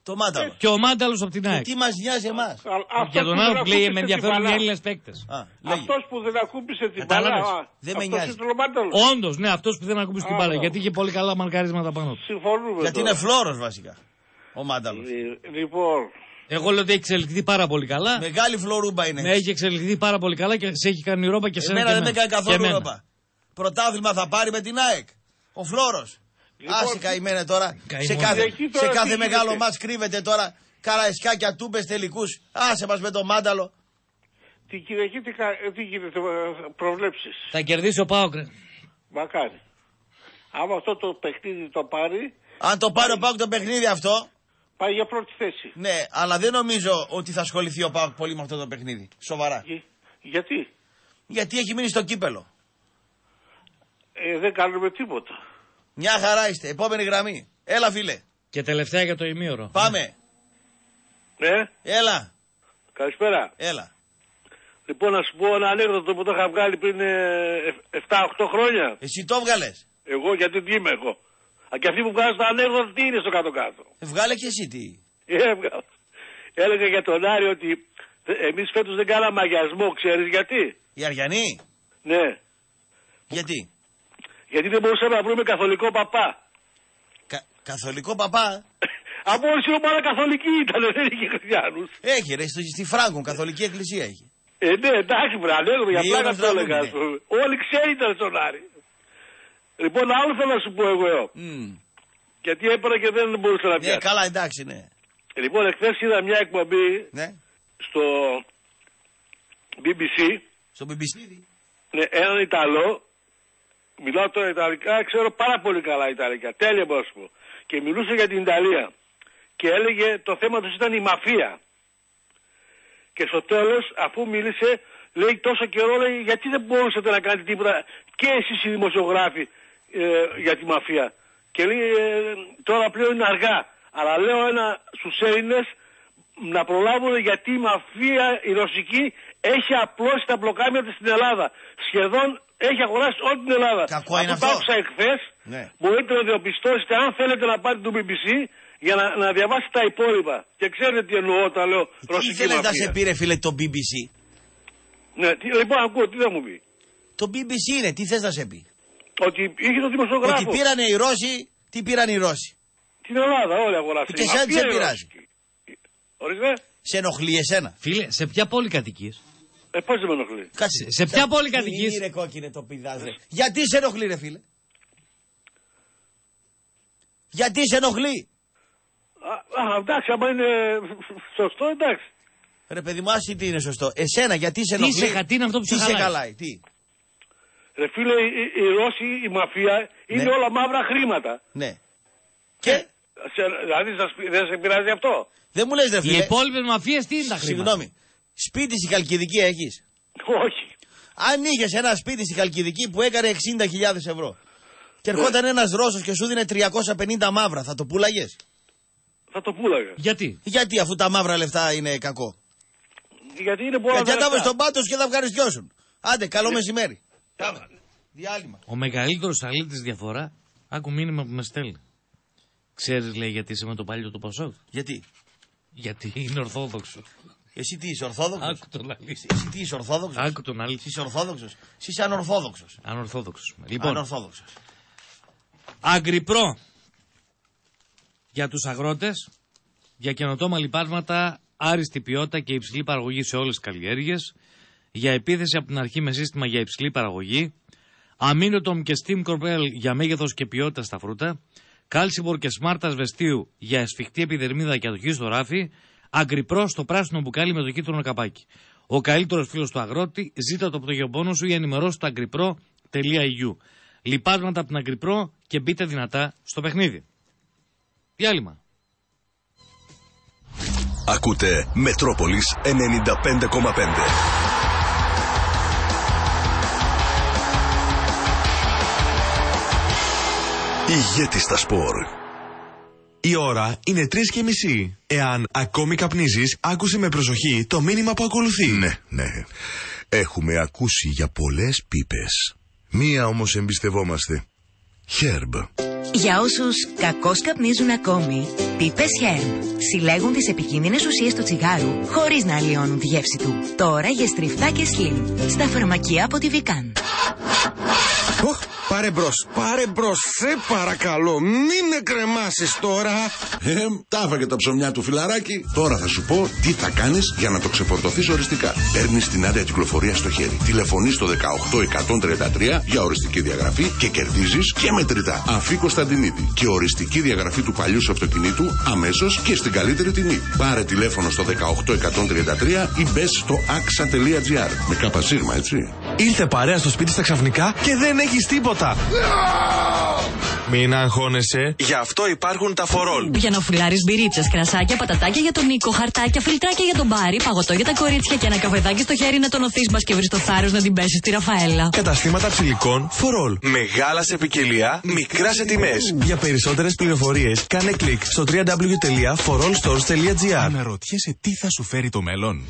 Το Μάνταλος. Και ο Μάνταλος από την ΑΕΚ. Και τι μας νοιάζει εμάς. Για τον άλλο λέει με ενδιαφέρουν οι Έλληνες παίκτες. Αυτός που δεν ακούμπησε την μπάλα. Δεν με νοιάζει. Όντως, ναι, αυτός που δεν ακούμπησε την μπάλα. Γιατί είχε πολύ καλά μαρκαρίσματα πάνω του. Συμφωνούμε. Γιατί τώρα. Είναι φλόρος βασικά. Ο Μάνταλος. Λοιπόν. Εγώ λέω ότι έχει εξελιχθεί πάρα πολύ καλά. Μεγάλη φλωρούμπα είναι. Ναι, έχει εξελιχθεί πάρα πολύ καλά και σε έχει κάνει η Ευρώπη και σε εμένα. Εμένα δεν έκανε καθόλου Ευρώπη. Πρωτάθλημα θα πάρει με την ΑΕΚ. Ο φλόρος. Άσε καημένε τώρα, σε κάθε, τώρα σε κάθε μεγάλο μας κρύβεται τώρα Καραϊσκάκια, Τούμπες, τελικούς. Άσε μας με το Μάνταλο. Την Κυριακή τι, τι γίνεται προβλέψεις. Θα κερδίσει ο ΠΑΟΚ. Μακάρι. Άμα αυτό το παιχνίδι το πάρει. Αν το πάρει πάει... ο ΠΑΟΚ το παιχνίδι αυτό. Πάει για πρώτη θέση. Ναι, αλλά δεν νομίζω ότι θα ασχοληθεί ο ΠΑΟΚ πολύ με αυτό το παιχνίδι. Σοβαρά. Για... Γιατί. Γιατί έχει μείνει στο κύπελο. Ε, δεν κάνουμε τίποτα. Μια χαρά είστε. Επόμενη γραμμή. Έλα φίλε. Και τελευταία για το ημίωρο. Πάμε. Ναι. Έλα. Καλησπέρα. Έλα. Λοιπόν να σου πω ένα ανέκδοτο που το είχα βγάλει πριν ε, εφτά οκτώ χρόνια. Εσύ το βγάλες. Εγώ γιατί τι είμαι εγώ. Α, και αυτοί που βγάζουν τα ανέκδοτα τι είναι στο κάτω κάτω. Ε, βγάλε και εσύ τι. Έβγαλε. Έλεγα για τον Άρη ότι εμείς φέτος δεν κάναμε αγιασμό. Ξέρεις γιατί. Οι Αριανοί. Ναι. Γιατί. Γιατί δεν μπορούσαμε να βρούμε καθολικό παπά. Κα, καθολικό παπά. Από όλη η ομάδα καθολική ήταν, δεν είχε χριστιανούς. Έχει ρε, στη Φράγκον, καθολική εκκλησία έχει. Ε, ναι, εντάξει, βραλέγουμε για πλάκα το έλεγα. Όλοι ξέρει ήταν στον Άρη. Λοιπόν, άλλο θέλω να σου πω εγώ. Mm. Γιατί έπαιρνα και δεν μπορούσα να πιάσω. Ναι, καλά, εντάξει, ναι. Λοιπόν, εχθές είδα μια εκπομπή ναι. στο μπι μπι σι. Στο μπι μπι σι. Ναι, έναν Ιταλό. Μιλάω τώρα Ιταλικά, ξέρω πάρα πολύ καλά Ιταλικά. Τέλεια μπορώ να σου πω. Και μιλούσε για την Ιταλία. Και έλεγε το θέμα τους ήταν η μαφία. Και στο τέλος, αφού μίλησε, λέει τόσο καιρό, λέει, γιατί δεν μπορούσατε να κάνετε τίποτα και εσείς οι δημοσιογράφοι ε, για τη μαφία. Και λέει, ε, τώρα πλέον είναι αργά. Αλλά λέω ένα στους Έλληνες, να προλάβουν, γιατί η μαφία η ρωσική έχει απλώσει τα μπλοκάμια της στην Ελλάδα. Σχεδόν έχει αγοράσει όλη την Ελλάδα. Κακό είναι αυτό. Άκουσα εχθές, ναι. Μπορείτε να διαπιστώσετε αν θέλετε να πάρετε το μπι μπι σι για να, να διαβάσετε τα υπόλοιπα. Και ξέρετε τι εννοώ όταν λέω ρωσική μαφία. Τι θέλετε να σε πήρε, φίλε, το μπι μπι σι. Ναι, τι, λοιπόν, ακούω, τι θα μου πει. Το μπι μπι σι είναι, τι θες να σε πει. Ότι είχε το δημοσιογράφο. Ότι πήρανε οι Ρώσοι, τι πήραν οι Ρώσοι. Την Ελλάδα όλοι αγοράσαν. Και σαν τι σε πειράζει. Ορίστε. Σε ενοχλεί εσένα. Φίλε, σε ποια πόλη κατοικείς. Ε, πώς δεν με ενοχλεί. Κάτσε. Σε ποια σε... πόλη κατοικείς. Είναι κόκκινε το πηδάς, ρε. Γιατί σε ενοχλεί, ρε φίλε. Γιατί σε ενοχλεί. Α, α, εντάξει, άμα είναι σωστό, εντάξει. Ρε παιδί μου, άσχη τι είναι σωστό. Εσένα, γιατί σε ενοχλεί. Τι σε, χατή, είναι αυτό που τι σε χαλάει. Τι. Ρε φίλε, οι, οι Ρώσοι, η μαφία, είναι ναι. όλα μαύρα χρήματα. Ναι. Και. Ε, σε, δηλαδή, σας, δεν σε πειράζει αυτό. Δεν μου λες, ρε φίλε. Οι υπόλοιπες μαφίες τι είναι τα χρήματα. Συγγνώμη. Σπίτι στη Χαλκιδική έχεις. Όχι. Αν είχες ένα σπίτι στη Χαλκιδική που έκανε εξήντα χιλιάδες ευρώ και ερχόταν ε. ένας Ρώσος και σου δίνε τριακόσια πενήντα μαύρα, θα το πουλάγες. Θα το πουλάγα. Γιατί. Γιατί αφού τα μαύρα λεφτά είναι κακό. Γιατί είναι πολλά. Γιατί θα τα στον πάτο και θα ευχαριστιώσουν. Άντε, καλό ε. μεσημέρι. Πάμε. Διάλειμμα. Ο μεγαλύτερος αλήτης διαφορά, άκου μήνυμα που με στέλνει. Ξέρεις, λέει, γιατί είσαι με το παλιό του Πασόκ. Γιατί. Γιατί είναι ορθόδοξο. Εσύ τι είσαι, ορθόδοξος. Άκου τον αλήθεια. Εσύ τι είσαι, ορθόδοξος. Άκου τον αλήθεια. Εσύ είσαι ορθόδοξος. Εσύ είσαι ανορθόδοξος. Ανορθόδοξος. Λοιπόν. Ανορθόδοξος. Αγκριπρό. Για τους αγρότες. Για καινοτόμα λιπάσματα, άριστη ποιότητα και υψηλή παραγωγή σε όλες τις καλλιέργειες. Για επίθεση από την αρχή με σύστημα για υψηλή παραγωγή. Αμίνοτομ και Steam Corpel για μέγεθος και ποιότητα στα φρούτα. Κάλσιμπορ και Σμάρτα Βεστίου για ασφιχτή επιδερμίδα και ατοχή στο ράφι. Αγκριπρό στο πράσινο μπουκάλι με το κίτρινο καπάκι. Ο καλύτερος φίλος του αγρότη, ζήτα το πτωχιοπόνο σου ή ενημερώστε το αγκριπρό τελεία ι γιου. Λιπάσματα από την Αγκριπρό και μπείτε δυνατά στο παιχνίδι. Διάλειμμα. Ακούτε Μετρόπολης ενενήντα πέντε κόμμα πέντε. Ηγέτης στα σπορ. Η ώρα είναι τρεις και μισή. Εάν ακόμη καπνίζεις, άκουσε με προσοχή το μήνυμα που ακολουθεί. Ναι, ναι. Έχουμε ακούσει για πολλές πίπες. Μία όμως εμπιστευόμαστε. Herb. Για όσους κακώς καπνίζουν ακόμη, πίπες Herb συλλέγουν τις επικίνδυνες ουσίες του τσιγάρου χωρίς να αλλοιώνουν τη γεύση του. Τώρα για στριφτά και slim στα φαρμακεία από τη Βικάν. Οχ, πάρε μπρος, πάρε μπρος, σε παρακαλώ, μην με κρεμάσεις τώρα. Ε, τα έφαγε τα ψωμιά του φιλαράκι. Τώρα θα σου πω τι θα κάνεις για να το ξεφορτωθείς οριστικά. Παίρνεις την άδεια κυκλοφορία στο χέρι, τηλεφωνείς στο δεκαοκτώ εκατόν τριάντα τρία για οριστική διαγραφή και κερδίζεις και μετρητά. Αφή Κωνσταντινίδη και οριστική διαγραφή του παλιού σου αυτοκινήτου αμέσως και στην καλύτερη τιμή. Πάρε τηλέφωνο στο δεκαοκτώ εκατόν τριάντα τρία ή μπες στο axa.gr. Με κάπα σύρμα, έτσι. Ήλθε παρέα στο σπίτι στα ξαφνικά και δεν έχεις τίποτα. No! Μην αγχώνεσαι. Γι' αυτό υπάρχουν τα φορόλ. Για να φουλάρεις μπυρίτσες, κρασάκια, πατατάκια για τον Νίκο, χαρτάκια, φιλτράκια για τον Μπάρι, παγωτό για τα κορίτσια και ένα καφεδάκι στο χέρι να τονωθείς, μπας και βρεις το θάρρος να την πέσεις στη Ραφαέλα. Καταστήματα ψηλικών φορόλ. Μεγάλα σε ποικιλία, μικρά σε τιμές. Για περισσότερες πληροφορίες, κάνε κλικ στο double-u double-u double-u τελεία φορόλ στορς τελεία τζι άρ. Αναρωτιέσαι τι θα σου φέρει το μέλλον.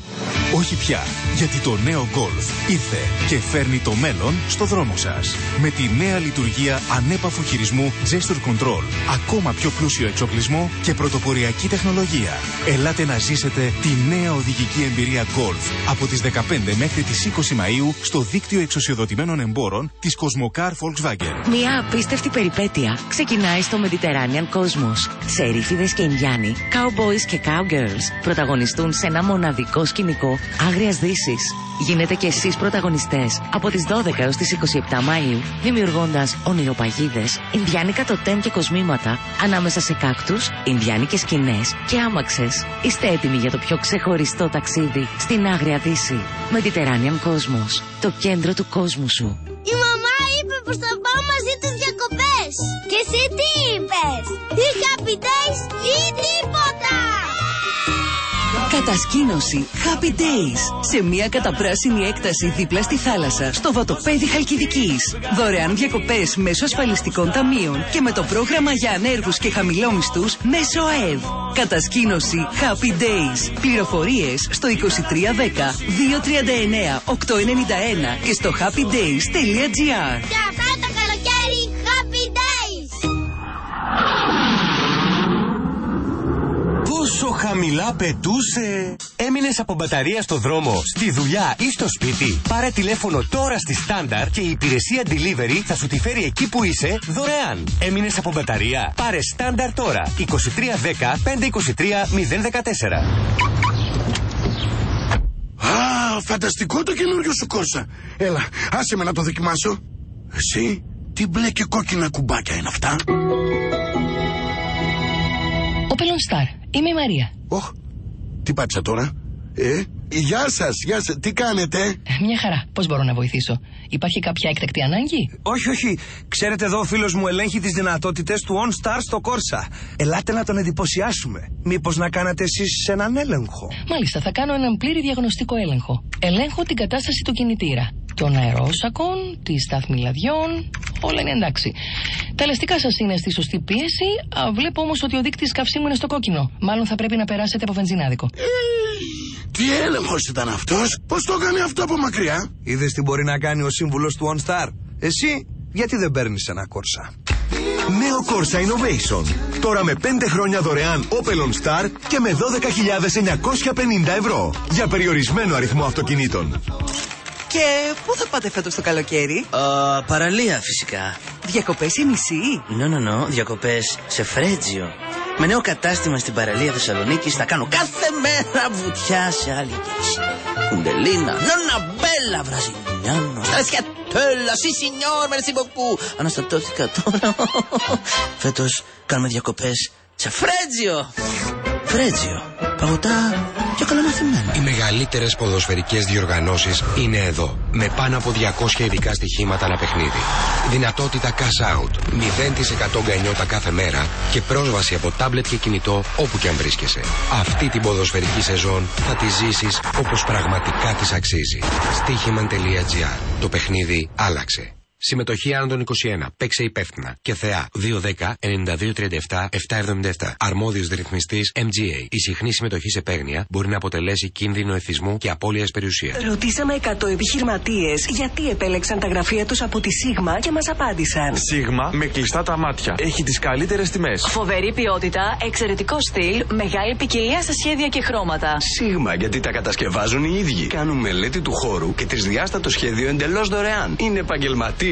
Όχι πια, γιατί το νέο Golf ήρθε και φέρνει το μέλλον στο δρόμο σας. Με τη νέα λειτουργία ανέπαφου χειρισμού Gesture Control, ακόμα πιο πλούσιο εξοπλισμό και πρωτοποριακή τεχνολογία. Ελάτε να ζήσετε τη νέα οδηγική εμπειρία Golf από τις δεκαπέντε μέχρι τις είκοσι Μαΐου στο δίκτυο εξουσιοδοτημένων εμπόρων της Cosmocar Volkswagen. Μια απίστευτη περιπέτεια ξεκινάει στο Mediterranean Cosmos. Σερίφιδες και Ινδιάνοι, cowboys και cowgirls πρωταγωνιστούν σε ένα μοναδικό σκηνικό άγριας δύσης. Γίνετε κι εσείς πρωταγωνιστές από τις δώδεκα έως τις είκοσι επτά Μαΐου, δημιουργώντας ονειροπαγίδες, ινδιάνικα τοτέν και κοσμήματα ανάμεσα σε κάκτους, ινδιάνικες σκηνές και άμαξες. Είστε έτοιμοι για το πιο ξεχωριστό ταξίδι στην Άγρια Δύση. Mediterranean Cosmos, το κέντρο του κόσμου σου. Η μαμά είπε πως θα πάω μαζί τους διακοπές. Και εσύ τι είπες? Είχα πει ή τίποτα! Κατασκήνωση Happy Days σε μια καταπράσινη έκταση δίπλα στη θάλασσα, στο Βατοπέδι Χαλκιδικής. Δωρεάν διακοπές μέσω ασφαλιστικών ταμείων και με το πρόγραμμα για ανέργους και χαμηλόμισθους μέσω ΑΕΒ. Κατασκήνωση Happy Days. Πληροφορίες στο δύο τρία ένα μηδέν, δύο τρία εννέα, οκτώ εννιά ένα και στο happy days τελεία gr. Και αυτά το καλοκαίρι Happy Days! Πόσο χαμηλά πετούσε! Έμεινες από μπαταρία στο δρόμο, στη δουλειά ή στο σπίτι? Πάρε τηλέφωνο τώρα στη Standard και η υπηρεσία Delivery θα σου τη φέρει εκεί που είσαι δωρεάν. Έμεινες από μπαταρία? Πάρε Standard τώρα. είκοσι τρία δέκα, πέντε είκοσι τρία, μηδέν δεκατέσσερα. Α, φανταστικό το καινούριο σου Κόρσα. Έλα, άσε με να το δοκιμάσω. Εσύ, τι μπλε και κόκκινα κουμπάκια είναι αυτά? Όπελον Σταρ, είμαι η Μαρία. Οχ, τι πάτησα τώρα? Ε, γεια σας, γεια σας, τι κάνετε? Μια χαρά, πώς μπορώ να βοηθήσω? Υπάρχει κάποια έκτακτη ανάγκη? Όχι, όχι, ξέρετε εδώ ο φίλος μου ελέγχει τις δυνατότητες του OnStar στο Κόρσα. Ελάτε να τον εντυπωσιάσουμε. Μήπως να κάνατε εσείς έναν έλεγχο? Μάλιστα, θα κάνω έναν πλήρη διαγνωστικό έλεγχο. Ελέγχω την κατάσταση του κινητήρα, των αερόσακων, τη στάθμη λαδιών, όλα είναι εντάξει. Τα ελαστικά σας είναι στη σωστή πίεση, α, βλέπω όμως ότι ο δείκτης καυσίμου είναι στο κόκκινο. Μάλλον θα πρέπει να περάσετε από βενζινάδικο. Ε, τι έλεγχος ήταν αυτός? Πώς το έκανε αυτό από μακριά? Είδες τι μπορεί να κάνει ο σύμβουλος του OnStar. Εσύ, γιατί δεν παίρνεις ένα Κόρσα? Νέο Corsa Innovation. Τώρα με πέντε χρόνια δωρεάν Opel On Star και με δώδεκα χιλιάδες εννιακόσια πενήντα ευρώ για περιορισμένο αριθμό αυτοκινήτων. Και πού θα πάτε φέτος το καλοκαίρι? Uh, παραλία φυσικά. Διακοπές ή νησί? Ναι, ναι, ναι, διακοπές σε Φρέτζιο. Με νέο κατάστημα στην παραλία Θεσσαλονίκης θα κάνω κάθε μέρα βουτιά σε αλικές. Κουντελίνα, νοναμπέλα, βραζιλιάνο, στρασιατέλα, σι σινιόρ, μερσι μποκού. Αναστατώθηκα τώρα. Φέτος κάνουμε διακοπές σε Φρέτζιο. Φρέτζιο, παγωτά και καλομαθημένα. Οι μεγαλύτερες ποδοσφαιρικές διοργανώσεις είναι εδώ, με πάνω από διακόσια ειδικά στοιχήματα ανά παιχνίδι. Δυνατότητα cash out, μηδέν τοις εκατό γκανιότα κάθε μέρα και πρόσβαση από τάμπλετ και κινητό όπου και αν βρίσκεσαι. Αυτή την ποδοσφαιρική σεζόν θα τη ζήσεις όπως πραγματικά της αξίζει. Στοίχημαν τελεία τζι άρ. Το παιχνίδι άλλαξε. Συμμετοχή άνω των είκοσι ένα. Παίξε υπεύθυνα. Και ΘΕΑ δύο ένα μηδέν, εννιά δύο τρία επτά, επτά επτά επτά. Αρμόδιος ρυθμιστής εμ τζι έι. Η συχνή συμμετοχή σε παίγνια μπορεί να αποτελέσει κίνδυνο εθισμού και απώλειας περιουσίας. Ρωτήσαμε εκατό επιχειρηματίες γιατί επέλεξαν τα γραφεία τους από τη Sigma και μας απάντησαν. Sigma με κλειστά τα μάτια. Έχει τις καλύτερες τιμές. Φοβερή ποιότητα, εξαιρετικό στυλ, μεγάλη ποικιλία σε σχέδια και χρώματα. Sigma γιατί τα κατασκευάζουν οι ίδιοι. Κάνουν μελέτη του χώρου και τρισδιάστατο σχέδιο εντελώς δωρεάν. Είναι επαγγελματίες.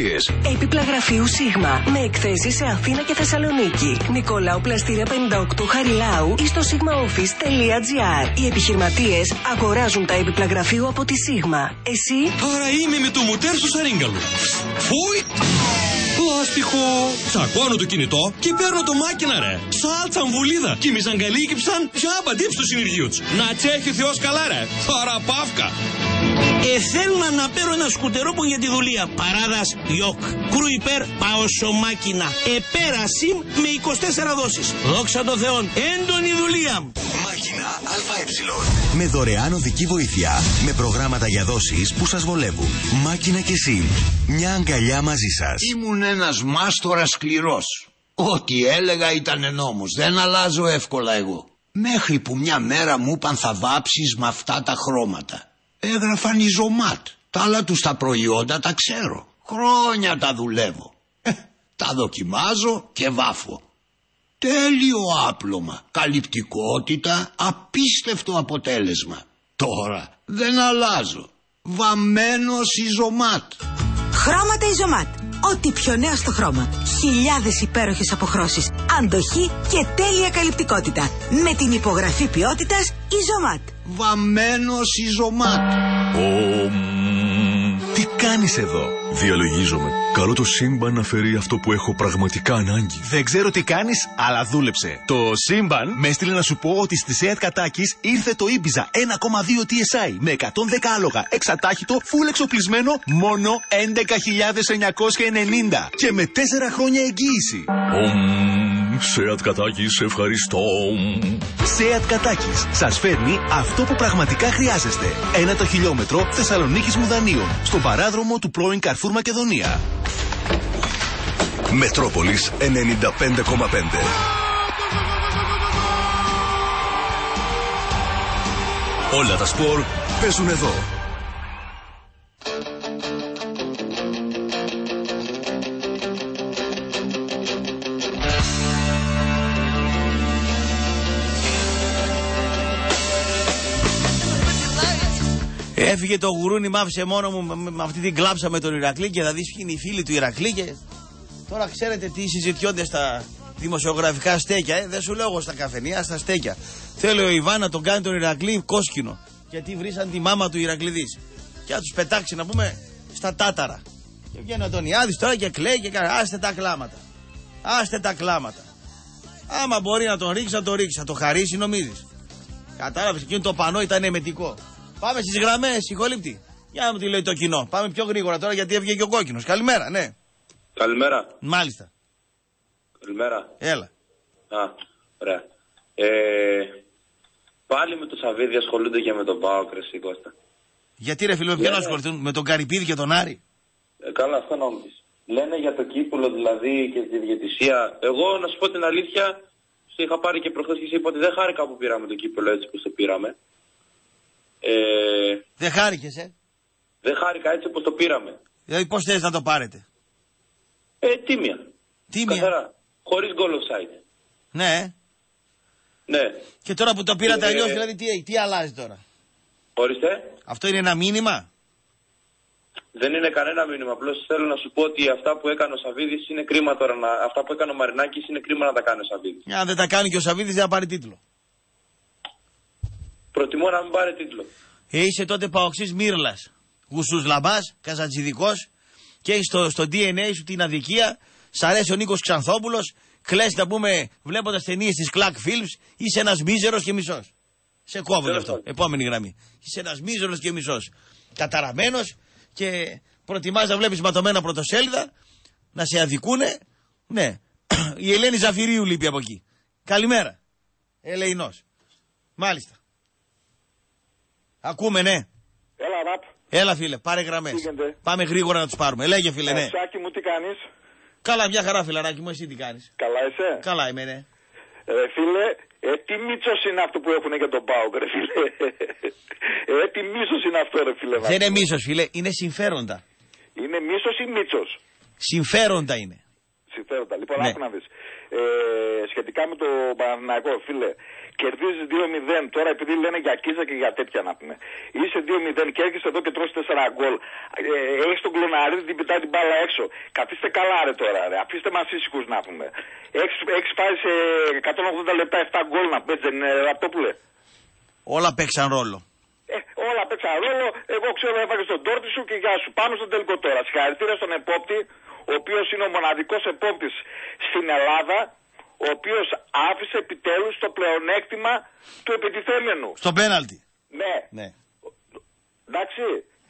Έπιπλα γραφείου Σίγμα με εκθέσεις σε Αθήνα και Θεσσαλονίκη. Νικολάου Πλαστήρα πενήντα οκτώ Χαριλάου ή στο sigma office τελεία gr. Οι επιχειρηματίες αγοράζουν τα έπιπλα γραφείου από τη Σίγμα. Εσύ? Τώρα είμαι με το μουτέρ στο σαρίγκαλο. Φούι! Πλάστιχο! Τσακώνω το κινητό και παίρνω το μάκινα ρε. Σάλτσα βουλίδα και μιζαγκαλίκι ψαν πια απαντήψει του συνεργείου του. Να τσέχει ο Θεός καλά ρε. Χαραπάφκα! Ε, θέλω να αναπέρω ένα σκουτερόπον για τη δουλεία. Παράδας Ιόκ. Κρουιπέρ Παοσομάκινα. Επέρασιμ με είκοσι τέσσερα δόσεις. Δόξα τω Θεόν. Έντονη δουλεία. Μάκινα ΑΕ. Με δωρεάν οδική βοήθεια. Με προγράμματα για δόσεις που σας βολεύουν. Μάκινα και ΣΥΜ. Μια αγκαλιά μαζί σας. Ήμουν ένας μάστορας σκληρός. Ό,τι έλεγα ήταν νόμος. Δεν αλλάζω εύκολα εγώ. Μέχρι που μια μέρα μου είπαν θα βάψεις με αυτά τα χρώματα. Έγραφαν Ιζωμάτ. Τα άλλα τους τα προϊόντα τα ξέρω. Χρόνια τα δουλεύω. Ε, τα δοκιμάζω και βάφω. Τέλειο άπλωμα. Καλυπτικότητα. Απίστευτο αποτέλεσμα. Τώρα δεν αλλάζω. Βαμμένος Ιζωμάτ. Χρώματα Ιζωμάτ. Ό,τι πιο νέο στο χρώμα. Χιλιάδες υπέροχες αποχρώσεις. Αντοχή και τέλεια καλυπτικότητα. Με την υπογραφή ποιότητας Ιζωμάτ. Βαμμένος Ιζωμάτ. Τι κάνεις εδώ? Διαλογίζομαι. Καλό το σύμπαν να φέρει αυτό που έχω πραγματικά ανάγκη. Δεν ξέρω τι κάνεις, αλλά δούλεψε. Το σύμπαν με έστειλε να σου πω ότι στη ΣΕΑΤ Κατάκης ήρθε το Ήμπιζα ένα κόμμα δύο τι ες άι με εκατόν δέκα άλογα, εξατάχυτο, φουλ εξοπλισμένο, μόνο έντεκα χιλιάδες εννιακόσια ενενήντα και με τέσσερα χρόνια εγγύηση. Σεατ Κατάκης, σε ευχαριστώ. Σεατ Κατάκης σας φέρνει αυτό που πραγματικά χρειάζεστε. Ένα το χιλιόμετρο Θεσσαλονίκης Μουδανίων, στον παράδρομο του πρώην Καρφούρ Μακεδονία. Μετρόπολης ενενήντα πέντε κόμμα πέντε. Όλα τα σπορ παίζουν εδώ. Έφυγε το γουρούνι, μ' άφησε μόνο μου, με αυτή την κλάψα με τον Ηρακλή και θα δεις ποιοι είναι οι φίλοι του Ηρακλή και... Τώρα ξέρετε τι συζητιόνται στα δημοσιογραφικά στέκια, ε? Δεν σου λέω εγώ στα καφενεία, στα στέκια. Θέλει ο Ιβάν να τον κάνει τον Ηρακλή κόσκινο, γιατί βρήσαν τη μάμα του Ηρακλήδης. Και να τους πετάξει, να πούμε, στα τάταρα. Και βγαίνει ο Αντωνιάδης τώρα και κλαίει και κάνει, άστε τα κλάματα. Άστε τα κλάματα. Άμα μπορεί να τον ρίξει, να τον ρίξει, να το χαρίσει, νομίζεις. Κατάλαβες, εκείνο το πανό ήταν εμετικό. Πάμε στις γραμμές, συγχολήπτη. Για να μου τη λέει το κοινό. Πάμε πιο γρήγορα τώρα, γιατί έβγε και ο κόκκινος. Καλημέρα, ναι. Καλημέρα. Μάλιστα. Καλημέρα. Έλα. Α, ωραία. Ε, πάλι με το Σαββίδι ασχολούνται και με τον Πάο, Κρεσί Κώστα. Γιατί ρε φίλε, με ποιον Λένε... ασχοληθούν, με τον Καρυπίδη και τον Άρη. Ε, καλά, αυτό νόμιζε. Λένε για το κύπουλο δηλαδή και τη διαιτησία. Εγώ να σου πω την αλήθεια, σου είχα πάρει και προχθές και σου είπα ότι δεν χάρηκα που πήραμε το κύπουλο έτσι που το πήραμε. Ε... Δεν χάρηκες, ε. Δεν χάρηκα έτσι όπως το πήραμε. Δηλαδή πώς θες να το πάρετε. Ε, τίμια. Τίμια. Καθαρά. Χωρίς goal offside. Ναι. Ναι. Και τώρα που το πήρατε ε... αλλιώς, δηλαδή τι, τι αλλάζει τώρα. Ορίστε. Αυτό είναι ένα μήνυμα. Δεν είναι κανένα μήνυμα. Απλώς θέλω να σου πω ότι αυτά που έκανε ο Σαββίδης είναι κρίμα τώρα. Να... Αυτά που έκανε ο Μαρινάκης είναι κρίμα να τα κάνει ο Σαββίδης. Αν δεν τα κάνει και ο Σαββίδης δεν θα πάρει τίτλο. Προτιμώ να μην πάρει τίτλο. Είσαι τότε Παοξής Μύρλας, Γουσούς Λαμπάς, Καζατζηδικός και έχεις στο, στο ντι εν έι σου την αδικία. Σ' αρέσει ο Νίκος Ξανθόπουλος, κλαις να πούμε βλέποντας ταινίες της Clark Films. Είσαι ένας μίζερος και μισός. Σε κόβω γι' αυτό. Επόμενη γραμμή. Είσαι ένας μίζερος και μισός. Καταραμένος και προτιμάς να βλέπεις ματωμένα πρωτοσέλιδα, να σε αδικούνε. Ναι. Η Ελένη Ζαφυρίου λείπει από εκεί. Καλημέρα. Ελεηνός. Μάλιστα. Ακούμε, ναι. Έλα, ραπ. Έλα, φίλε, πάρε γραμμές. Πάμε γρήγορα να τους πάρουμε. Λέγε, φίλε, ναι. Σάκη μου, τι κάνεις. Καλά, μια χαρά, φιλαράκι μου, εσύ τι κάνεις. Καλά, είσαι. Καλά, είμαι, ναι. Ρε, φίλε, ε, τι μίτσος είναι αυτό που έχουν για τον Πάοκ, ρε, φίλε. Ε, τι μίσος είναι αυτό, ρε, φίλε. Δεν είναι μίσος, φίλε, είναι συμφέροντα. Είναι μίσος ή μίτσος. Συμφέροντα είναι. Συμφέροντα. Λοιπόν, ναι. Άκου να δεις. Ε, σχετικά με το Παναθηναϊκό, φίλε. Κερδίζει δύο μηδέν τώρα, επειδή λένε για Κίζα και για τέτοια να πούμε. Είσαι δύο μηδέν και έρχεσαι εδώ και τρώσει τέσσερα γκολ. Ε, έχεις τον κλωναρίδι, την πιτάει την μπάλα έξω. Καθίστε καλά, ρε τώρα, ρε. Αφήστε μας ήσυχους να πούμε. Έχεις πάει σε εκατόν ογδόντα λεπτά επτά γκολ να πες, δεν είναι αυτό που λέει. Όλα παίξαν ρόλο. Ε, όλα παίξαν ρόλο. Εγώ ξέρω, έφαγες τον τόρτι σου και γεια σου. Πάμε στον τελικό τώρα. Συγχαρητήρια στον επόπτη, ο οποίος είναι ο μοναδικός επόπτης στην Ελλάδα, ο οποίος άφησε επιτέλους το πλεονέκτημα του επιτιθέμενου. Στο πέναλτι. Ναι. Ναι. Εντάξει.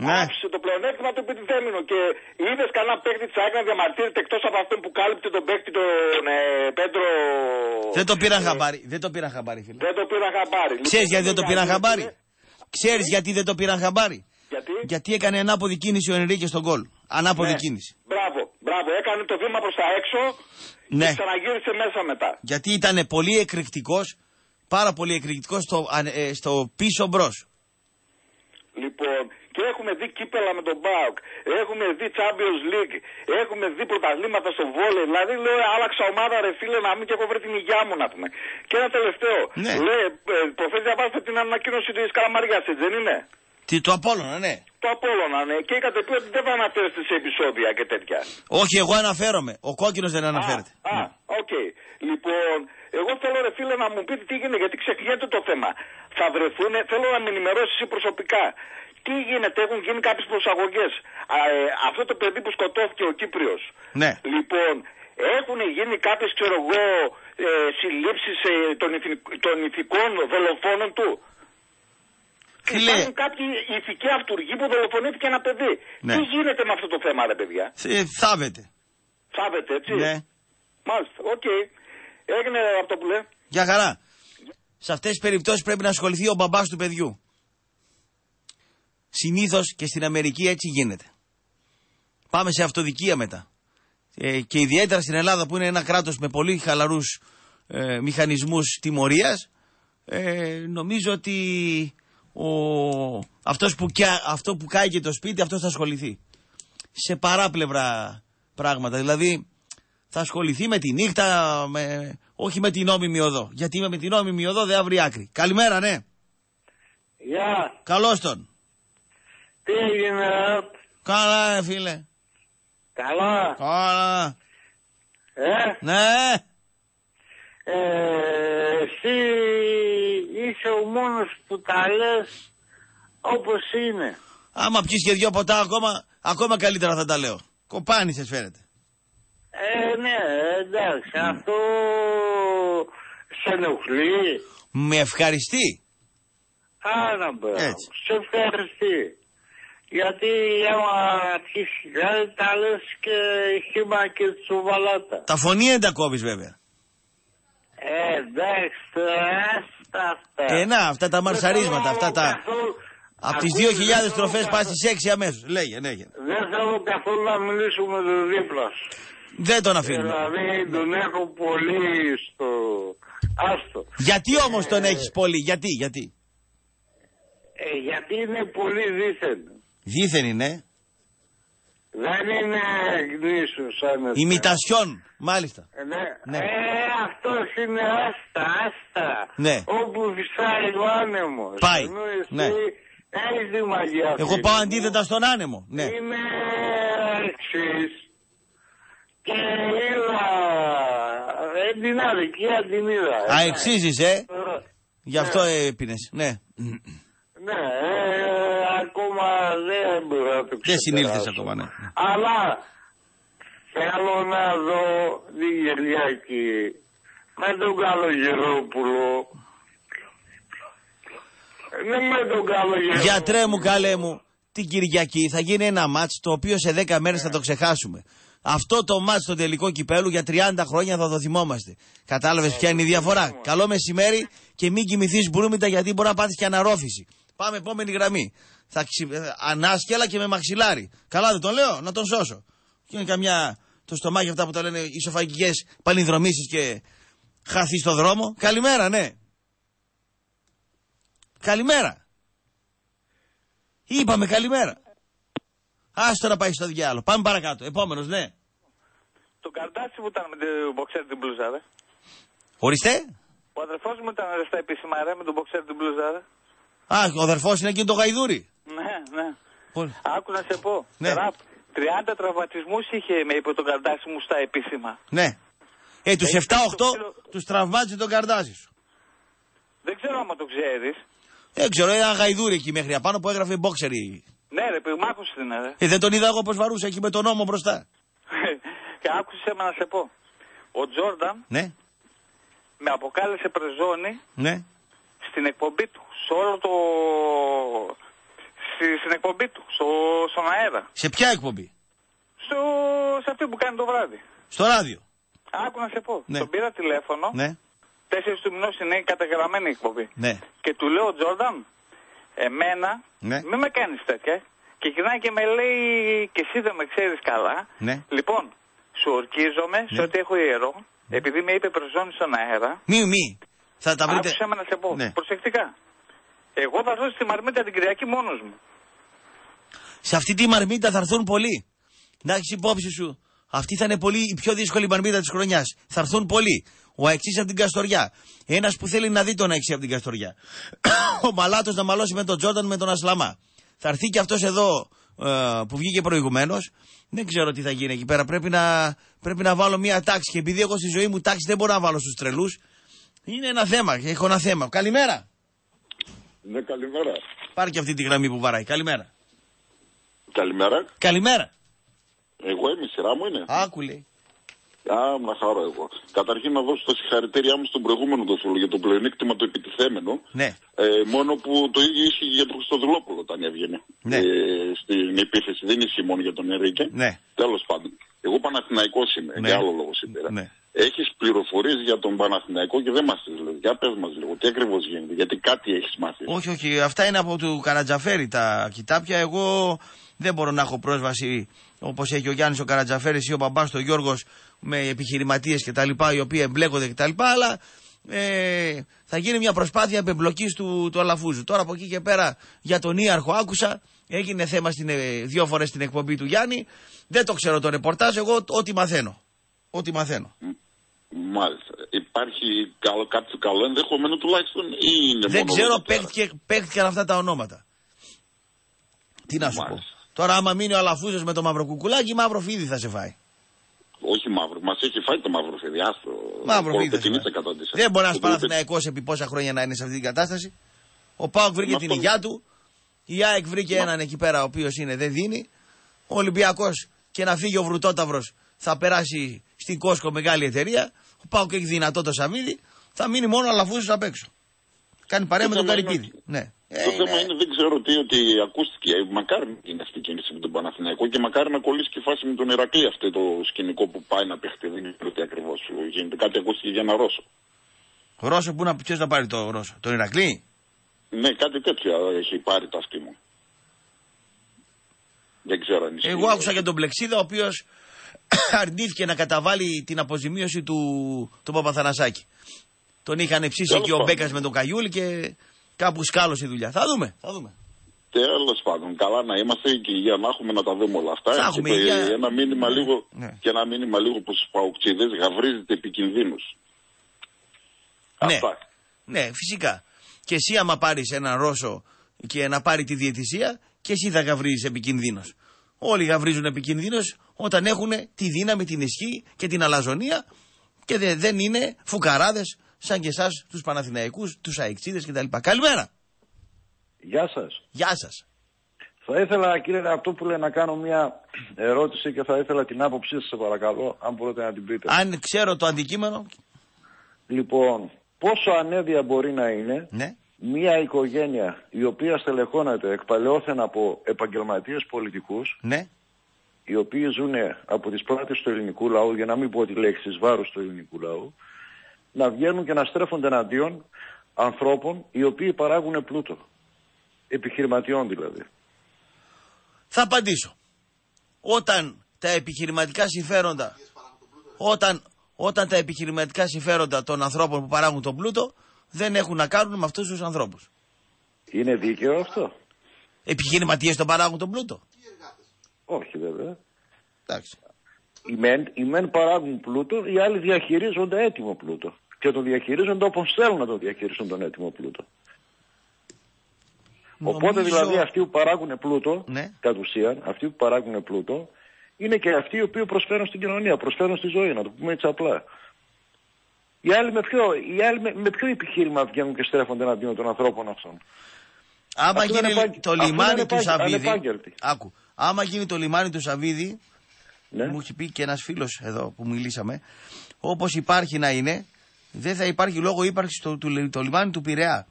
Ναι. Άφησε το πλεονέκτημα του επιτιθέμενου και είδες κανένα παίκτη της ΑΕΚ να διαμαρτύρεται εκτός από αυτόν που κάλυπτε τον παίκτη τον ε, Πέντρο... Δεν το πήραν ε, χαμπάρι. Δεν το πήραν χαμπάρι, φίλε. Δεν το πήραν χαμπάρι. Ξέρεις γιατί δεν το πήραν χαμπάρι. Ξέρεις γιατί δεν το πήραν χαμπάρι. Γιατί, γιατί έκανε ανάποδη κίνηση ο Ενρίκε στον γκολ. Ανάποδη ναι. κίνηση. Μπράβο, μπράβο. Έκανε το βήμα προς τα έξω. Ναι. Και ξαναγύρισε μέσα μετά. Γιατί ήταν πολύ εκρηκτικός, πάρα πολύ εκρηκτικός στο, ε, στο πίσω μπρος. Λοιπόν, και έχουμε δει κύπελα με τον Μπάουκ, έχουμε δει Champions League, έχουμε δει πρωταθλήματα στο βόλεϊ. Δηλαδή, λέω, άλλαξα ομάδα ρε φίλε να μην και έχω βρει την υγειά μου να πούμε. Και ένα τελευταίο. Ναι. Λέει, ε, προφές διαβάζετε την ανακοίνωση της Καλαμαριάς, έτσι δεν είναι. Τι, το Απόλλωνα, ναι. Το Απόλλωνα, ναι. Και είχατε πει ότι δεν θα αναφέρεστε σε επεισόδια και τέτοια. Όχι, εγώ αναφέρομαι. Ο κόκκινος δεν αναφέρεται. Α, οκ. Ναι. Okay. Λοιπόν, εγώ θέλω ρε φίλε να μου πείτε τι γίνεται, γιατί ξεχνιέται το θέμα. Θα βρεθούν, θέλω να με ενημερώσεις εσύ προσωπικά. Τι γίνεται, έχουν γίνει κάποιες προσαγωγές. Ε, αυτό το παιδί που σκοτώθηκε ο Κύπριος. Ναι. Λοιπόν, έχουν γίνει κάποιες, ξέρω εγώ, ε, συλλήψεις ε, των, ηθι, των ηθικών δολοφόνων του. Υπάρχουν κάποιοι ηθικοί αυτούργοι που δολοφονήθηκε ένα παιδί. Ναι. Τι γίνεται με αυτό το θέμα, ρε παιδιά. Ε, θάβεται. Θάβεται, έτσι. Ναι. Μάλιστα, οκ. Okay. Έγινε αυτό που λέει. Για χαρά. Σε αυτές τις περιπτώσεις πρέπει να ασχοληθεί ο μπαμπάς του παιδιού. Συνήθως και στην Αμερική έτσι γίνεται. Πάμε σε αυτοδικία μετά. Ε, και ιδιαίτερα στην Ελλάδα που είναι ένα κράτος με πολύ χαλαρούς ε, μηχανισμούς τιμωρίας, ε, νομίζω ότι ο, αυτός που, αυτό που κάει και το σπίτι, αυτός θα ασχοληθεί. Σε παράπλευρα πράγματα. Δηλαδή θα ασχοληθεί με τη νύχτα, με, όχι με την νόμιμη οδό. Γιατί είμαι με την νόμιμη οδό δεν αύριο άκρη. Καλημέρα, ναι. Γεια. Yeah. Καλώς τον. Τι έγινε? Καλά, φίλε. Καλά. Καλά. Ε. Ναι. Ε, εσύ είσαι ο μόνος που τα λες όπως είναι. Άμα πιείς και δυο ποτά ακόμα, ακόμα καλύτερα θα τα λέω. Κοπάνισες φαίνεται. Ε, ναι, εντάξει, mm. αυτό σε ενοχλεί. Με ευχαριστεί. Άρα, μπράβο. Σε ευχαριστεί. Γιατί άμα αρχίσει κάτι τα λες και χύμα και τσουβαλάτα. Τα φωνή τα κόβεις βέβαια. Ε, εντάξει, έστα αυτά. Ε, να, αυτά τα μαρσαρίσματα, αυτά τα... Από τις δύο χιλιάδες τροφές πας στις έξι αμέσως. Λέγε, λέγε. Δεν θέλω καθόλου να μιλήσω με τον δίπλα σου. Δεν τον αφήνουμε. Δηλαδή τον έχω πολύ στο... Άστο. Γιατί όμως τον έχεις πολύ, γιατί, γιατί. Ε, γιατί είναι πολύ δίθεν. Δίθεν είναι. Δεν είναι γνήσιο σαν... Ημιτασιόν, μάλιστα. Ε, ναι. Ε, αυτός είναι άστα, άστα. Ναι. Όπου φυσάει ο άνεμος. Πάει, ενώ εσύ ναι. Έχεις τη μαγιά. Εγώ πάω αντίθετα στον άνεμο. Ναι. Είναι εξής. Και είδα... Δεν την αδικία την είδα. Α, εξίζεις, ε. Τώρα. Γι' αυτό ναι. Έπινες, ναι. Ναι, ε, ακόμα δεν μπορώ να το ξεπεράσω. Δεν συνήλθες ακόμα, ναι. Αλλά θέλω να δω την Κυριακή με τον Καλογερόπουλο. Ναι, με τον Καλογερόπουλο. Γιατρέ μου, καλέ μου, την Κυριακή θα γίνει ένα μάτς το οποίο σε δέκα μέρες θα το ξεχάσουμε. Αυτό το μάτς στο τελικό κυπέλου για τριάντα χρόνια θα το θυμόμαστε. Κατάλαβες ποια είναι η διαφορά. Καλό μεσημέρι και μην κοιμηθείς μπρούμητα γιατί μπορεί να πάθεις και αναρρόφηση. Πάμε επόμενη γραμμή. Θα ξυ... Ανάσκελα και με μαξιλάρι. Καλά δεν το λέω, να τον σώσω. Και είναι καμιά το στομάχι αυτά που τα λένε ισοφαγικές παλινδρομήσεις και χαθεί στο δρόμο. Καλημέρα, ναι. Καλημέρα. Είπαμε καλημέρα. Άστο να πάει στο διάλογο. Πάμε παρακάτω. Επόμενος, ναι. Το καρτάσι που ήταν με τον μποξέρ την μπλούζα, δε. Ορίστε. Ο αδερφός μου ήταν στα επίσημα, ρε, με τον μποξέρ την μπλούζα, δε. Α, ο αδερφός είναι εκείνο το γαϊδούρι. Ναι, ναι. Πολύ. Άκου να σε πω. Ναι. τριάντα τραυματισμούς είχε, με είπε το καρτάσι μου στα επίσημα. Ναι. Ε, τους επτά οχτώ το... τους τραυμάτισε τον καρτάσι σου. Δεν ξέρω άμα το ξέρεις. Δεν ξέρω, ένα γαϊδούρι εκεί μέχρι απάνω που έγραφε μποξέρι. Ναι, ρε, μ' άκουσες την ναι, ε, δεν τον είδα εγώ πως βαρούσε εκεί με τον νόμο μπροστά. Και άκουσες με να σε πω. Ο Τζόρνταν ναι. με αποκάλεσε πρεζόνη ναι. στην εκπομπή του. Σε όλο το... Στη, στην εκπομπή του, στο, στον αέρα. Σε ποια εκπομπή? Στο... Σε αυτή που κάνει το βράδυ. Στο ράδιο. Άκου να σε πω. Ναι. Τον πήρα τηλέφωνο. Ναι. Τέσσερις του μηνός είναι η καταγεγραμμένη εκπομπή. Ναι. Και του λέω ο Τζόρνταν... Εμένα, ναι. μην με κάνεις τέτοια. Και γυρνάει και με λέει, και εσύ δεν με ξέρεις καλά. Ναι. Λοιπόν, σου ορκίζομαι ναι. σε ό,τι έχω ιερό, ναι. επειδή με είπε προσώνει στον αέρα. Μη, μη. Θα τα βρείτε. Άκουσα με να σε πω, ναι. προσεκτικά. Εγώ θα έρθω στη Μαρμίτα την Κυριακή μόνος μου. Σε αυτή τη Μαρμίτα θα έρθουν πολλοί. Να έχεις υπόψη σου. Αυτή θα είναι πολύ, η πιο δύσκολη Μαρμίτα της χρονιάς. Θα έρθουν πολλοί. Ο Αεξής από την Καστοριά. Ένας που θέλει να δει τον Αεξή από την Καστοριά. Ο Μαλάτος να μαλώσει με τον Τζόρνταν με τον Ασλαμά. Θα έρθει και αυτός εδώ ε, που βγήκε προηγουμένως. Δεν ξέρω τι θα γίνει εκεί πέρα. Πρέπει να, πρέπει να βάλω μια τάξη. Και επειδή εγώ στη ζωή μου τάξη δεν μπορώ να βάλω στους τρελούς. Είναι ένα θέμα. Έχω ένα θέμα. Καλημέρα. Ναι, καλημέρα. Πάρε και αυτή τη γραμμή που βαράει. Καλημέρα. Καλημέρα. Καλημέρα. Εγώ είμαι, η σειρά μου είναι. Άκουλε. Α, να χαρώ εγώ. Καταρχήν να δώσω τα συγχαρητήριά μου στον προηγούμενο δοσόλο για το πλεονέκτημα το επιτιθέμενο. Ναι. Ε, μόνο που το ίδιο ίσχυε για τον Χριστοδουλόπουλο όταν έβγαινε ναι. ε, στην επίθεση. Δεν ίσχυε μόνο για τον Ερίκε. Ναι. Τέλος πάντων. Εγώ Παναθηναϊκός είμαι. Ναι. Για άλλο λόγο σήμερα. Ναι. έχεις πληροφορίες για τον Παναθηναϊκό και δεν μας τις λέει. Για πες μας λίγο, τι ακριβώς γίνεται, γιατί κάτι έχεις μάθει. Όχι, όχι, αυτά είναι από του Καρατζαφέρη τα κοιτάπια. Εγώ δεν μπορώ να έχω πρόσβαση όπως έχει ο Γιάννης ο Καρατζαφέρης ή ο μπαμπάς ο Γιώργος με επιχειρηματίες κτλ. Οι οποίοι εμπλέκονται κτλ. Αλλά ε, θα γίνει μια προσπάθεια επεμπλοκής του, του Αλαφούζου. Τώρα από εκεί και πέρα για τον Ίαρχο άκουσα. Έγινε θέμα στην, δύο φορές στην εκπομπή του Γιάννη. Δεν το ξέρω το ρεπορτάζ. Εγώ ό,τι μαθαίνω. Ό,τι μαθαίνω. Μάλιστα. Υπάρχει καλό, κάποιο καλό ενδεχομένο τουλάχιστον ή είναι δεν μόνο ξέρω, παίχτηκαν αυτά τα ονόματα. Τι να σου μάλιστα. πω. Τώρα, άμα μείνει ο Αλαφούζος με το μαύρο κουκουλάκι, μαύρο φίδι θα σε φάει. Όχι μαύρο, μα έχει φάει το μαύρο φίδι. Άστο. Μαύρο φίδι. Δεν μπορεί να είσαι Παναθηναϊκός επί πόσα χρόνια να είναι σε αυτή την κατάσταση. Ο ΠΑΟΚ βρήκε την υγειά του. Η ΑΕΚ βρήκε έναν εκεί πέρα ο οποίος είναι δεν δίνει. Ο Ολυμπιακός και να φύγει ο Βρουτόταυρος θα περάσει στην Κόσκο μεγάλη εταιρεία. Ο ΠΑΟΚ έχει δυνατό το σαμίδι. Θα μείνει μόνο ο Αλαφούζος απ' έξω. Κάνει παρέα το με τον Καρυπίδη. Ναι. Το hey, θέμα ναι. είναι δεν ξέρω τι ότι ακούστηκε. Μακάρι είναι αυτή η κίνηση με τον Παναθηναϊκό και μακάρι να κολλήσει και η φάση με τον Ηρακλή αυτό το σκηνικό που πάει να παιχτεί. Δεν ξέρω τι ακριβώς γίνεται. Κάτι ακούστηκε για ένα Ρώσο. Ρώσο που να, ποιος να πάρει το Ρώσο, τον Ηρακλή. Ναι, κάτι τέτοιο έχει πάρει το αυτή μου. Δεν ξέρω αν ισχύει. Εγώ άκουσα για τον Πλεξίδα, ο οποίος αρνήθηκε να καταβάλει την αποζημίωση του, του Παπαθανασάκη. Τον είχαν ψήσει τέλος και ο Μπέκας με τον Καγιούλη και κάπου σκάλωσε η δουλειά. Θα δούμε, θα δούμε. Τέλος πάντων, καλά να είμαστε και για να έχουμε να τα δούμε όλα αυτά. Θα έχουμε, και για... ένα μήνυμα ναι, λίγο, ναι. και ένα μήνυμα λίγο προς τους παοξίδες, γαυρίζεται επικινδύνους. Ναι. Αυτά. Ναι, φυσικά. Και εσύ άμα πάρεις έναν Ρώσο και να πάρει τη διαιτησία και εσύ θα γαυρίζεις επικινδύνος. Όλοι γαυρίζουν επικινδύνος όταν έχουν τη δύναμη, την ισχύ και την αλαζονία και δε, δεν είναι φουκαράδες σαν και εσάς τους Παναθηναϊκούς, τους αεξίδες κτλ. Καλημέρα. Γεια σας. Γεια σας. Θα ήθελα κύριε Ραπτόπουλε να κάνω μια ερώτηση και θα ήθελα την άποψή σας σε παρακαλώ αν μπορείτε να την πείτε. Αν ξέρω το αντικείμενο. Λοιπόν... Πόσο ανέδεια μπορεί να είναι ναι. μια οικογένεια η οποία στελεχώνεται εκπαλαιόθεν από επαγγελματίες πολιτικούς ναι. οι οποίοι ζουν από τις πλάτες του ελληνικού λαού, για να μην πω τη λέξη εις βάρος του ελληνικού λαού, να βγαίνουν και να στρέφονται εναντίον ανθρώπων οι οποίοι παράγουν πλούτο, επιχειρηματιών δηλαδή. Θα απαντήσω. Όταν τα επιχειρηματικά συμφέροντα, όταν... Όταν τα επιχειρηματικά συμφέροντα των ανθρώπων που παράγουν τον πλούτο δεν έχουν να κάνουν με αυτούς τους ανθρώπους. Είναι δίκαιο αυτό. Επιχειρηματίες τον παράγουν τον πλούτο. Όχι βέβαια. Εντάξει. Οι μεν, οι μεν παράγουν πλούτο, οι άλλοι διαχειρίζονται έτοιμο πλούτο. Και το διαχειρίζονται όπως θέλουν να το διαχειριστούν τον έτοιμο πλούτο. Νομίζω... Οπότε δηλαδή αυτοί που παράγουν πλούτο, ναι. κατ' ουσίαν, αυτοί που παράγουν πλούτο, είναι και αυτοί οι οποίοι προσφέρουν στην κοινωνία, προσφέρουν στη ζωή, να το πούμε έτσι απλά. Οι άλλοι με ποιο, οι άλλοι με, με ποιο επιχείρημα βγαίνουν και στρέφονται εναντίον των ανθρώπων αυτών. Άμα αυτό γίνει είναι, το λιμάνι του Σαββίδη. Άκου, άμα γίνει το λιμάνι του Σαββίδη, ναι. μου έχει πει και ένας φίλος εδώ που μιλήσαμε, όπως υπάρχει να είναι, δεν θα υπάρχει λόγο ύπαρξης το, το, το λιμάνι του Πειραιά.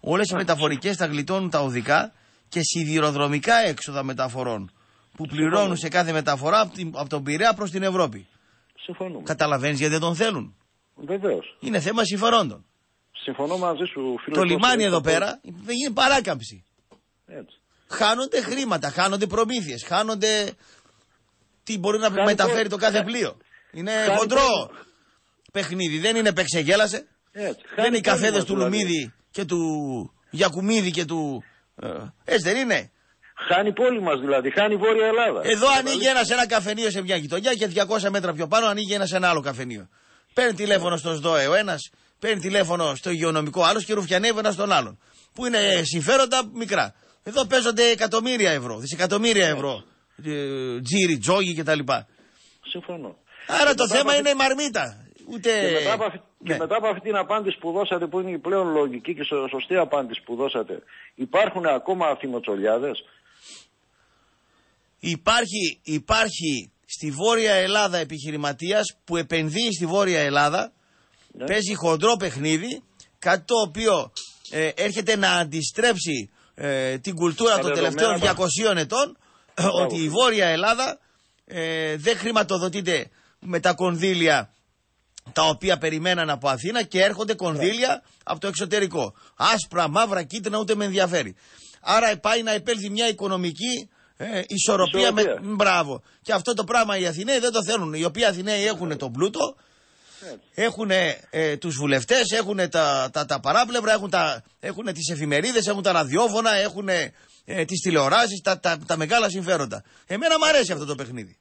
Όλες οι μεταφορικές θα γλιτώνουν τα οδικά και σιδηροδρομικά έξοδα μεταφορών. Που πληρώνουν σε κάθε μεταφορά από, την, από τον Πειραιά προς την Ευρώπη. Συμφωνούμε. Καταλαβαίνεις γιατί δεν τον θέλουν. Βεβαίως. Είναι θέμα συμφερόντων. Συμφωνώ μαζί σου, φίλε. Το λιμάνι εδώ πέρα δεν γίνει παράκαμψη. Έτσι. Χάνονται χρήματα, χάνονται προμήθειες, χάνονται. Τι μπορεί να χάνεται... μεταφέρει το κάθε πλοίο. Είναι χάνεται... χοντρό παιχνίδι, δεν είναι παίξεγέλασε. Δεν είναι οι καφέδες του δηλαδή. Λουμίδη και του Γιακουμίδη και του. Έτσι δεν είναι. Χάνει η πόλη μας δηλαδή, χάνει η Βόρεια Ελλάδα. Εδώ ανοίγει ένας ένα καφενείο σε μια γειτονιά και διακόσια μέτρα πιο πάνω ανοίγει ένας ένα άλλο καφενείο. Παίρνει τηλέφωνο στον ΣΔΟΕ ο ένας, παίρνει τηλέφωνο στο υγειονομικό άλλος και ρουφιανεύει ένας τον άλλον. Που είναι συμφέροντα μικρά. Εδώ παίζονται εκατομμύρια ευρώ, δισεκατομμύρια ευρώ. Τζίρι, τζόγι κτλ. Συμφωνώ. Άρα και το θέμα αυτή... είναι η μαρμίτα. Ούτε... Και, μετά από... ναι. και μετά από αυτή την απάντηση που δώσατε, που είναι η πλέον λογική και σωστή απάντηση που δώσατε, υπάρχουν ακόμα αθυμοτσολιάδες. Υπάρχει, υπάρχει στη Βόρεια Ελλάδα επιχειρηματίας που επενδύει στη Βόρεια Ελλάδα, ναι. παίζει χοντρό παιχνίδι, κάτι το οποίο ε, έρχεται να αντιστρέψει ε, την κουλτούρα των τελευταίων διακοσίων ετών, ότι η Βόρεια Ελλάδα ε, δεν χρηματοδοτείται με τα κονδύλια τα οποία περιμέναν από Αθήνα και έρχονται κονδύλια από το εξωτερικό. Άσπρα, μαύρα, κίτρινα, ούτε με ενδιαφέρει. Άρα πάει να επέλθει μια οικονομική ε, ισορροπία. Με... Μπράβο. Και αυτό το πράγμα οι Αθηναίοι δεν το θέλουν. Οι οποίοι Αθηναίοι έχουν τον πλούτο, έχουν ε, τους βουλευτές, έχουν τα, τα, τα παράπλευρα, έχουν, τα, έχουν τις εφημερίδες, έχουν τα ραδιόφωνα, έχουν ε, τις τηλεοράσεις, τα, τα, τα μεγάλα συμφέροντα. Εμένα μου αρέσει αυτό το παιχνίδι.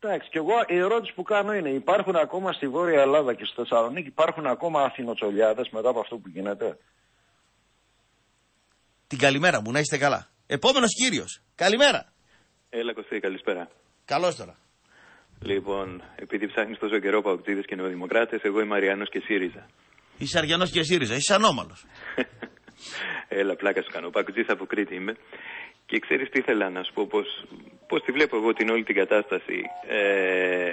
Εντάξει, και εγώ η ερώτηση που κάνω είναι, υπάρχουν ακόμα στη Βόρεια Ελλάδα και στη Θεσσαλονίκη, υπάρχουν ακόμα Αθηνοτσολιάδες μετά από αυτό που γίνεται? Την καλημέρα μου, να είστε καλά. Επόμενος κύριος, καλημέρα. Έλα Κωστή, καλησπέρα. Καλώς τώρα. Λοιπόν, επειδή ψάχνεις τόσο καιρό Παοκτήδες και Νεοδημοκράτες, εγώ είμαι Αριανός και ΣΥΡΙΖΑ. Είσαι Αριανός και ΣΥΡΙΖΑ, είσαι ανώμαλος. Έλα, πλάκα σου κάνω. Παοκτήδης από Κρήτη είμαι. Και ξέρεις τι ήθελα να σου πω, πώς, πώς τη βλέπω εγώ την όλη την κατάσταση. Ε,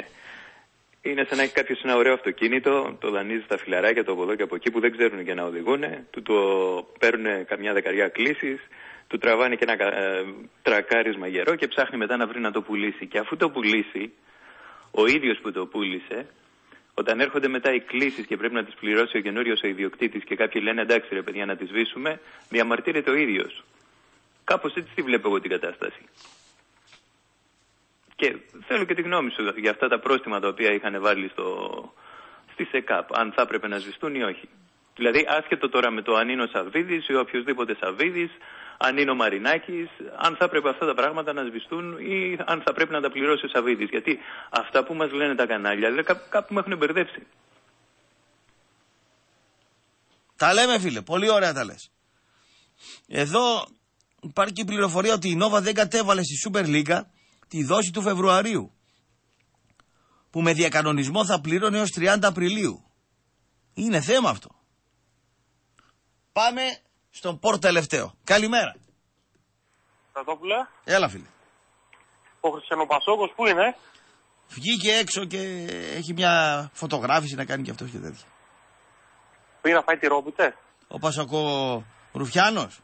είναι σαν να έχει κάποιος ένα ωραίο αυτοκίνητο, το δανείζει στα φιλαράκια, το από εδώ και από εκεί που δεν ξέρουν και να οδηγούν, του το παίρνουν καμιά δεκαριά κλήσεις, του τραβάνε και ένα ε, τρακάρισμα γερό και ψάχνει μετά να βρει να το πουλήσει. Και αφού το πουλήσει, ο ίδιος που το πούλησε, όταν έρχονται μετά οι κλήσεις και πρέπει να τις πληρώσει ο καινούριος ο ιδιοκτήτης και κάποιοι λένε εντάξει ρε παιδιά να τις σβήσουμε, διαμαρτύρεται ο ίδιος. Κάπως έτσι τη βλέπω εγώ την κατάσταση. Και θέλω και τη γνώμη σου για αυτά τα πρόστιμα τα οποία είχαν βάλει στο... στη ΣΕΚΑΠ, αν θα έπρεπε να σβηστούν ή όχι. Δηλαδή άσχετο τώρα με το αν είναι ο Σαββίδης ή οποιοδήποτε Σαββίδης, αν είναι ο Μαρινάκης, αν θα πρέπει αυτά τα πράγματα να σβηστούν ή αν θα πρέπει να τα πληρώσει ο Σαββίδης. Γιατί αυτά που μας λένε τα κανάλια, δηλαδή κάπου, κάπου με έχουν μπερδέψει. Τα λέμε φίλε, πολύ ωραία τα λες. Εδώ υπάρχει και η πληροφορία ότι η Νόβα δεν κατέβαλε στη Super League τη δόση του Φεβρουαρίου, που με διακανονισμό θα πληρώνει έως τριάντα Απριλίου. Είναι θέμα αυτό. Πάμε στον πόρ τελευταίο. Καλημέρα. Στρατόπουλε. Έλα φίλε. Ο Χριστιανοπασόκος που είναι? Βγήκε έξω και έχει μια φωτογράφηση να κάνει και αυτός και τέτοια. Πήγε να φάει τη ρόπιτε. Ο Πασοκο Ρουφιάνος.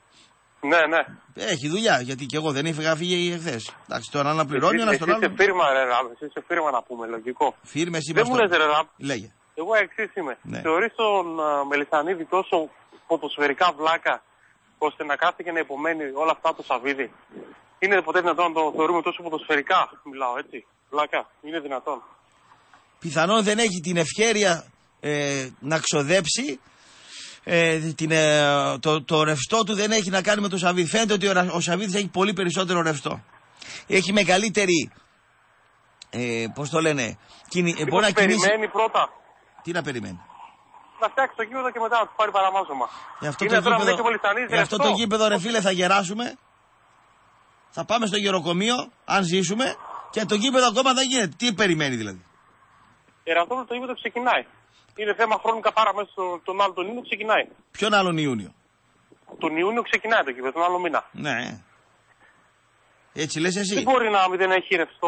Ναι, ναι. Έχει δουλειά, γιατί και εγώ δεν έφυγα, φύγει εχθές. Εντάξει, τώρα να πληρώνει ένα στον άλλο. Είσαι φίρμα, ρε Ραμπ, είσαι φίρμα να πούμε, λογικό. Φίρμες είμαστε. Δεν μου λες, ρε Ραμπ. Λέγε. Εγώ εξής είμαι. Ναι. Θεωρείς τον uh, Μελισανίδη τόσο ποδοσφαιρικά βλάκα, ώστε να κάθεται και να υπομένει όλα αυτά το Σαββίδι? Είναι ποτέ δυνατόν να το θεωρούμε τόσο ποδοσφαιρικά, μιλάω έτσι, βλάκα? Είναι δυνατόν? Πιθανόν δεν έχει την ευχέρεια ε, να ξοδέψει. Ε, την, ε, το, το ρευστό του δεν έχει να κάνει με το Σαββίδι. Φαίνεται ότι ο, ο Σαββίδης έχει πολύ περισσότερο ρευστό. Έχει μεγαλύτερη. Ε, πώς το λένε, κινη, ε, μπορεί να κινήσει. Περιμένει πρώτα. Τι να περιμένει? Να φτιάξει το γήπεδο και μετά να του πάρει παραμάζωμα. Γι' αυτό, το γήπεδο, γι αυτό το γήπεδο, ρε φίλε, θα γεράσουμε. Θα πάμε στο γεροκομείο, αν ζήσουμε. Και το γήπεδο ακόμα δεν γίνεται. Τι περιμένει δηλαδή? Εραστό το γήπεδο ξεκινάει. Είναι θέμα χρόνου καθάρα μέσα στον άλλο τον Ιούνιο ξεκινάει. Ποιον άλλον Ιούνιο? Τον Ιούνιο ξεκινάει το κήπεδο, τον άλλο μήνα. Ναι. Έτσι λες εσύ. Δεν μπορεί να μην έχει ρευστό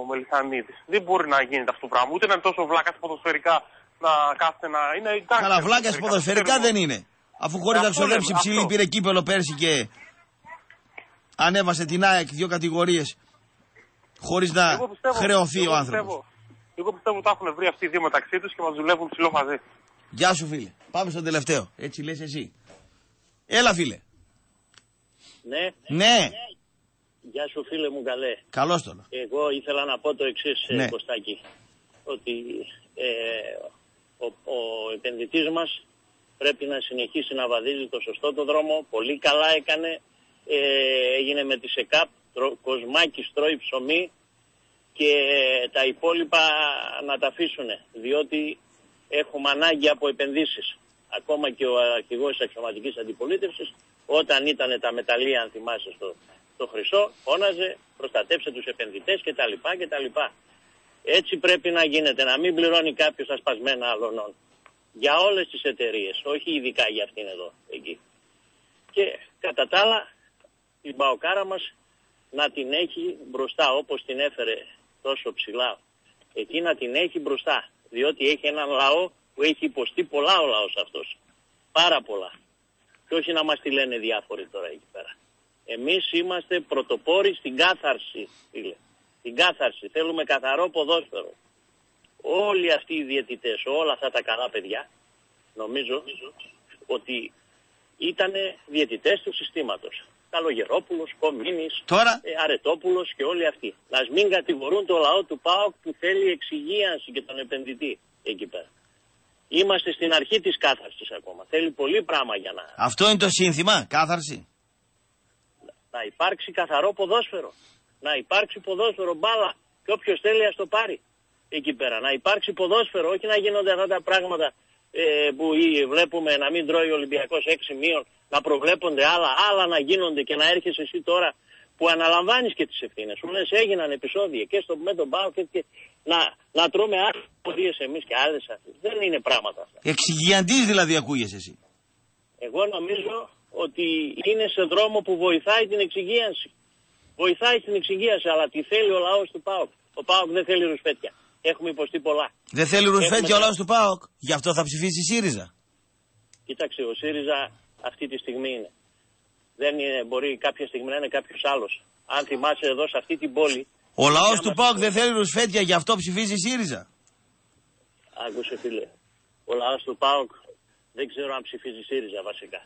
ο Μελισανίδης. Δεν μπορεί να γίνεται αυτό το πράγμα. Ούτε να είναι τόσο βλάκας ποδοσφαιρικά να κάθεται να είναι. Καλά, βλάκας ποδοσφαιρικά δεν είναι. Αφού χωρίς να ξοδέψει ψηλή πήρε κύπελο πέρσι και ανέβασε την ΑΕΚ δύο κατηγορίες χωρίς να χρεωθεί ο άνθρωπος. Εγώ πιστεύω ότι τα έχουν βρει αυτοί οι δύο μεταξύ τους και μας δουλεύουν ψηλό μαζί. Γεια σου φίλε. Πάμε στον τελευταίο. Έτσι λες εσύ. Έλα φίλε. Ναι. Ναι. ναι. Γεια σου φίλε μου καλέ. Καλώς τον. Εγώ ήθελα να πω το εξής, ναι. Κωστάκη. Ότι ε, ο, ο επενδυτής μας πρέπει να συνεχίσει να βαδίζει το σωστό το δρόμο. Πολύ καλά έκανε. Ε, έγινε με τη ΣΕΚΑΠ. Κοσμάκης τρώει ψωμί. Και τα υπόλοιπα να τα αφήσουνε, διότι έχουμε ανάγκη από επενδύσεις. Ακόμα και ο αρχηγός της αξιωματικής αντιπολίτευσης, όταν ήταν τα μεταλλεία, αν θυμάσαι, στο, στο Χρυσό, φώναζε προστατέψτε τους επενδυτές κτλ. κτλ. Έτσι πρέπει να γίνεται, να μην πληρώνει κάποιος τα σπασμένα αλωνών. Για όλες τις εταιρείες, όχι ειδικά για αυτήν εδώ, εκεί. Και κατά τα άλλα, την μπαοκάρα μας να την έχει μπροστά, όπως την έφερε τόσο ψηλά, εκεί να την έχει μπροστά, διότι έχει έναν λαό που έχει υποστεί πολλά ο λαός αυτός, πάρα πολλά, και όχι να μας τη λένε διάφοροι τώρα εκεί πέρα. Εμείς είμαστε πρωτοπόροι στην κάθαρση, φίλε, στην κάθαρση, θέλουμε καθαρό ποδόσφαιρο. Ο όλοι αυτοί οι διαιτητές, όλα αυτά τα καλά παιδιά, νομίζω ότι ήταν διαιτητές του συστήματος. Καλογερόπουλος, Κομίνης, Τώρα... ε, Αρετόπουλος και όλοι αυτοί. Να μην κατηγορούν το λαό του ΠΑΟΚ που θέλει εξυγίανση και τον επενδυτή εκεί πέρα. Είμαστε στην αρχή της κάθαρσης ακόμα. Θέλει πολύ πράγμα για να... Αυτό είναι το σύνθημα, κάθαρση. Να υπάρξει καθαρό ποδόσφαιρο. Να υπάρξει ποδόσφαιρο, μπάλα. Και όποιος θέλει ας το πάρει εκεί πέρα. Να υπάρξει ποδόσφαιρο, όχι να γίνονται αυτά τα πράγματα ε, που βλέπουμε, να μην τρώει ο Ολυμπιακός έξι μείον, να προβλέπονται άλλα, άλλα να γίνονται και να έρχεσαι εσύ τώρα που αναλαμβάνεις και τις ευθύνες. Σου λες έγιναν επεισόδια και στο, με τον ΠΑΟΚ και, και να, να τρώμε άλλες ποδίες εμείς και άλλες αυτές. Δεν είναι πράγματα αυτά. Εξυγιαντής δηλαδή ακούγεσαι εσύ. Εγώ νομίζω ότι είναι σε δρόμο που βοηθάει την εξυγίανση. Βοηθάει την εξυγίαση, αλλά τη θέλει ο λαός του ΠΑΟΚ. Ο ΠΑΟΚ δεν θέλει ρουσφέτια. Έχουμε υποστεί πολλά. Δεν θέλει ρουσφέτια έχουμε... ο λαός του ΠΑΟΚ. Γι' αυτό θα ψηφίσει η ΣΥΡΙΖΑ. Κοίταξε, ο ΣΥΡΙΖΑ αυτή τη στιγμή είναι. Δεν είναι, μπορεί κάποια στιγμή να είναι κάποιος άλλος. Αν θυμάσαι εδώ σε αυτή την πόλη... Ο λαός του ΠΑΟΚ δεν θέλει ρουσφέτια, γι' αυτό ψηφίζει η ΣΥΡΙΖΑ. Άκουσε φίλε, ο λαός του ΠΑΟΚ δεν ξέρω αν ψηφίζει η ΣΥΡΙΖΑ βασικά.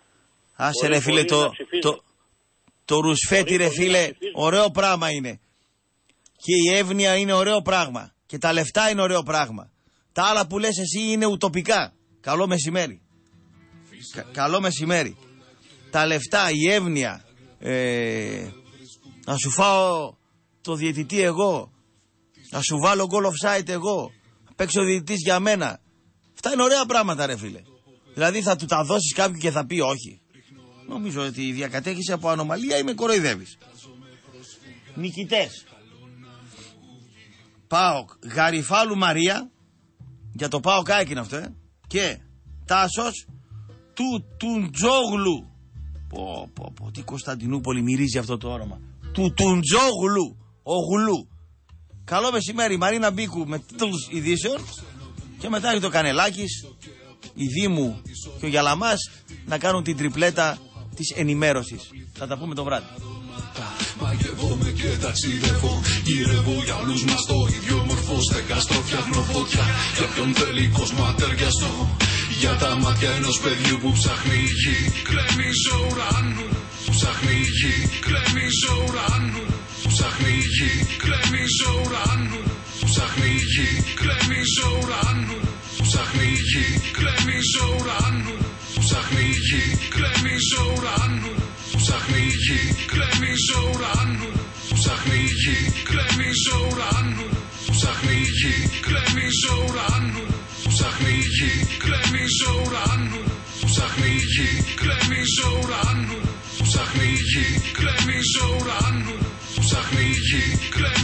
Άσε ρε φίλε, το... Το ρουσφέτι ρε φίλε, ωραίο πράγμα είναι. Και η εύνοια είναι ωραίο πράγμα. Και τα λεφτά είναι ωραίο πράγμα. Τα άλλα που λες εσύ είναι ουτοπικά. Καλό μεσημέρι. Κα, καλό μεσημέρι. Τα λεφτά, η εύνοια. Ε, να σου φάω το διαιτητή εγώ. Να σου βάλω goal offside εγώ. Να παίξω ο διαιτητής για μένα. Αυτά είναι ωραία πράγματα ρε φίλε. Δηλαδή θα του τα δώσεις κάποιου και θα πει όχι. Νομίζω ότι η διακατέχηση από ανομαλία ή με κοροϊδεύεις. Νικητές. ΠΑΟΚ Γαριφάλου Μαρία. Για το ΠΑΟΚ ΑΕΚ είναι αυτό ε. Και Τάσος του Τουντζόγλου. Πω πω πω τι Κωνσταντινούπολη μυρίζει αυτό το όνομα. Του Τουντζόγλου. Ο Γουλού. Καλό μεσημέρι Μαρίνα Μπίκου με τίτλους ειδήσεων. Και μετά έχει το Κανελάκης, η Δήμου και ο Γιαλαμάς να κάνουν την τριπλέτα της ενημέρωσης. Θα τα πούμε το βράδυ. Μαγεύομαι και ταξιδεύω. Γυρεύω για όλους μας το ίδιο μορφό. Στεγαστό φτιάχνω φωτιά. Για ποιον θέλει κόσμο ατεριαστό. Για τα μάτια ενός παιδιού που ψάχνει γη. Κλαίνει ζωουράνου. Ψάχνει γη. Κλαίνει ζωουράνου. Ψάχνει γη. Κλαίνει ζωουράνου. Ψάχνει γη. Κλαίνει ζωουράνου. Ψάχνει γη. Κλαίνει ζωουράνου. Ψάχνει γη, κλαίνει ζωουράνου. Ψάχνει γη, κλαίνει ζωουράνου. Ψάχνει γη, κλαίνει ζωουράνου. Ψάχνει γη, κλαίνει ζωουράνου. Ψάχνει γη, κλαίνει ζωουράνου. Ψάχνει γη, κλαίνει ζωουράνου. Ψάχνει γη, κλαίνει ζωουράνου. Ψάχνει γη, κλαίνει